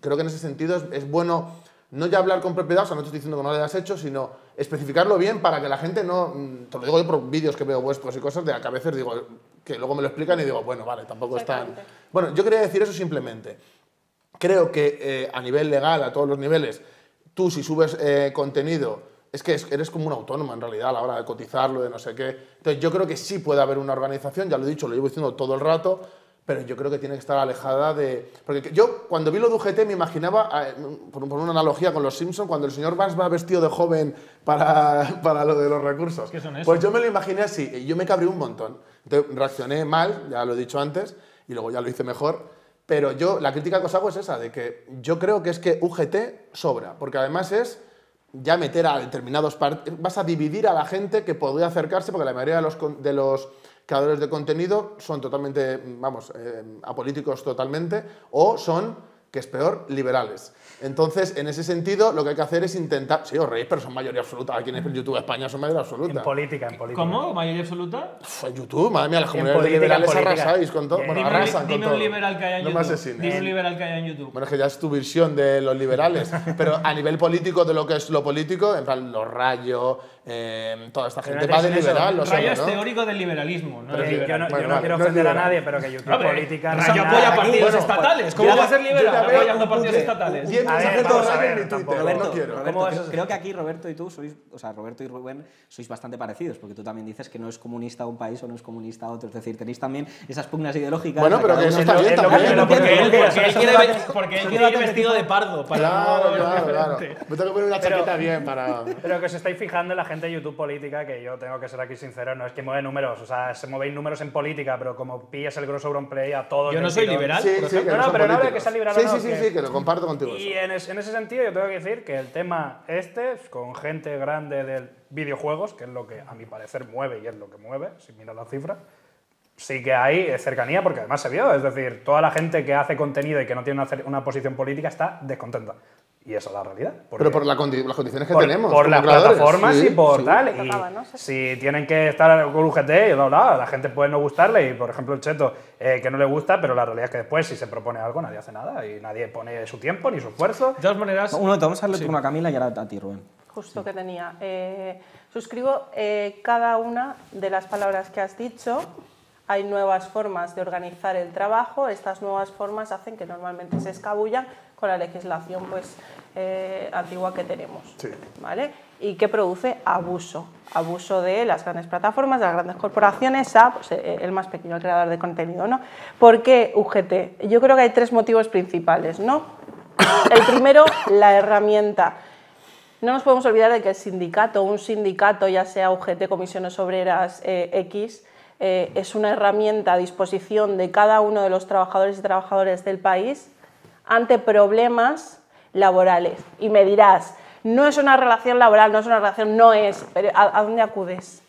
creo que en ese sentido es, es bueno no ya hablar con propiedad, o sea, no te estoy diciendo que no lo hayas hecho, sino especificarlo bien para que la gente no... Te lo digo yo por vídeos que veo vuestros y cosas, de a que a veces digo... que luego me lo explican y digo, bueno, vale, tampoco es tan... Bueno, yo quería decir eso simplemente. Creo que eh, a nivel legal, a todos los niveles, tú si subes eh, contenido, es que eres como un autónomo en realidad a la hora de cotizarlo, de no sé qué. Entonces yo creo que sí puede haber una organización, ya lo he dicho, lo llevo diciendo todo el rato, pero yo creo que tiene que estar alejada de... Porque yo cuando vi lo de U G T me imaginaba, eh, por, por una analogía con los Simpsons, cuando el señor Burns va vestido de joven para, para lo de los recursos. ¿Qué son eso? Pues yo me lo imaginé así, y yo me cabré un montón. Entonces reaccioné mal, ya lo he dicho antes, y luego ya lo hice mejor, Pero yo, la crítica que os hago es esa, de que yo creo que es que U G T sobra, porque además es ya meter a determinados partidos, vas a dividir a la gente que podría acercarse, porque la mayoría de los, de los creadores de contenido son totalmente, vamos, eh, apolíticos totalmente, o son, que es peor, liberales. Entonces, en ese sentido, lo que hay que hacer es intentar... Sí, os reís, pero son mayoría absoluta. Aquí en el YouTube España son mayoría absoluta. En política, en política. ¿Cómo? ¿Mayoría absoluta? Uf, en YouTube, madre mía, las comunidades liberales arrasáis con todo. Bueno, arrasan con todo. Dime un liberal que haya en YouTube. Dime un liberal que haya en YouTube. Bueno, es que ya es tu versión de los liberales. Pero a nivel político, de lo que es lo político, en plan, los rayos, eh, toda esta gente va de liberal. Los rayos es teórico del liberalismo. ¿No? Yo no quiero ofender a nadie, pero que YouTube política... Rayo apoya partidos estatales. ¿Cómo va a ser liberal? Apoyando partidos estatales. Creo que aquí Roberto y tú sois, o sea, Roberto y Rubén sois bastante parecidos, porque tú también dices que no es comunista un país o no es comunista otro, es decir, tenéis también esas pugnas ideológicas. Bueno, pero que eso está bien también. Porque él quiere ir vestido de pardo. Claro, claro, claro. Me tengo que poner una chaqueta bien para... Pero que os estáis fijando en la gente de YouTube política, que yo tengo que ser aquí sincero, no es que mueve números, o sea, se mueven números en política, pero como pillas el grosso Auronplay a todos... Yo no soy liberal. No, no, pero no hablo de que sea liberal. Sí, sí, sí, que lo comparto contigo. Y en, es, en ese sentido yo tengo que decir que el tema este, con gente grande de videojuegos, que es lo que a mi parecer mueve y es lo que mueve, si miras la cifra, sí que hay cercanía, porque además se vio, es decir, toda la gente que hace contenido y que no tiene una, una posición política está descontenta. Y esa es la realidad. Pero por la condi las condiciones que por, tenemos. Por las plataformas sí, y por sí, tal. Sí. Y acaba, ¿no? Si tienen que estar con U G T y bla, bla, la gente puede no gustarle. Y por ejemplo, el Cheto, eh, que no le gusta, pero la realidad es que después, si se propone algo, nadie hace nada. Y nadie pone su tiempo ni su esfuerzo. De todas maneras. No, uno, te vamos a darle sí. turno a Camila y ahora a ti, Rubén. Justo sí. que tenía. Eh, suscribo eh, cada una de las palabras que has dicho. Hay nuevas formas de organizar el trabajo. Estas nuevas formas hacen que normalmente se escabullan con la legislación pues, eh, antigua que tenemos. Sí. ¿Vale? Y que produce abuso. Abuso de las grandes plataformas, de las grandes corporaciones, a pues, el más pequeño, el creador de contenido, ¿no? ¿Por qué U G T? Yo creo que hay tres motivos principales, ¿no? El primero, la herramienta. No nos podemos olvidar de que el sindicato, un sindicato, ya sea U G T, Comisiones Obreras, eh, X... Eh, es una herramienta a disposición de cada uno de los trabajadores y trabajadoras del país ante problemas laborales. Y me dirás, no es una relación laboral, no es una relación, no es, pero ¿a, a dónde acudes?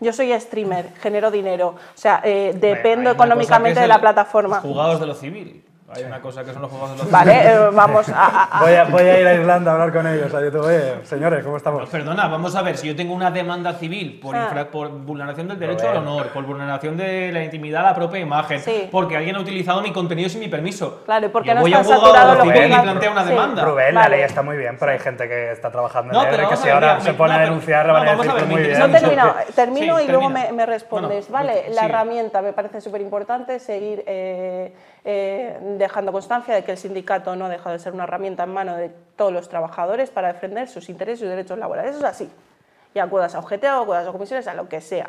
Yo soy streamer, genero dinero, o sea, eh, dependo económicamente de la plataforma. Los juzgados de lo civil. Hay una cosa que son los juegos de los... Vale, eh, vamos a, a, a. Voy a... Voy a ir a Irlanda a hablar con ellos. A YouTube, eh, señores, ¿cómo estamos? Pero perdona, vamos a ver, si yo tengo una demanda civil por, ah. infra, por vulneración del derecho al honor, por vulneración de la intimidad a la propia imagen, sí. porque alguien ha utilizado mi contenido sin mi permiso. Claro, porque yo no voy a juzgado lo civil y plantea una sí. demanda. Rubén, vale. La ley está muy bien, pero hay gente que está trabajando en no, pero que si ahora me, se pone no, a denunciar, no, van a decir muy bien. No, termino, termino sí, y luego me, me respondes. Bueno, vale, sí. La herramienta me parece súper importante seguir. Eh, eh, dejando constancia de que el sindicato no ha dejado de ser una herramienta en mano de todos los trabajadores para defender sus intereses y sus derechos laborales. Eso es así. Y acudas a U G T o acudas a comisiones, a lo que sea.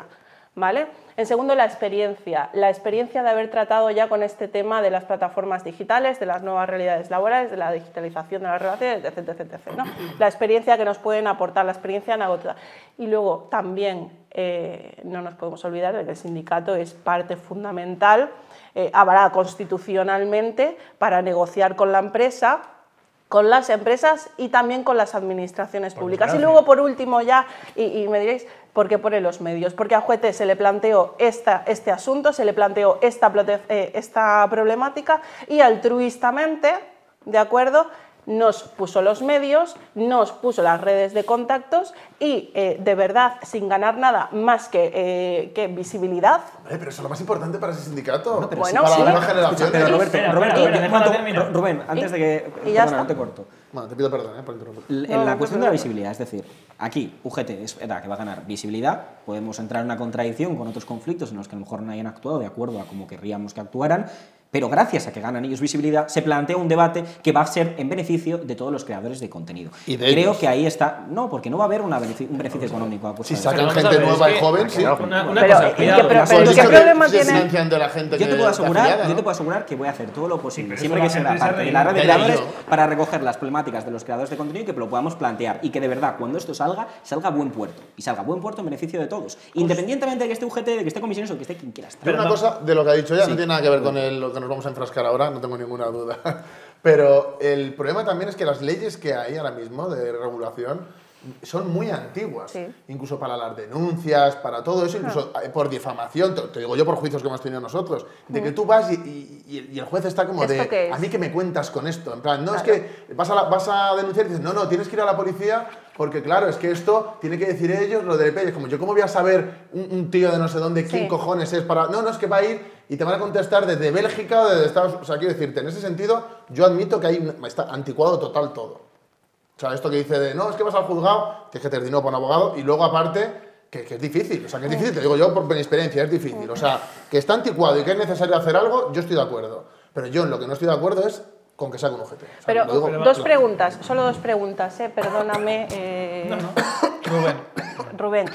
¿Vale? En segundo, la experiencia. La experiencia de haber tratado ya con este tema de las plataformas digitales, de las nuevas realidades laborales, de la digitalización de las relaciones, etcétera, etcétera, ¿no? La experiencia que nos pueden aportar, la experiencia anecdótica. Y luego, también, eh, no nos podemos olvidar de que el sindicato es parte fundamental, eh, avalada constitucionalmente, para negociar con la empresa, con las empresas y también con las administraciones públicas. Pues claro, y luego, por último, ya, y, y me diréis, ¿por qué pone los medios? Porque a U G T se le planteó esta, este asunto, se le planteó esta, eh, esta problemática y altruistamente, ¿de acuerdo?, nos puso los medios, nos puso las redes de contactos y, eh, de verdad, sin ganar nada más que, eh, que visibilidad. Vale, pero eso es lo más importante para ese sindicato. No, pero bueno, sí, para sí, la nueva generación. Pero Roberto, espera, Roberto, espera, Roberto, espera, Roberto, Roberto Rubén, antes de que... Y ya está. No te corto. Bueno, te pido perdón, ¿eh? Por interrumpir. En no, la no, cuestión no, no, no. de la visibilidad, es decir, aquí U G T es verdad que va a ganar visibilidad, podemos entrar en una contradicción con otros conflictos en los que a lo mejor no hayan actuado de acuerdo a como querríamos que actuaran, pero gracias a que ganan ellos visibilidad, se plantea un debate que va a ser en beneficio de todos los creadores de contenido. ¿Y de Creo ellos? que ahí está... No, porque no va a haber una beneficio, un beneficio económico. Pues, si sacan gente nueva y joven, sí. Pero ¿qué problema tiene? Yo te puedo asegurar que voy a hacer todo lo posible, siempre que sea la parte de la red de creadores, para recoger las problemáticas de los creadores de contenido y que lo podamos plantear. Y que de verdad, cuando esto salga, salga a buen puerto. Y salga a buen puerto en beneficio de todos. Independientemente de que esté U G T, de que esté Comisiones o que esté quien quiera estar. Pero una cosa de lo que ha dicho ya no tiene nada que ver con el... nos vamos a enfrascar ahora, no tengo ninguna duda. Pero el problema también es que las leyes que hay ahora mismo de regulación son muy antiguas, sí. Incluso para las denuncias, para todo eso, incluso claro. Por difamación, te, te digo yo por juicios que hemos tenido nosotros, de mm. que tú vas y, y, y el juez está como de, a mí que me cuentas con esto, en plan, no, claro. Es que vas a, la, vas a denunciar y dices, no, no, tienes que ir a la policía porque claro, es que esto tiene que decir ellos, lo de Pérez, como yo cómo voy a saber un, un tío de no sé dónde, quién sí. cojones es para, no, no, es que va a ir y te van a contestar desde Bélgica o desde Estados Unidos, o sea, quiero decirte, en ese sentido, yo admito que hay, está anticuado total todo. O sea, esto que dice de, no, es que vas al juzgado, tienes que tener dinero para un abogado, y luego aparte, que, que es difícil, o sea, que es difícil, te digo yo por mi experiencia, es difícil, o sea, que está anticuado y que es necesario hacer algo, yo estoy de acuerdo, pero yo en lo que no estoy de acuerdo es con que saque un U G T. O sea, pero digo, dos claro. preguntas, solo dos preguntas, ¿eh? Perdóname. Eh... No, no, Rubén. Rubén.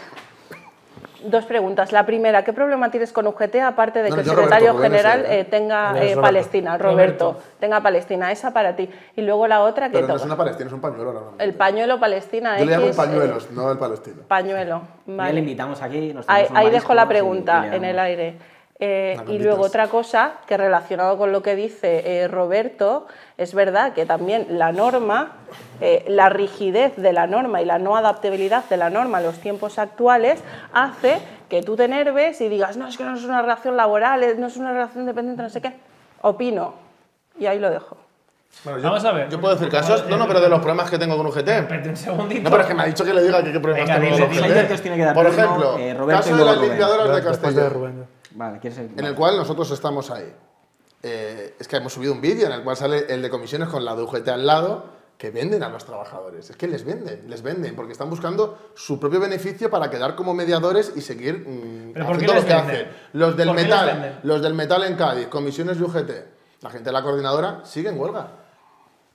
Dos preguntas. La primera, ¿qué problema tienes con U G T aparte de no, que el secretario Roberto, general eh, tenga eh, Roberto. Palestina, Roberto, Roberto, tenga Palestina, esa para ti? Y luego la otra que... Pero no es una Palestina, es un pañuelo. Normalmente. El pañuelo Palestina X, yo le llamo pañuelos, eh, no el palestino. Pañuelo, vale. Le invitamos aquí. Nos ahí ahí dejo la pregunta en el aire. Eh, y luego otra cosa que relacionado con lo que dice eh, Roberto, es verdad que también la norma, eh, la rigidez de la norma y la no adaptabilidad de la norma a los tiempos actuales hace que tú te enerves y digas, no, es que no es una relación laboral, no es una relación dependiente, no sé qué. Opino. Y ahí lo dejo. Bueno, yo, vamos a ver. Yo puedo decir casos, no, no, pero de los problemas que tengo con U G T. Espérate un segundito. No, pero es que me ha dicho que le diga que qué problemas Venga, tengo dile, con dile, U G T. Tiene que dar por turno, ejemplo, eh, Roberto, caso de las Rubén. Limpiadoras de Castellón. Vale, ¿quieres el... En el cual nosotros estamos ahí. Eh, es que hemos subido un vídeo en el cual sale el de comisiones con la de U G T al lado, que venden a los trabajadores. Es que les venden, les venden, porque están buscando su propio beneficio para quedar como mediadores y seguir mmm, haciendo lo que hacen. Los del metal, los del metal en Cádiz, comisiones y U G T, la gente de la coordinadora sigue en huelga.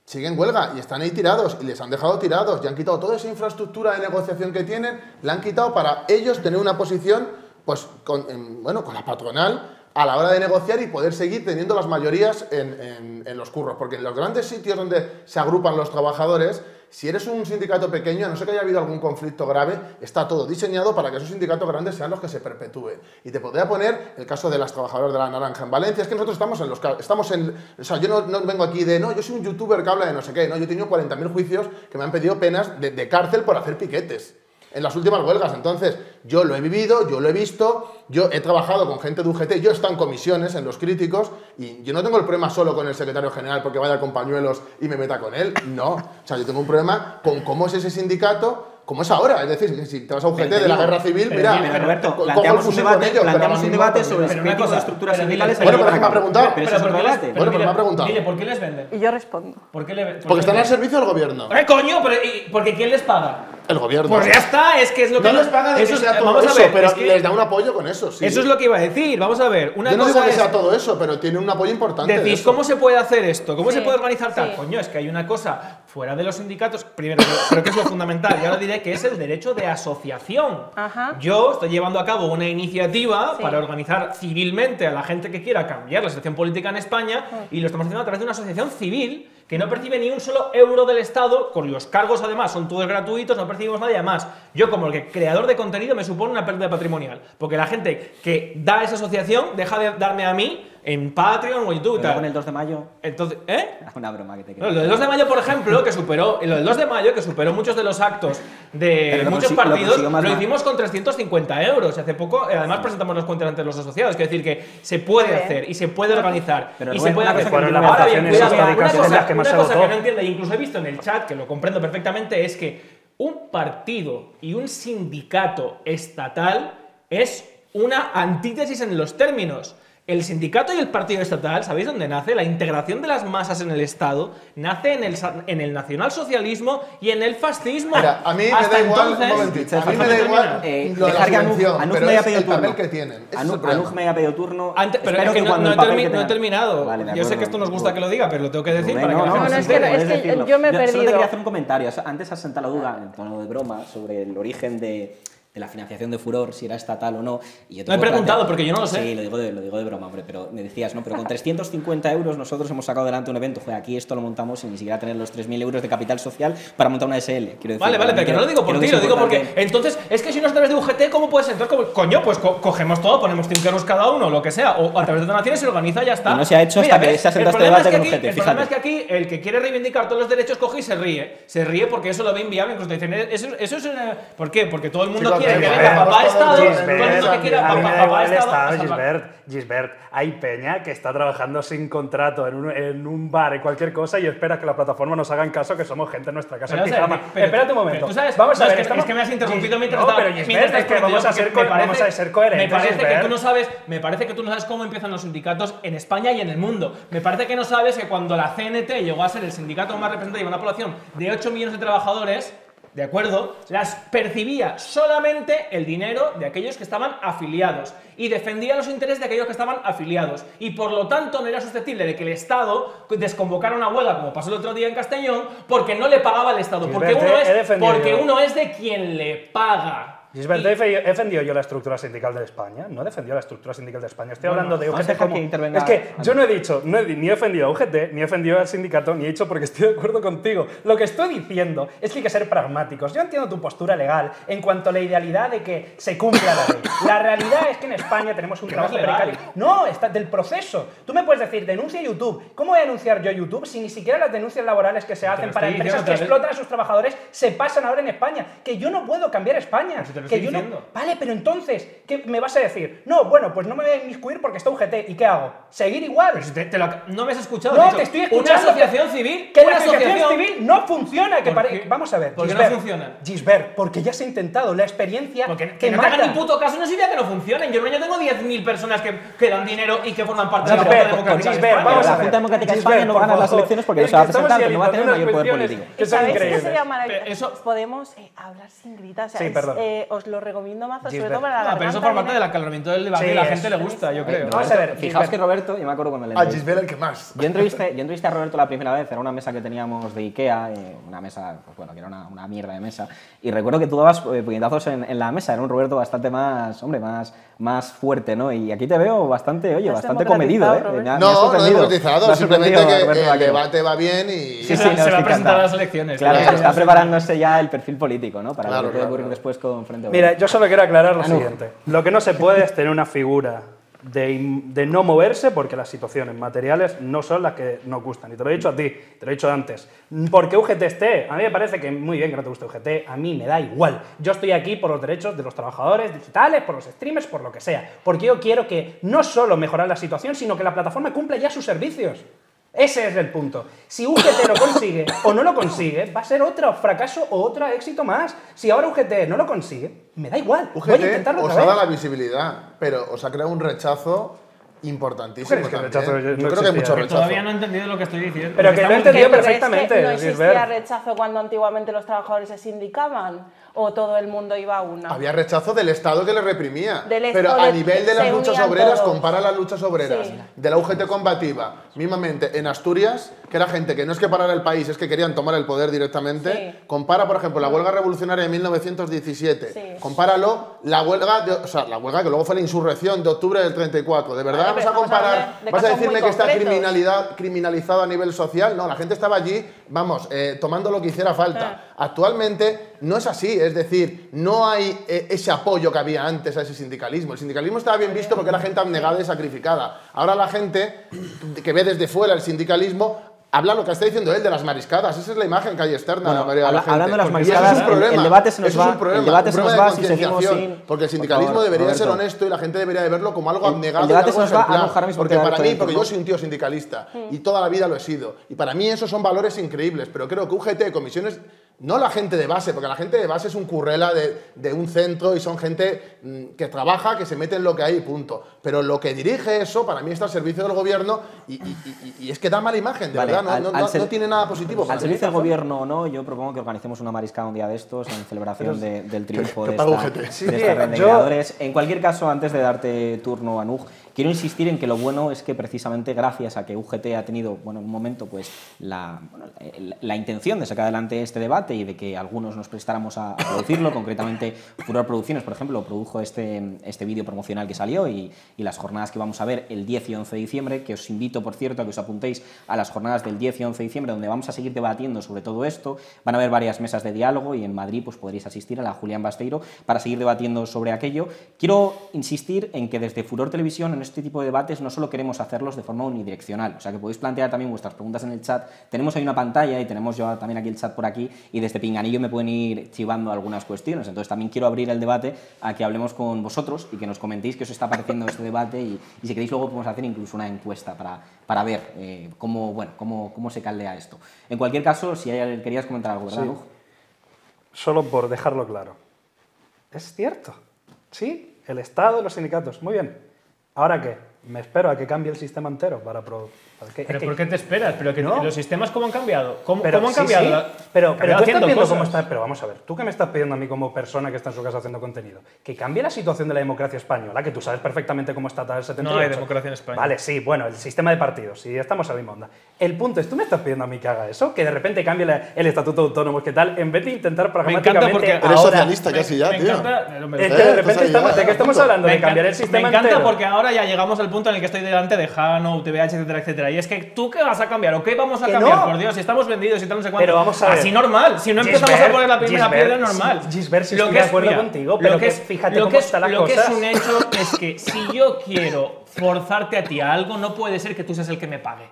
Siguen huelga y están ahí tirados y les han dejado tirados. Y han quitado toda esa infraestructura de negociación que tienen, la han quitado para ellos tener una posición... Pues con, bueno, con la patronal a la hora de negociar y poder seguir teniendo las mayorías en, en, en los curros. Porque en los grandes sitios donde se agrupan los trabajadores, si eres un sindicato pequeño, a no ser que haya habido algún conflicto grave, está todo diseñado para que esos sindicatos grandes sean los que se perpetúen. Y te podría poner el caso de las trabajadoras de la naranja en Valencia. Es que nosotros estamos en los... Estamos en, o sea, yo no, no vengo aquí de, no, yo soy un youtuber que habla de no sé qué. No, yo he tenido cuarenta mil juicios que me han pedido penas de, de cárcel por hacer piquetes. En las últimas huelgas, entonces, yo lo he vivido, yo lo he visto, yo he trabajado con gente de U G T, yo he estado en comisiones, en los críticos, y yo no tengo el problema solo con el secretario general porque vaya con pañuelos y me meta con él, no. O sea, yo tengo un problema con cómo es ese sindicato, cómo es ahora, es decir, que si te vas a U G T pero, de la guerra civil, pero, mira, mira Roberto, planteamos un debate, ellos, planteamos un debate mismo, sobre pero críticos de estructuras sindicales. Bueno, pero, pero me ha preguntado. Pero, pero, pero, pero, pero, bueno, pero me ha preguntado. Dile, ¿por qué les venden? Y yo respondo. ¿Por qué le, por porque están al servicio del gobierno. ¡Eh, coño! Pero, y, ¿porque quién les paga? El gobierno. Pues ya está, es que es lo que... No les paga de eso, que sea todo eso, ver, pero es que les da un apoyo con eso, sí. Eso es lo que iba a decir, vamos a ver. Una yo no cosa digo que es, sea todo eso, pero tiene un apoyo importante. Decís, de ¿cómo se puede hacer esto? ¿Cómo sí, se puede organizar tal? Sí. Coño, es que hay una cosa fuera de los sindicatos, primero, creo que es lo fundamental, y ahora diré que es el derecho de asociación. Ajá. Yo estoy llevando a cabo una iniciativa sí, para organizar civilmente a la gente que quiera cambiar la situación política en España, sí, y lo estamos haciendo a través de una asociación civil que no percibe ni un solo euro del Estado, con los cargos además son todos gratuitos, no percibimos nada y además, yo como el que creador de contenido me supone una pérdida patrimonial, porque la gente que da esa asociación deja de darme a mí en Patreon o YouTube. Pero con el dos de mayo. Entonces, ¿eh? Una broma que te queda. No, lo del dos de mayo, por ejemplo, que superó, lo del dos de mayo, que superó muchos de los actos de muchos partidos, lo, lo hicimos con trescientos cincuenta euros. Hace poco, además, sí, presentamos las cuentas ante los asociados. Es decir, que se puede sí, hacer y se puede organizar. Pero y se puede hacer. Ahora bien, una cosa que no entiendo, incluso he visto en el chat, que lo comprendo perfectamente, es que un partido y un sindicato estatal es una antítesis en los términos. El sindicato y el partido estatal, ¿sabéis dónde nace? La integración de las masas en el Estado nace en el, en el nacionalsocialismo y en el fascismo. Mira, a mí hasta me da igual, entonces, un momentito, a mí me da igual eh, lo de la subvención, Anuj, Anuj pero me es el turno, papel que tienen. Anuj, Anuj me ha pedido turno. Antes, pero es que, que no, no, he termi no he terminado. Vale, acuerdo, yo sé que esto nos gusta que lo diga, pero lo tengo que decir Rubén, para no, que no, la gente no, no, es, es que yo me he perdido. Solo te quería hacer un comentario. Antes has sentado la duda, en tono de broma, sobre el origen de... de la financiación de Furor, si era estatal o no. Y yo te no he preguntado, plantear, porque yo no lo sé. Sí, lo digo, de, lo digo de broma, hombre, pero me decías, ¿no? Pero con trescientos cincuenta euros nosotros hemos sacado adelante un evento. Joder, aquí esto lo montamos sin ni siquiera tener los tres mil euros de capital social para montar una S L. Quiero decir, vale, vale, pero que no lo digo por ti, lo digo porque... Entonces, es que si no es a través de U G T, ¿cómo puedes entrar? ¿Cómo? Coño, pues co cogemos todo, ponemos cinco euros cada uno, lo que sea, o a través de donaciones se organiza y ya está. Y no se ha hecho. Mira, hasta ves, que se ha sentado este debate con U G T, fíjate. El problema es que aquí el que quiere reivindicar todos los derechos coge y se ríe. Se ríe porque eso lo ve inviable, incluso dicen, eso, eso es... Una... ¿Por qué? Porque todo el mundo... Que venga, papá Estado, todo que quiera, papá Estado. Gisbert, Gisbert, hay peña que está trabajando sin contrato en un, en un bar, en cualquier cosa, y espera que la plataforma nos haga en caso que somos gente en nuestra casa. Pero, en pijama. Pero, pero, espérate un momento. Tú sabes, vamos no, a ver, es que, estamos... es que me has interrumpido mientras no, pero Gisbert, es que vamos a ser, co parece, vamos a ser coherentes. Me parece, que tú no sabes, me parece que tú no sabes cómo empiezan los sindicatos en España y en el mundo. Me parece que no sabes que cuando la C N T llegó a ser el sindicato más representativo de una población de ocho millones de trabajadores, ¿de acuerdo? Las percibía solamente el dinero de aquellos que estaban afiliados y defendía los intereses de aquellos que estaban afiliados, y por lo tanto no era susceptible de que el Estado desconvocara una huelga, como pasó el otro día en Castellón, porque no le pagaba el Estado, porque uno es, porque uno es de quien le paga. Gisbert, ¿he defendido yo la estructura sindical de España? No he defendido la estructura sindical de España. Estoy bueno, hablando de U G T como... Que es que yo no he dicho, no he, ni he ofendido a U G T, ni he ofendido al sindicato, ni he dicho porque estoy de acuerdo contigo. Lo que estoy diciendo es que hay que ser pragmáticos. Yo entiendo tu postura legal en cuanto a la idealidad de que se cumpla la ley. La realidad es que en España tenemos un trabajo precario. No, está del proceso. Tú me puedes decir, denuncia YouTube. ¿Cómo voy a denunciar yo YouTube si ni siquiera las denuncias laborales que se hacen para empresas que explotan a sus trabajadores se pasan ahora en España? Que yo no puedo cambiar España. Que yo no... Vale, pero entonces, ¿qué me vas a decir? No, bueno, pues no me voy a inmiscuir porque está U G T. ¿Y qué hago? ¿Seguir igual? Pero si te, te lo... No me has escuchado. No, dicho, te estoy escuchando. Una asociación que... civil. Que la asociación, asociación civil no funciona. Que pare... Vamos a ver. ¿Por qué no funciona? Gisbert, porque ya se ha intentado la experiencia. Porque que, que no mata. Te hagan ni puto caso, no es idea que no funcionen. Yo en un año tengo diez mil personas que, que dan dinero y que forman parte no, de la Junta Democrática de España. Vamos a ver. La Junta Democrática de España no va a ganar las elecciones porque no se va a presentar, pero no va a tener mayor poder político. ¿Sabéis qué sería maravilloso? Podemos hablar sin gritar. Sí, perdón. Os lo recomiendo más, sobre todo para la garganta. Pero eso forma parte del caloramiento del debate, sí, la gente le gusta, yo creo. Vamos a ver, fijaos que Roberto, yo me acuerdo cuando le entrevisté. A Gisbert el que más. Yo entrevisté, yo entrevisté a Roberto la primera vez, era una mesa que teníamos de Ikea, eh, una mesa, pues bueno, que era una, una mierda de mesa, y recuerdo que tú dabas eh, puñetazos en, en la mesa, era un Roberto bastante más, hombre, más, más fuerte, ¿no? Y aquí te veo bastante, oye, bastante comedido, ¿eh? Me ha, no, me no democratizado, simplemente que Roberto, el debate va bien y... Sí, sí, no, se va a presentar a las elecciones. Claro, claro, está preparándose ya el perfil político, ¿no? Para claro, lo que puede ocurrir después con... Mira, yo solo quiero aclarar lo siguiente. Lo que no se puede es tener una figura de, de no moverse porque las situaciones materiales no son las que nos gustan. Y te lo he dicho a ti, te lo he dicho antes. Porque U G T esté, a mí me parece que muy bien que no te guste U G T, a mí me da igual. Yo estoy aquí por los derechos de los trabajadores digitales, por los streamers, por lo que sea. Porque yo quiero que no solo mejorar la situación, sino que la plataforma cumpla ya sus servicios. Ese es el punto. Si U G T lo consigue o no lo consigue, va a ser otro fracaso o otro éxito más. Si ahora U G T no lo consigue, me da igual. U G T voy a intentarlo otra vez. Os ha dado la visibilidad, pero os ha creado un rechazo importantísimo. ¿Crees que el rechazo? Yo no creo existía. Que hay mucho rechazo. Todavía no he entendido lo que estoy diciendo. Pero que lo he entendido perfectamente. ¿Es que no existía rechazo cuando antiguamente los trabajadores se sindicaban? ¿O todo el mundo iba a una? Había rechazo del Estado que le reprimía. Del pero a nivel de las luchas obreras, todos. Compara las luchas obreras, sí. De la U G T combativa, mismamente en Asturias, que era gente que no es que parara el país, es que querían tomar el poder directamente, sí. Compara, por ejemplo, la huelga revolucionaria de mil novecientos diecisiete, sí. Compáralo, la huelga, de, o sea, la huelga que luego fue la insurrección de octubre del treinta y cuatro, ¿de verdad vale, vas a comparar, a vas a decirme que está criminalidad, criminalizado a nivel social? No, la gente estaba allí, vamos, eh, tomando lo que hiciera falta. Ah. Actualmente no es así. Es decir, no hay eh, ese apoyo que había antes a ese sindicalismo. El sindicalismo estaba bien visto porque era gente abnegada y sacrificada. Ahora la gente que ve desde fuera el sindicalismo... Habla lo que está diciendo él de las mariscadas. Esa es la imagen que hay externa. Bueno, la mayoría de la gente. Hablando de las mariscadas, es el, el debate se nos va. El debate se nos va si seguimos sin... Porque el sindicalismo, por favor, debería Roberto. Ser honesto y la gente debería de verlo como algo abnegado. El, el debate se nos va a mojar mismo. Porque para mí, porque yo soy un tío sindicalista y toda la vida lo he sido. Y para mí esos son valores increíbles. Pero creo que U G T, comisiones... No la gente de base, porque la gente de base es un currela de, de un centro y son gente que trabaja, que se mete en lo que hay y punto. Pero lo que dirige eso, para mí, está al servicio del gobierno y, y, y, y es que da mala imagen, de vale, verdad, al, no, al no, no tiene nada positivo. Al servicio del gobierno o no, yo propongo que organicemos una mariscada un día de estos en celebración de, del triunfo que, que de, esta, de estas reivindicadoras. En cualquier caso, antes de darte turno, Anuj, Quiero insistir en que lo bueno es que precisamente gracias a que U G T ha tenido, bueno, en un momento pues la, bueno, la, la intención de sacar adelante este debate y de que algunos nos prestáramos a, a producirlo, concretamente Furor Producciones, por ejemplo, produjo este, este vídeo promocional que salió y, y las jornadas que vamos a ver el diez y once de diciembre, que os invito, por cierto, a que os apuntéis a las jornadas del diez y once de diciembre, donde vamos a seguir debatiendo sobre todo esto. Van a haber varias mesas de diálogo y en Madrid pues podréis asistir a la Julián Basteiro para seguir debatiendo sobre aquello. Quiero insistir en que desde Furor Televisión en este tipo de debates no solo queremos hacerlos de forma unidireccional, o sea que podéis plantear también vuestras preguntas en el chat. Tenemos ahí una pantalla y tenemos yo también aquí el chat por aquí y desde Pinganillo me pueden ir chivando algunas cuestiones. Entonces también quiero abrir el debate a que hablemos con vosotros y que nos comentéis qué os está pareciendo este debate y, y si queréis luego podemos hacer incluso una encuesta para, para ver eh, cómo, bueno, cómo, cómo se caldea esto. En cualquier caso, si hay, querías comentar algo, ¿verdad? Sí. Solo por dejarlo claro. Es cierto. Sí, el Estado y los sindicatos. Muy bien. ¿Ahora qué? Me espero a que cambie el sistema entero para... Pro... para que... ¿Pero es que... por qué te esperas? Pero que no. ¿Los sistemas cómo han cambiado? ¿Cómo, pero, ¿cómo han cambiado? Sí, sí. La... Pero, pero, tú estás viendo cómo está... pero vamos a ver, tú que me estás pidiendo a mí como persona que está en su casa haciendo contenido, que cambie la situación de la democracia española, que tú sabes perfectamente cómo está el setenta y ocho. No hay democracia en España. Vale, sí, bueno, el sistema de partidos, sí, estamos a la misma onda. El punto es, tú me estás pidiendo a mí que haga eso, que de repente cambie la... el estatuto autónomo, que tal, en vez de intentar pragmáticamente... Me encanta porque ahora... eres socialista casi ya, me tío. Encanta... No, me es que de repente estamos, de que estamos hablando de cambiar el sistema entero. Me encanta porque ahora ya llegamos al punto en el que estoy delante de Jano, U T V H, etcétera, etcétera. Y es que tú qué vas a cambiar o qué vamos a que cambiar, no. Por Dios, si estamos vendidos y si tal, no sé cuánto. Pero vamos a ver. Así normal, si no empezamos Gisbert, a poner la primera Gisbert, piedra, normal. Gisbert, si lo estoy que de acuerdo mira, contigo, pero lo que es, fíjate lo cómo es, está la lo cosa. Lo que es un hecho es que si yo quiero forzarte a ti a algo, no puede ser que tú seas el que me pague.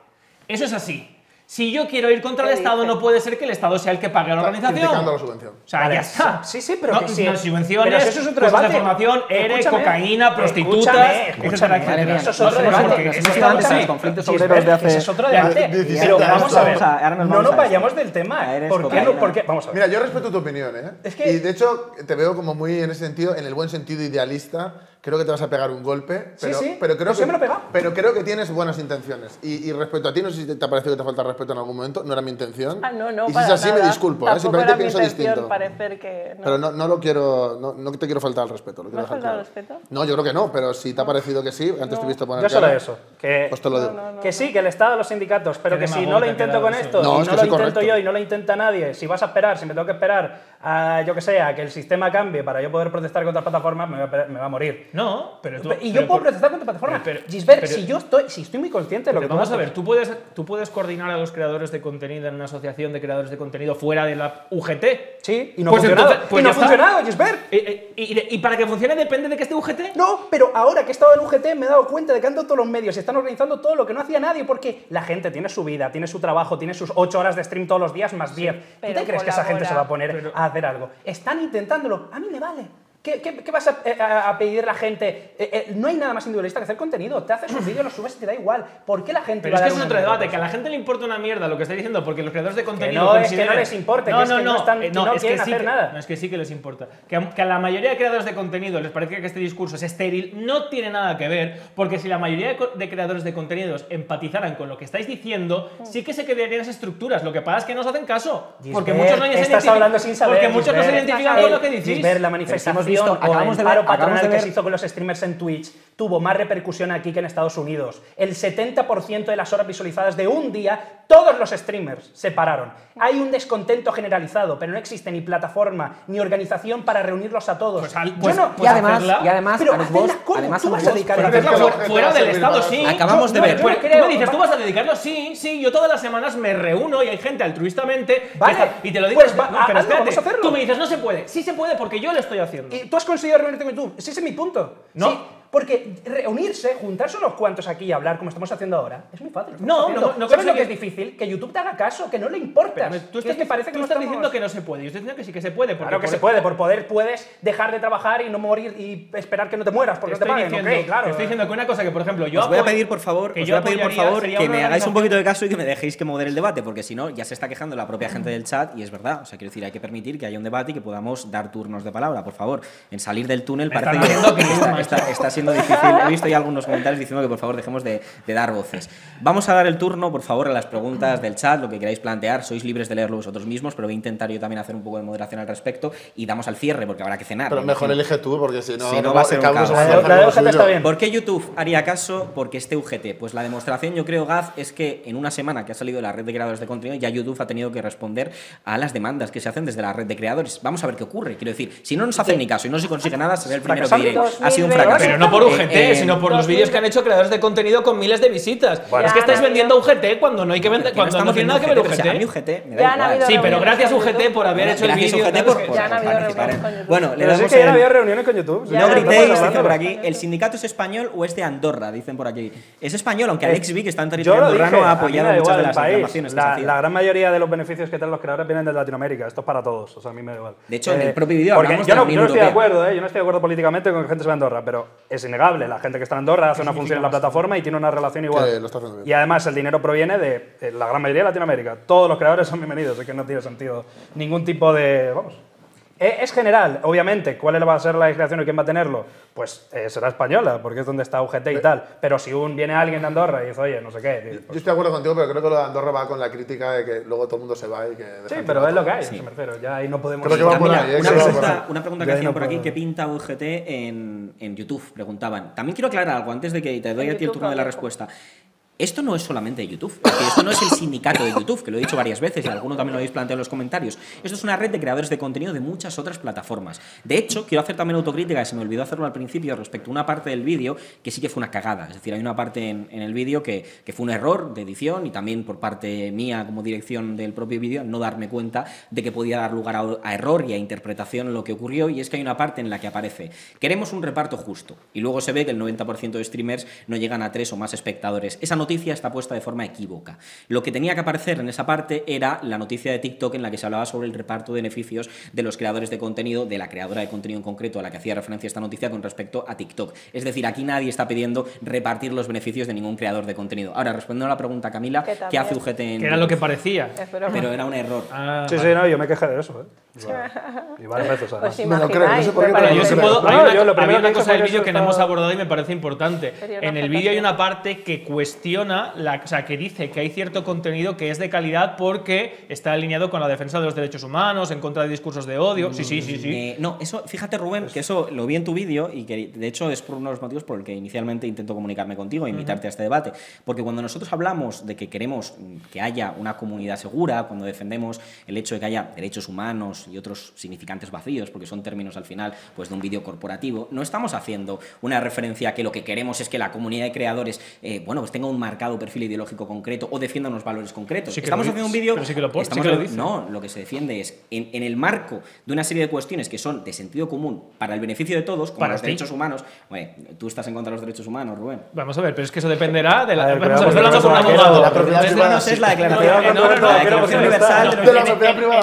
Eso es así. Si yo quiero ir contra el Estado, no puede ser que el Estado sea el que pague a la organización. Criticando la subvención. O sea, vale, ya está. Sí, sí, pero no, que sí. No, subvenciones, pero eso es otro debate. De formación, E R E, escúchame, cocaína, prostitutas, etcétera, etcétera. Eso es otro debate. Ese es otro debate. Pero vamos a ver, no nos vayamos del tema. ¿Por qué no? Vamos a ver. Mira, yo respeto tu opinión, ¿eh? Y de hecho, te veo como muy en ese sentido, en el buen sentido idealista. Creo que te vas a pegar un golpe, pero, sí, sí. pero, creo, que, me lo pero creo que tienes buenas intenciones. Y, y respecto a ti, no sé si te ha parecido que te falta respeto en algún momento, no era mi intención. Ah, no, no, y si es así, nada. Me disculpo, ¿eh? Simplemente pienso distinto. Que no. Pero no, no lo quiero, no, no te quiero faltar al respeto. Lo ¿No has faltado claro. al respeto? No, yo creo que no, pero si te ha parecido que sí, antes no. te he visto poner. Yo solo cara, eso. Que, pues te lo digo. No, no, no, que sí, que el Estado, los sindicatos, pero que, que si no lo intento con esto, no, y es no lo intento correcto. yo y no lo intenta nadie, si vas a esperar, si me tengo que esperar a, yo que sé, a que el sistema cambie para yo poder protestar contra las plataformas, me va a morir. No, pero tú... Y yo pero, puedo protestar contra plataformas. Pero, pero, Gisbert, pero, si yo estoy, si estoy muy consciente de lo que... Vamos a ver, tú puedes, tú puedes coordinar a los creadores de contenido en una asociación de creadores de contenido fuera de la U G T. Sí, y no ha pues funcionado. Entonces, pues y no ha funcionado, Gisbert. Y, y, y, y para que funcione depende de que esté U G T. No, pero ahora que he estado en U G T me he dado cuenta de que han dado todos los medios y están organizando todo lo que no hacía nadie porque la gente tiene su vida, tiene su trabajo, tiene sus ocho horas de stream todos los días más diez. Sí, ¿Tú te crees colabora, que esa gente se va a poner pero, a hacer algo? Están intentándolo. A mí me vale. ¿Qué, qué, ¿Qué vas a, a, a pedir a la gente? Eh, eh, no hay nada más individualista que hacer contenido. Te haces un vídeo, lo subes y te da igual. ¿Por qué la gente Pero va es a dar que es otro debate, que a la gente le importa una mierda lo que está diciendo, porque los creadores de contenido... Que no, consideren... es que no les importa, no, que es no, que no, no, están, eh, no, no es quieren que sí hacer que, nada. No, es que sí que les importa. Que a, que a la mayoría de creadores de contenido les parezca que este discurso es estéril, no tiene nada que ver, porque si la mayoría de, de creadores de contenidos empatizaran con lo que estáis diciendo, mm. sí que se crearían esas estructuras. Lo que pasa es que no os hacen caso. Gisbert, porque muchos no se identifican, sin saber, porque muchos Gisbert, no se identifican con lo que decís. Gisbert, la manifestación. Visto, acabamos de ver, paro patronal de ver. que se hizo con los streamers en Twitch tuvo más repercusión aquí que en Estados Unidos. El setenta por ciento de las horas visualizadas de un día, todos los streamers se pararon. Hay un descontento generalizado, pero no existe ni plataforma ni organización para reunirlos a todos. Pues, al, pues, no, pues, y además, y además, pero vos, además tú vas a dedicar a fuera, fuera del Estado, sí. Acabamos yo, de no, ver. Pues, creo, tú me dices, ¿tú vas a dedicarlo? Sí, sí. Yo todas las semanas me reúno y hay gente altruistamente. Vale. Que, y te lo digo. Pues, va, no, pero hazlo, espérate, vamos a tú me dices, no se puede. Sí se puede porque yo lo estoy haciendo. ¿Tú has conseguido reunirte con YouTube? Ese es mi punto. ¿No? Sí, porque reunirse, juntarse unos cuantos aquí y hablar, como estamos haciendo ahora, es muy fácil. No, no, no, no. ¿Sabes lo que es difícil? Que YouTube te haga caso, que no le importa. Tú estás, que parece que tú no estás estamos... diciendo que no se puede. Yo estoy diciendo que sí que se puede. Porque claro que por... se puede. Por poder puedes dejar de trabajar y no morir y esperar que no te mueras porque estoy no te paguen. Okay, claro. Estoy diciendo que una cosa que, por ejemplo, yo... Os voy a pedir, por favor, que, os voy a pedir, por favor, que me hagáis un poquito de caso y que me dejéis que modere el debate, porque si no, ya se está quejando la propia gente del chat y es verdad. O sea, quiero decir, hay que permitir que haya un debate y que podamos dar turnos de palabra, por favor. En Salir del Túnel parece que está siendo difícil. He visto ya algunos comentarios diciendo que por favor dejemos de, de dar voces. Vamos a dar el turno, por favor, a las preguntas del chat, lo que queráis plantear. Sois libres de leerlo vosotros mismos, pero voy a intentar yo también hacer un poco de moderación al respecto y damos al cierre porque habrá que cenar. Pero mejor ¿no? elige tú, porque si no, si no, no va a ser un caos. ¿Por qué YouTube haría caso? Porque este U G T. Pues la demostración, yo creo, Gaz, es que en una semana que ha salido de la red de creadores de contenido, ya YouTube ha tenido que responder a las demandas que se hacen desde la red de creadores. Vamos a ver qué ocurre. Quiero decir, si no nos hacen ni caso y no se consigue nada, será el primero que diré. Ha sido un fracaso. Pero no por U G T, eh, eh, sino por los vídeos que han hecho creadores de contenido con miles de visitas. Bueno, es que estáis vendiendo U G T cuando no hay que vender, cuando no, no tiene nada que ver U G T. O sea, a mí U G T me da igual. Sí, pero gracias U G T por haber hecho el vídeo. Bueno, le damos que ya había reuniones con YouTube. No gritéis, dicen por aquí, ¿el sindicato es español o es de Andorra? Dicen por aquí. Es español, aunque Alex vi que está en territorio andorrano ha apoyado muchas de las reclamaciones. La gran mayoría de los beneficios que traen los creadores vienen de Latinoamérica. Esto es para todos. O sea, a mí me da igual. De hecho, en el propio vídeo hablamos de la Unión Europea. Yo no estoy de acuerdo, ¿eh? Yo no estoy de acuerdo políticamente con que gente se va a Andorra, pero es innegable. La gente que está en Andorra hace una función en la plataforma y tiene una relación igual. Y además el dinero proviene de la gran mayoría de Latinoamérica. Todos los creadores son bienvenidos, es que no tiene sentido ningún tipo de... Vamos. Es general, obviamente. ¿Cuál va a ser la legislación y quién va a tenerlo? Pues eh, será española, porque es donde está U G T y sí. tal. Pero si un viene alguien de Andorra y dice, oye, no sé qué... Pues... Yo estoy de acuerdo contigo, pero creo que lo de Andorra va con la crítica de que luego todo el mundo se va y que... Sí, pero es lo que hay, sí. Mercero, ya ahí no podemos... Creo que va por ahí, ¿eh? Una pregunta, una pregunta que hacían por aquí, ¿qué pinta U G T en, en YouTube? Preguntaban. También quiero aclarar algo antes de que te doy a ti el turno de la respuesta. Esto no es solamente de YouTube, porque esto no es el sindicato de YouTube, que lo he dicho varias veces y alguno también lo habéis planteado en los comentarios. Esto es una red de creadores de contenido de muchas otras plataformas. De hecho, quiero hacer también autocrítica, se me olvidó hacerlo al principio, respecto a una parte del vídeo que sí que fue una cagada. Es decir, hay una parte en, en el vídeo que, que fue un error de edición y también por parte mía como dirección del propio vídeo, no darme cuenta de que podía dar lugar a, a error y a interpretación lo que ocurrió, y es que hay una parte en la que aparece queremos un reparto justo y luego se ve que el noventa por ciento de streamers no llegan a tres o más espectadores. Esa no noticia está puesta de forma equívoca. Lo que tenía que aparecer en esa parte era la noticia de TikTok en la que se hablaba sobre el reparto de beneficios de los creadores de contenido, de la creadora de contenido en concreto a la que hacía referencia esta noticia con respecto a TikTok. Es decir, aquí nadie está pidiendo repartir los beneficios de ningún creador de contenido. Ahora, respondiendo a la pregunta, Camila, ¿qué, ¿qué hace U G T en...? Que era lo que parecía. Pero era un error. Ah, sí, vale. sí, no, yo me quejé de eso. ¿eh? Vale. Y varias veces, además. Pues me lo creo, no sé por qué te lo creo. Hay una, hay una cosa del vídeo que no hemos abordado y me parece importante. En el vídeo hay una parte que cuestiona La, o sea, que dice que hay cierto contenido que es de calidad porque está alineado con la defensa de los derechos humanos, en contra de discursos de odio. Sí, sí, sí. sí. Eh, no, eso, fíjate, Rubén, que eso lo vi en tu vídeo y que de hecho es por uno de los motivos por el que inicialmente intento comunicarme contigo e invitarte uh-huh. a este debate. Porque cuando nosotros hablamos de que queremos que haya una comunidad segura, cuando defendemos el hecho de que haya derechos humanos y otros significantes vacíos, porque son términos al final pues, de un vídeo corporativo, no estamos haciendo una referencia a que lo que queremos es que la comunidad de creadores, eh, bueno, pues tenga un marcado perfil ideológico concreto o defienda unos valores concretos. Sí estamos lo haciendo un vídeo... Pero sí que lo post, estamos, sí que lo dice. No, lo que se defiende es en, en el marco de una serie de cuestiones que son de sentido común para el beneficio de todos, como para los ti. derechos humanos. Bueno, tú estás en contra de los derechos humanos, Rubén. Vamos a ver, pero es que eso dependerá de la... la, de la, de la, de la propiedad privada. No, es la declaración universal.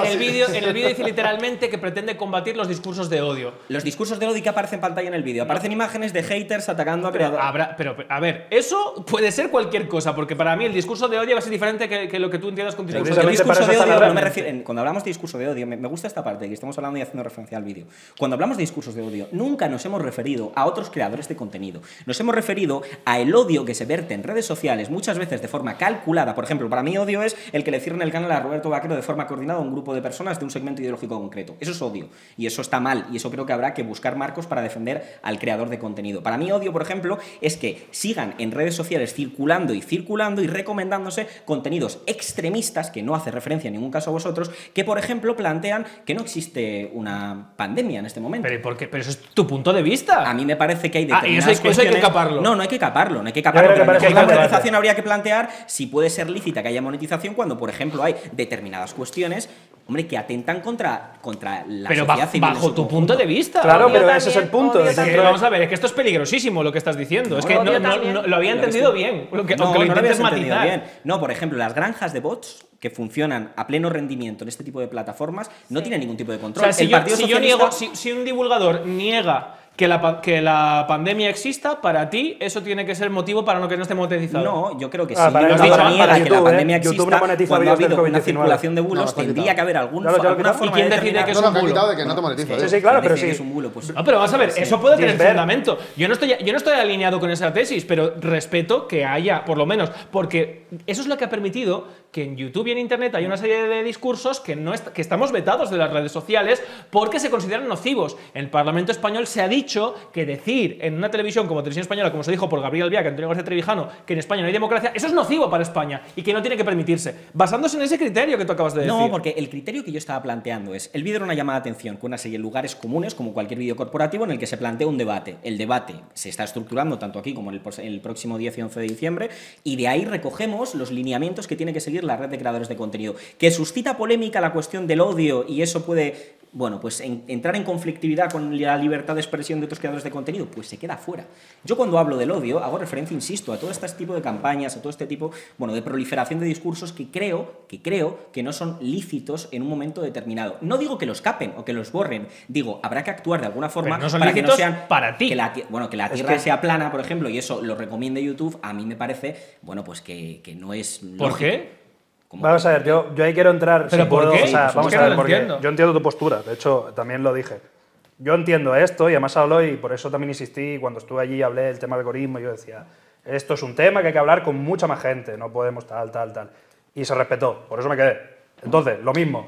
En el vídeo dice literalmente que pretende combatir los discursos de odio. Los discursos de odio que aparecen en pantalla en el vídeo. Aparecen imágenes de haters atacando a creadores. Pero, a ver, eso puede ser cualquier cosa, porque para mí el discurso de odio va a ser diferente que, que lo que tú entiendas con discurso de odio. Discurso de odio no me refiero, en, cuando hablamos de discurso de odio, me, me gusta esta parte que estamos hablando y haciendo referencia al vídeo. Cuando hablamos de discursos de odio, nunca nos hemos referido a otros creadores de contenido. Nos hemos referido a el odio que se vierte en redes sociales, muchas veces de forma calculada. Por ejemplo, para mí odio es el que le cierren el canal a Roberto Vaquero de forma coordinada a un grupo de personas de un segmento ideológico concreto. Eso es odio, y eso está mal, y eso creo que habrá que buscar marcos para defender al creador de contenido. Para mí odio, por ejemplo, es que sigan en redes sociales circulando y circulando y recomendándose contenidos extremistas, que no hace referencia en ningún caso a vosotros, que por ejemplo plantean que no existe una pandemia en este momento. Pero, ¿por qué? Pero eso es tu punto de vista. A mí me parece que hay determinadas ah, eso, cuestiones... Eso hay que caparlo. No, no hay que caparlo, no hay que caparlo. Pero en la monetización habría que plantear si puede ser lícita que haya monetización cuando, por ejemplo, hay determinadas cuestiones... Hombre, que atentan contra, contra la pero sociedad civil. Pero bajo tu punto de vista. Claro, pero también, ese es el punto. Es que, vamos a ver, es que esto es peligrosísimo lo que estás diciendo. No, es que no, no, no, lo había entendido bien. Lo que, no, aunque lo, no lo habías entendido bien. No, por ejemplo, las granjas de bots que funcionan a pleno rendimiento en este tipo de plataformas no tienen ningún tipo de control. O sea, si, el yo, si, yo niego, si, si un divulgador niega Que la, que la pandemia exista, para ti, eso tiene que ser motivo para no que no esté monetizado. No, yo creo que sí. Ah, para yo no, para mí, para YouTube, que la pandemia eh. exista, no cuando ha habido una circulación de bulos, no, tendría que haber algún, claro, claro, alguna forma. ¿Y quién de decide que es un bulo? De que no te monetiza, sí, sí, claro, pero sí. Es un bulo, pues, no, pero vamos a ver, sí, eso puede tener fundamento. Yo no, estoy, yo no estoy alineado con esa tesis, pero respeto que haya, por lo menos, porque eso es lo que ha permitido que en YouTube y en Internet hay una serie de discursos que, no est que estamos vetados de las redes sociales porque se consideran nocivos. En el Parlamento Español se ha dicho que decir en una televisión como Televisión Española, como se dijo por Gabriel Biac, Antonio García Trevijano, que en España no hay democracia, eso es nocivo para España y que no tiene que permitirse, basándose en ese criterio que tú acabas de decir. No, porque el criterio que yo estaba planteando es, el vídeo era una llamada de atención con una serie de lugares comunes, como cualquier vídeo corporativo, en el que se plantea un debate. El debate se está estructurando tanto aquí como en el, en el próximo diez y once de diciembre, y de ahí recogemos los lineamientos que tiene que seguir la red de creadores de contenido. Que suscita polémica la cuestión del odio, y eso puede, bueno, pues en, entrar en conflictividad con la libertad de expresión de otros creadores de contenido, pues se queda fuera. Yo cuando hablo del odio, hago referencia, insisto, a todo este tipo de campañas, a todo este tipo, bueno, de proliferación de discursos que creo, que creo que no son lícitos en un momento determinado. No digo que los capen o que los borren, digo, habrá que actuar de alguna forma. Pero no son para lícitos que no sean, para ti. Que la, bueno, que la tierra es que... sea plana, por ejemplo, y eso lo recomiende YouTube, a mí me parece, bueno, pues que, que no es lógico. ¿Por qué? Como vamos a ver, yo, yo ahí quiero entrar. ¿Pero si por puedo, qué? O sea, vamos a ver, porque entiendo. Yo entiendo tu postura, de hecho, también lo dije. Yo entiendo esto y además hablo, y por eso también insistí, cuando estuve allí hablé del tema del algoritmo, yo decía, esto es un tema que hay que hablar con mucha más gente, no podemos tal, tal, tal. Y se respetó, por eso me quedé. Entonces, lo mismo,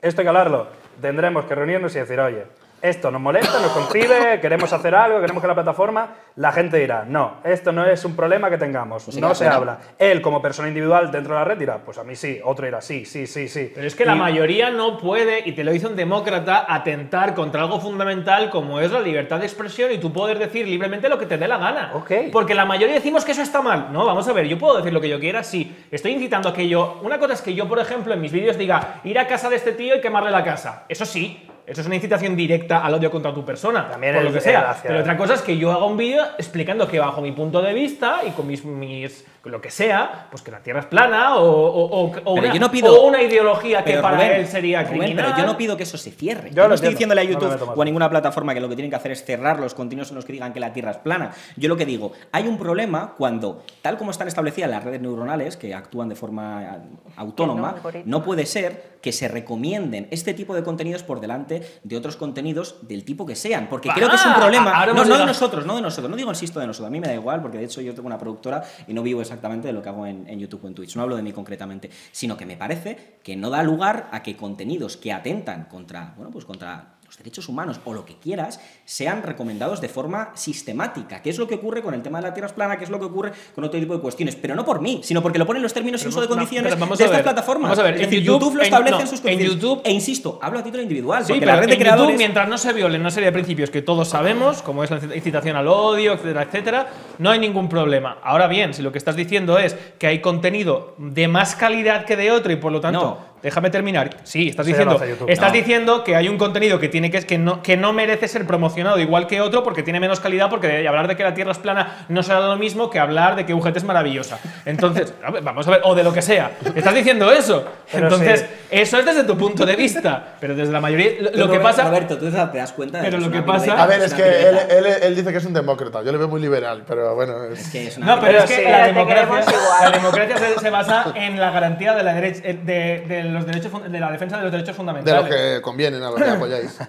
esto hay que hablarlo, tendremos que reunirnos y decir, oye, esto nos molesta, nos concibe, queremos hacer algo, queremos que la plataforma, la gente dirá, no, esto no es un problema que tengamos, pues no se habla. Él como persona individual dentro de la red dirá, pues a mí sí, otro dirá, sí, sí, sí, sí. Pero es que y... la mayoría no puede, y te lo dice un demócrata, atentar contra algo fundamental como es la libertad de expresión y tú poder decir libremente lo que te dé la gana. Okay. Porque la mayoría decimos que eso está mal. No, vamos a ver, yo puedo decir lo que yo quiera, sí. Estoy incitando a que yo, una cosa es que yo, por ejemplo, en mis vídeos diga, ir a casa de este tío y quemarle la casa. Eso sí. Eso es una incitación directa al odio contra tu persona, también por lo que sea. Pero otra cosa es que yo haga un vídeo explicando que bajo mi punto de vista y con mis, mis lo que sea, pues que la Tierra es plana o, o, o, una, yo no pido, o una ideología que para Rubén, él sería criminal. Rubén, pero yo no pido que eso se cierre. Yo, yo no estoy diciéndole a YouTube no o a ninguna plataforma que lo que tienen que hacer es cerrar los contenidos en los que digan que la Tierra es plana. Yo lo que digo, hay un problema cuando, tal como están establecidas las redes neuronales que actúan de forma autónoma, no, no puede ser que se recomienden este tipo de contenidos por delante de otros contenidos del tipo que sean, porque ah, creo que es un problema, no, no de nosotros, no de nosotros, no digo, insisto, de nosotros, a mí me da igual, porque de hecho yo tengo una productora y no vivo exactamente de lo que hago en, en YouTube o en Twitch, no hablo de mí concretamente, sino que me parece que no da lugar a que contenidos que atentan contra, bueno, pues contra los derechos humanos o lo que quieras, sean recomendados de forma sistemática, que es lo que ocurre con el tema de la Tierra plana, que es lo que ocurre con otro tipo de cuestiones, pero no por mí, sino porque lo ponen los términos y uso de condiciones no, de estas plataformas. Vamos a ver, es en decir, YouTube, YouTube lo establece en no, sus condiciones. En YouTube, e insisto, hablo a título individual, sí, pero la red de creadores... YouTube, mientras no se violen una serie de principios que todos sabemos, como es la incitación al odio, etcétera, etcétera, no hay ningún problema. Ahora bien, si lo que estás diciendo es que hay contenido de más calidad que de otro y por lo tanto... No. Déjame terminar. Sí, estás, sí, diciendo, estás no. diciendo que hay un contenido que, tiene que, que, no, que no merece ser promocionado igual que otro porque tiene menos calidad, porque hablar de que la Tierra es plana no será lo mismo que hablar de que U G T es maravillosa. Entonces, vamos a ver, o de lo que sea. Estás diciendo eso. Pero entonces, sí. Eso es desde tu punto de vista. Pero desde la mayoría... Lo, lo que pasa... Roberto, tú te das cuenta de pero lo que pasa... A ver, es, es que él, él, él dice que es un demócrata. Yo le veo muy liberal, pero bueno... Es, es que es una no, pero es que sí, la, democracia, la democracia se, se basa en la garantía de la derecha... De, de, Los derechos, de la defensa de los derechos fundamentales. De lo que convienen a los que apoyáis.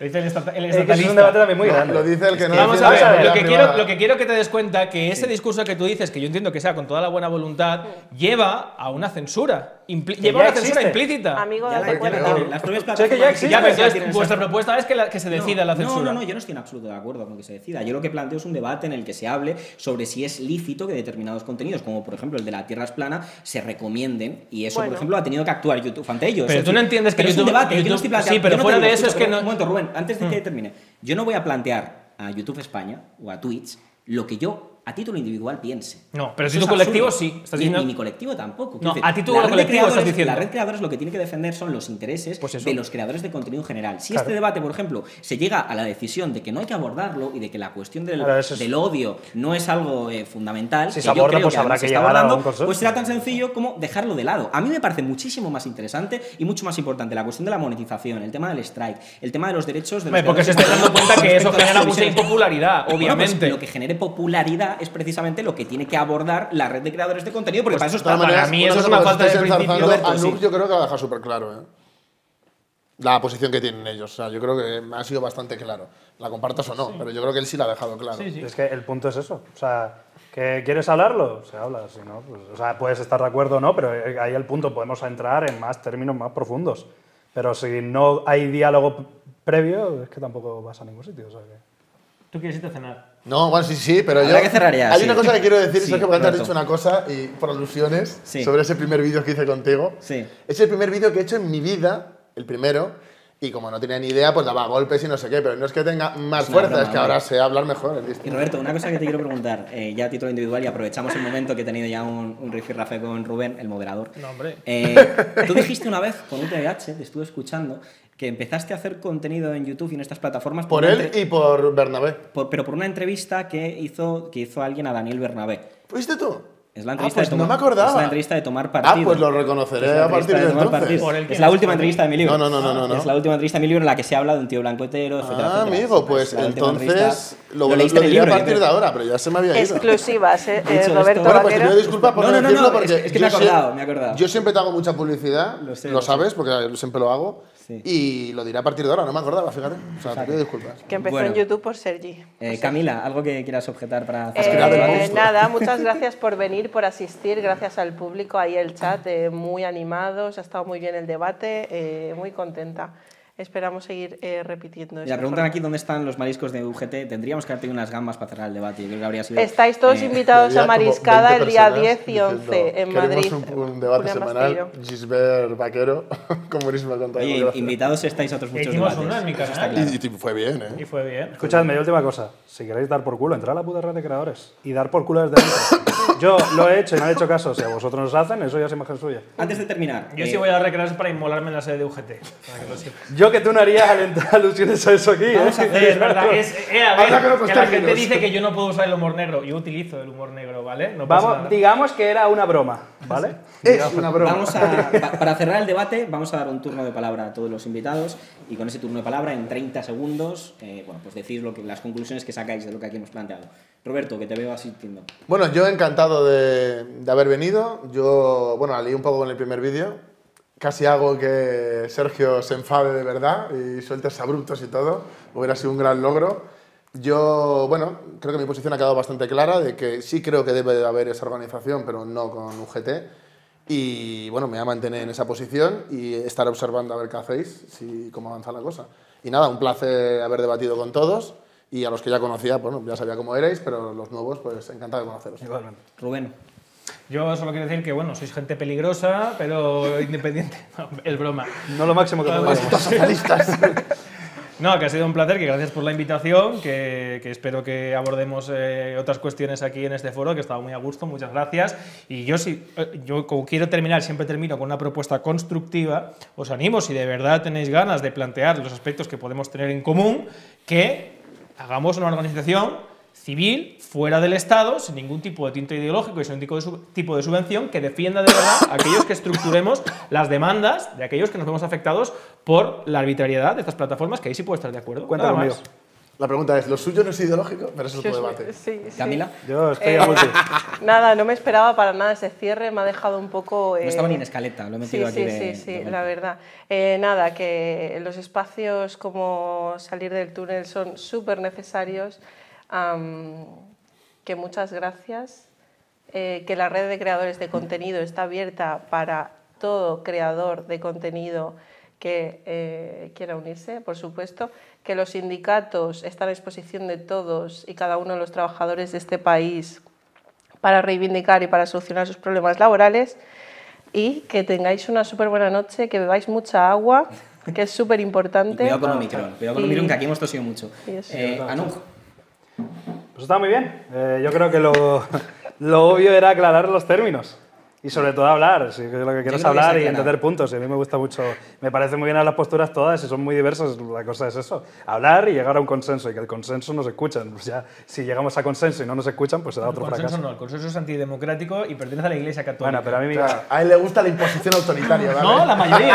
Lo dice el, el estatalista. Es un debate también muy grande. Lo dice el que no. Vamos a ver, lo que, quiero, lo que quiero que te des cuenta que ese sí. discurso que tú dices, que yo entiendo que sea con toda la buena voluntad, lleva a una censura. Impli lleva una existe. censura implícita. Amigo, date cuenta. Las propias plataformas. Ya, pero vuestra propuesta es que, la, que se decida no, la censura. No, no, no, yo no estoy en absoluto de acuerdo con que se decida. Yo lo que planteo es un debate en el que se hable sobre si es lícito que determinados contenidos, como por ejemplo el de la Tierra es plana, se recomienden. Y eso, bueno. por ejemplo, ha tenido que actuar YouTube ante ellos. Pero tú no entiendes que es un debate. Sí, pero fuera de eso es que no. Un momento, Rubén, antes de que termine. Yo no voy a plantear a YouTube España o a Twitch lo que yo a título individual piense. No, pero si tu colectivo sí. Estás diciendo... Ni mi colectivo tampoco. No, a título colectivo estás diciendo. La red de creadores lo que tiene que defender son los intereses de los creadores de contenido en general. Si este debate, por ejemplo, se llega a la decisión de que no hay que abordarlo y de que la cuestión del, es... del odio no es algo eh, fundamental, si que se aborda, yo creo pues que habrá que llegar abordando, a un pues será tan sencillo como dejarlo de lado. A mí me parece muchísimo más interesante y mucho más importante la cuestión de la monetización, el tema del strike, el tema de los derechos de los... Porque se está dando cuenta que eso genera mucha impopularidad, obviamente. Lo que genere popularidad es precisamente lo que tiene que abordar la red de creadores de contenido, porque pues para eso está. Manera, para mí eso es una falta de principio. A Noob yo creo que lo ha dejado súper claro, ¿eh? La posición que tienen ellos. O sea, yo creo que ha sido bastante claro. La compartas o no, sí. pero yo creo que él sí la ha dejado claro. Sí, sí. Es que el punto es eso. O sea, que ¿quieres hablarlo? Se habla, si no, pues, o sea, puedes estar de acuerdo o no, pero ahí el punto. Podemos entrar en más términos más profundos. Pero si no hay diálogo previo, es que tampoco vas a ningún sitio. O sea, que... ¿Tú quieres irte a cenar? No, bueno, sí, sí, pero habrá yo... que cerrar ya. Hay sí. una cosa que quiero decir, sí, Sergio, porque antes has dicho una cosa, y por alusiones, sí. sobre ese primer vídeo que hice contigo. Sí. Es el primer vídeo que he hecho en mi vida, el primero, y como no tenía ni idea, pues daba golpes y no sé qué, pero no es que tenga más es fuerza, broma, es que ahora sé hablar mejor. Y Roberto, una cosa que te quiero preguntar, eh, ya a título individual, y aprovechamos el momento que he tenido ya un, un rifirrafe con Rubén, el moderador. No, hombre. Eh, tú dijiste una vez, con un T V H, te estuve escuchando, que empezaste a hacer contenido en YouTube y en estas plataformas... Por, por él entre... y por Bernabé. Por, pero por una entrevista que hizo, que hizo alguien a Daniel Bernabé. ¿Fuiste tú? Es la entrevista, ah, pues de tomar, no me acordaba. Es la entrevista de Tomar Partido. Ah, pues lo reconoceré a partir de, de entonces. Por el que es la última entrevista de mi libro. No, no, no, no, no. Es la última entrevista de mi libro en la que se habla de un tío blancotero, etcétera, ah, etcétera. Amigo, pues entonces lo, lo, lo leí libro, a partir de ahora, pero ya se me había ido. Exclusivas, ¿eh? eh Roberto Vaquero. Bueno, pues te pido disculpas por no, no, no, decirlo, porque... No, no, no, es que me he acordado, me he acordado. Yo siempre te hago mucha publicidad, lo, sé, lo sabes, porque siempre lo hago. Sí. Y lo diré a partir de ahora, no me acordaba, fíjate. O sea, te pido disculpas. Que empezó bueno. en YouTube por Sergi. Eh, Camila, algo que quieras objetar para... Eh, nada, muchas gracias por venir, por asistir, gracias al público, ahí el chat, eh, muy animados, ha estado muy bien el debate, eh, muy contenta. Esperamos seguir eh, repitiendo. Me preguntan aquí dónde están los mariscos de U G T. Tendríamos que haber tenido unas gambas para cerrar el debate. Yo creo que habría sido, Estáis todos eh, invitados a mariscada el día diez y once en Madrid. Un, un debate semanal. Gisbert, Vaquero, como erisma contado. Y invitados estáis a otros muchos debates. Una en mi casa, ¿eh? y, y fue bien, ¿eh? Y fue bien. Escuchadme, última cosa. Si queréis dar por culo, entrad a la puta red de creadores y dar por culo desde dentro. Yo lo he hecho y me han hecho caso. Si a vosotros nos hacen, eso ya es imagen suya. Antes de terminar. Yo eh, sí voy a recrearse para inmolarme en la sede de U G T. Para que lo sepas. Yo que tú no harías alusiones a eso aquí, ¿eh? Es verdad, es, eh, a ver, que, que la gente dice que yo no puedo usar el humor negro. Yo utilizo el humor negro, ¿vale? No pasa vamos, nada. Digamos que era una broma, ¿vale? Es digamos. Una broma. Vamos a, para cerrar el debate, vamos a dar un turno de palabra a todos los invitados y con ese turno de palabra, en treinta segundos, eh, bueno, pues decís lo que, las conclusiones que sacáis de lo que aquí hemos planteado. Roberto, que te veo asistiendo. Bueno, yo encantado de, de haber venido. Yo, bueno, la lié un poco con el primer vídeo. Casi hago que Sergio se enfade de verdad y sueltes abruptos y todo. Hubiera sido un gran logro. Yo, bueno, creo que mi posición ha quedado bastante clara de que sí creo que debe de haber esa organización, pero no con U G T. Y, bueno, me voy a mantener en esa posición y estar observando a ver qué hacéis, si, cómo avanza la cosa. Y nada, un placer haber debatido con todos. Y a los que ya conocía, bueno, ya sabía cómo erais, pero los nuevos, pues encantado de conoceros. Igualmente. Rubén. Yo solo quiero decir que, bueno, sois gente peligrosa, pero independiente. No, es broma. No lo máximo que podemos. No, que ha sido un placer, que gracias por la invitación, que, que espero que abordemos eh, otras cuestiones aquí en este foro, que he estado muy a gusto, muchas gracias. Y yo, si, yo como quiero terminar, siempre termino con una propuesta constructiva, os animo, si de verdad tenéis ganas de plantear los aspectos que podemos tener en común, que hagamos una organización civil, fuera del Estado, sin ningún tipo de tinte ideológico y sin ningún tipo de subvención, que defienda de verdad a aquellos que estructuremos las demandas de aquellos que nos vemos afectados por la arbitrariedad de estas plataformas, que ahí sí puedo estar de acuerdo. Cuéntame más. Mío. La pregunta es, ¿lo suyo no es ideológico? Pero eso es otro debate. Sí, sí. ¿Camila? Yo estoy eh, a multi. Nada, no me esperaba para nada ese cierre, me ha dejado un poco... Eh, no estaba ni en escaleta, lo he metido sí, aquí. Sí, de, sí, sí, la verdad. Eh, nada, que los espacios como salir del túnel son súper necesarios. Um, que muchas gracias, eh, que la red de creadores de contenido está abierta para todo creador de contenido que eh, quiera unirse, por supuesto, que los sindicatos están a disposición de todos y cada uno de los trabajadores de este país para reivindicar y para solucionar sus problemas laborales y que tengáis una súper buena noche, que bebáis mucha agua, que es súper importante. Cuidado con Omicron, cuidado con Omicron, que aquí hemos tosido mucho. Eh, Anuj. Pues está muy bien. Eh, yo creo que lo, lo obvio era aclarar los términos. Y sobre todo hablar, si lo que quiero es hablar y entender puntos. A mí me gusta mucho, me parecen muy bien las posturas todas y son muy diversas, la cosa es eso. Hablar y llegar a un consenso, y que el consenso nos escuchan. Pues ya, si llegamos a consenso y no nos escuchan, pues será otro fracaso. El consenso no, el consenso es antidemocrático y pertenece a la Iglesia Católica. Bueno, pero a mí me... claro, a él le gusta la imposición autoritaria, ¿vale? No, la mayoría.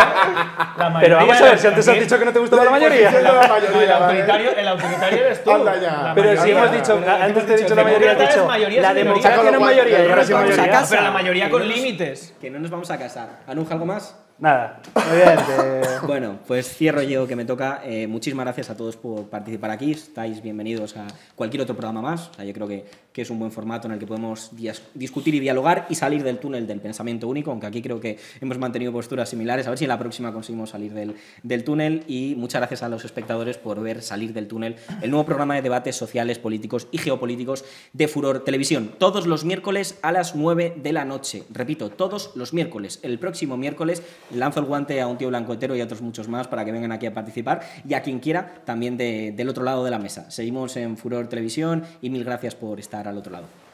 La mayoría. Pero vamos a ver, si antes has dicho que no te gustaba la, la mayoría. La, la mayoría el, autoritario, ¿vale? El autoritario eres tú. Ya. Pero si sí hemos dicho, antes te he dicho la mayoría, has dicho la democracia no mayoría, y ahora sí mayoría. Pero la mayoría con límites. Que no nos vamos a casar. ¿Anuj, algo más? Nada. Obviamente. Bueno, pues cierro yo, que me toca. Eh, muchísimas gracias a todos por participar aquí. Estáis bienvenidos a cualquier otro programa más. O sea, yo creo que, que es un buen formato en el que podemos discutir y dialogar y salir del túnel del pensamiento único, aunque aquí creo que hemos mantenido posturas similares. A ver si en la próxima conseguimos salir del, del túnel. Y muchas gracias a los espectadores por ver Salir del Túnel, el nuevo programa de debates sociales, políticos y geopolíticos de Furor Televisión. Todos los miércoles a las nueve de la noche. Repito, todos los miércoles. El próximo miércoles lanzo el guante a un tío blancoetero y a otros muchos más para que vengan aquí a participar, y a quien quiera también de, del otro lado de la mesa. Seguimos en Furor Televisión y mil gracias por estar al otro lado.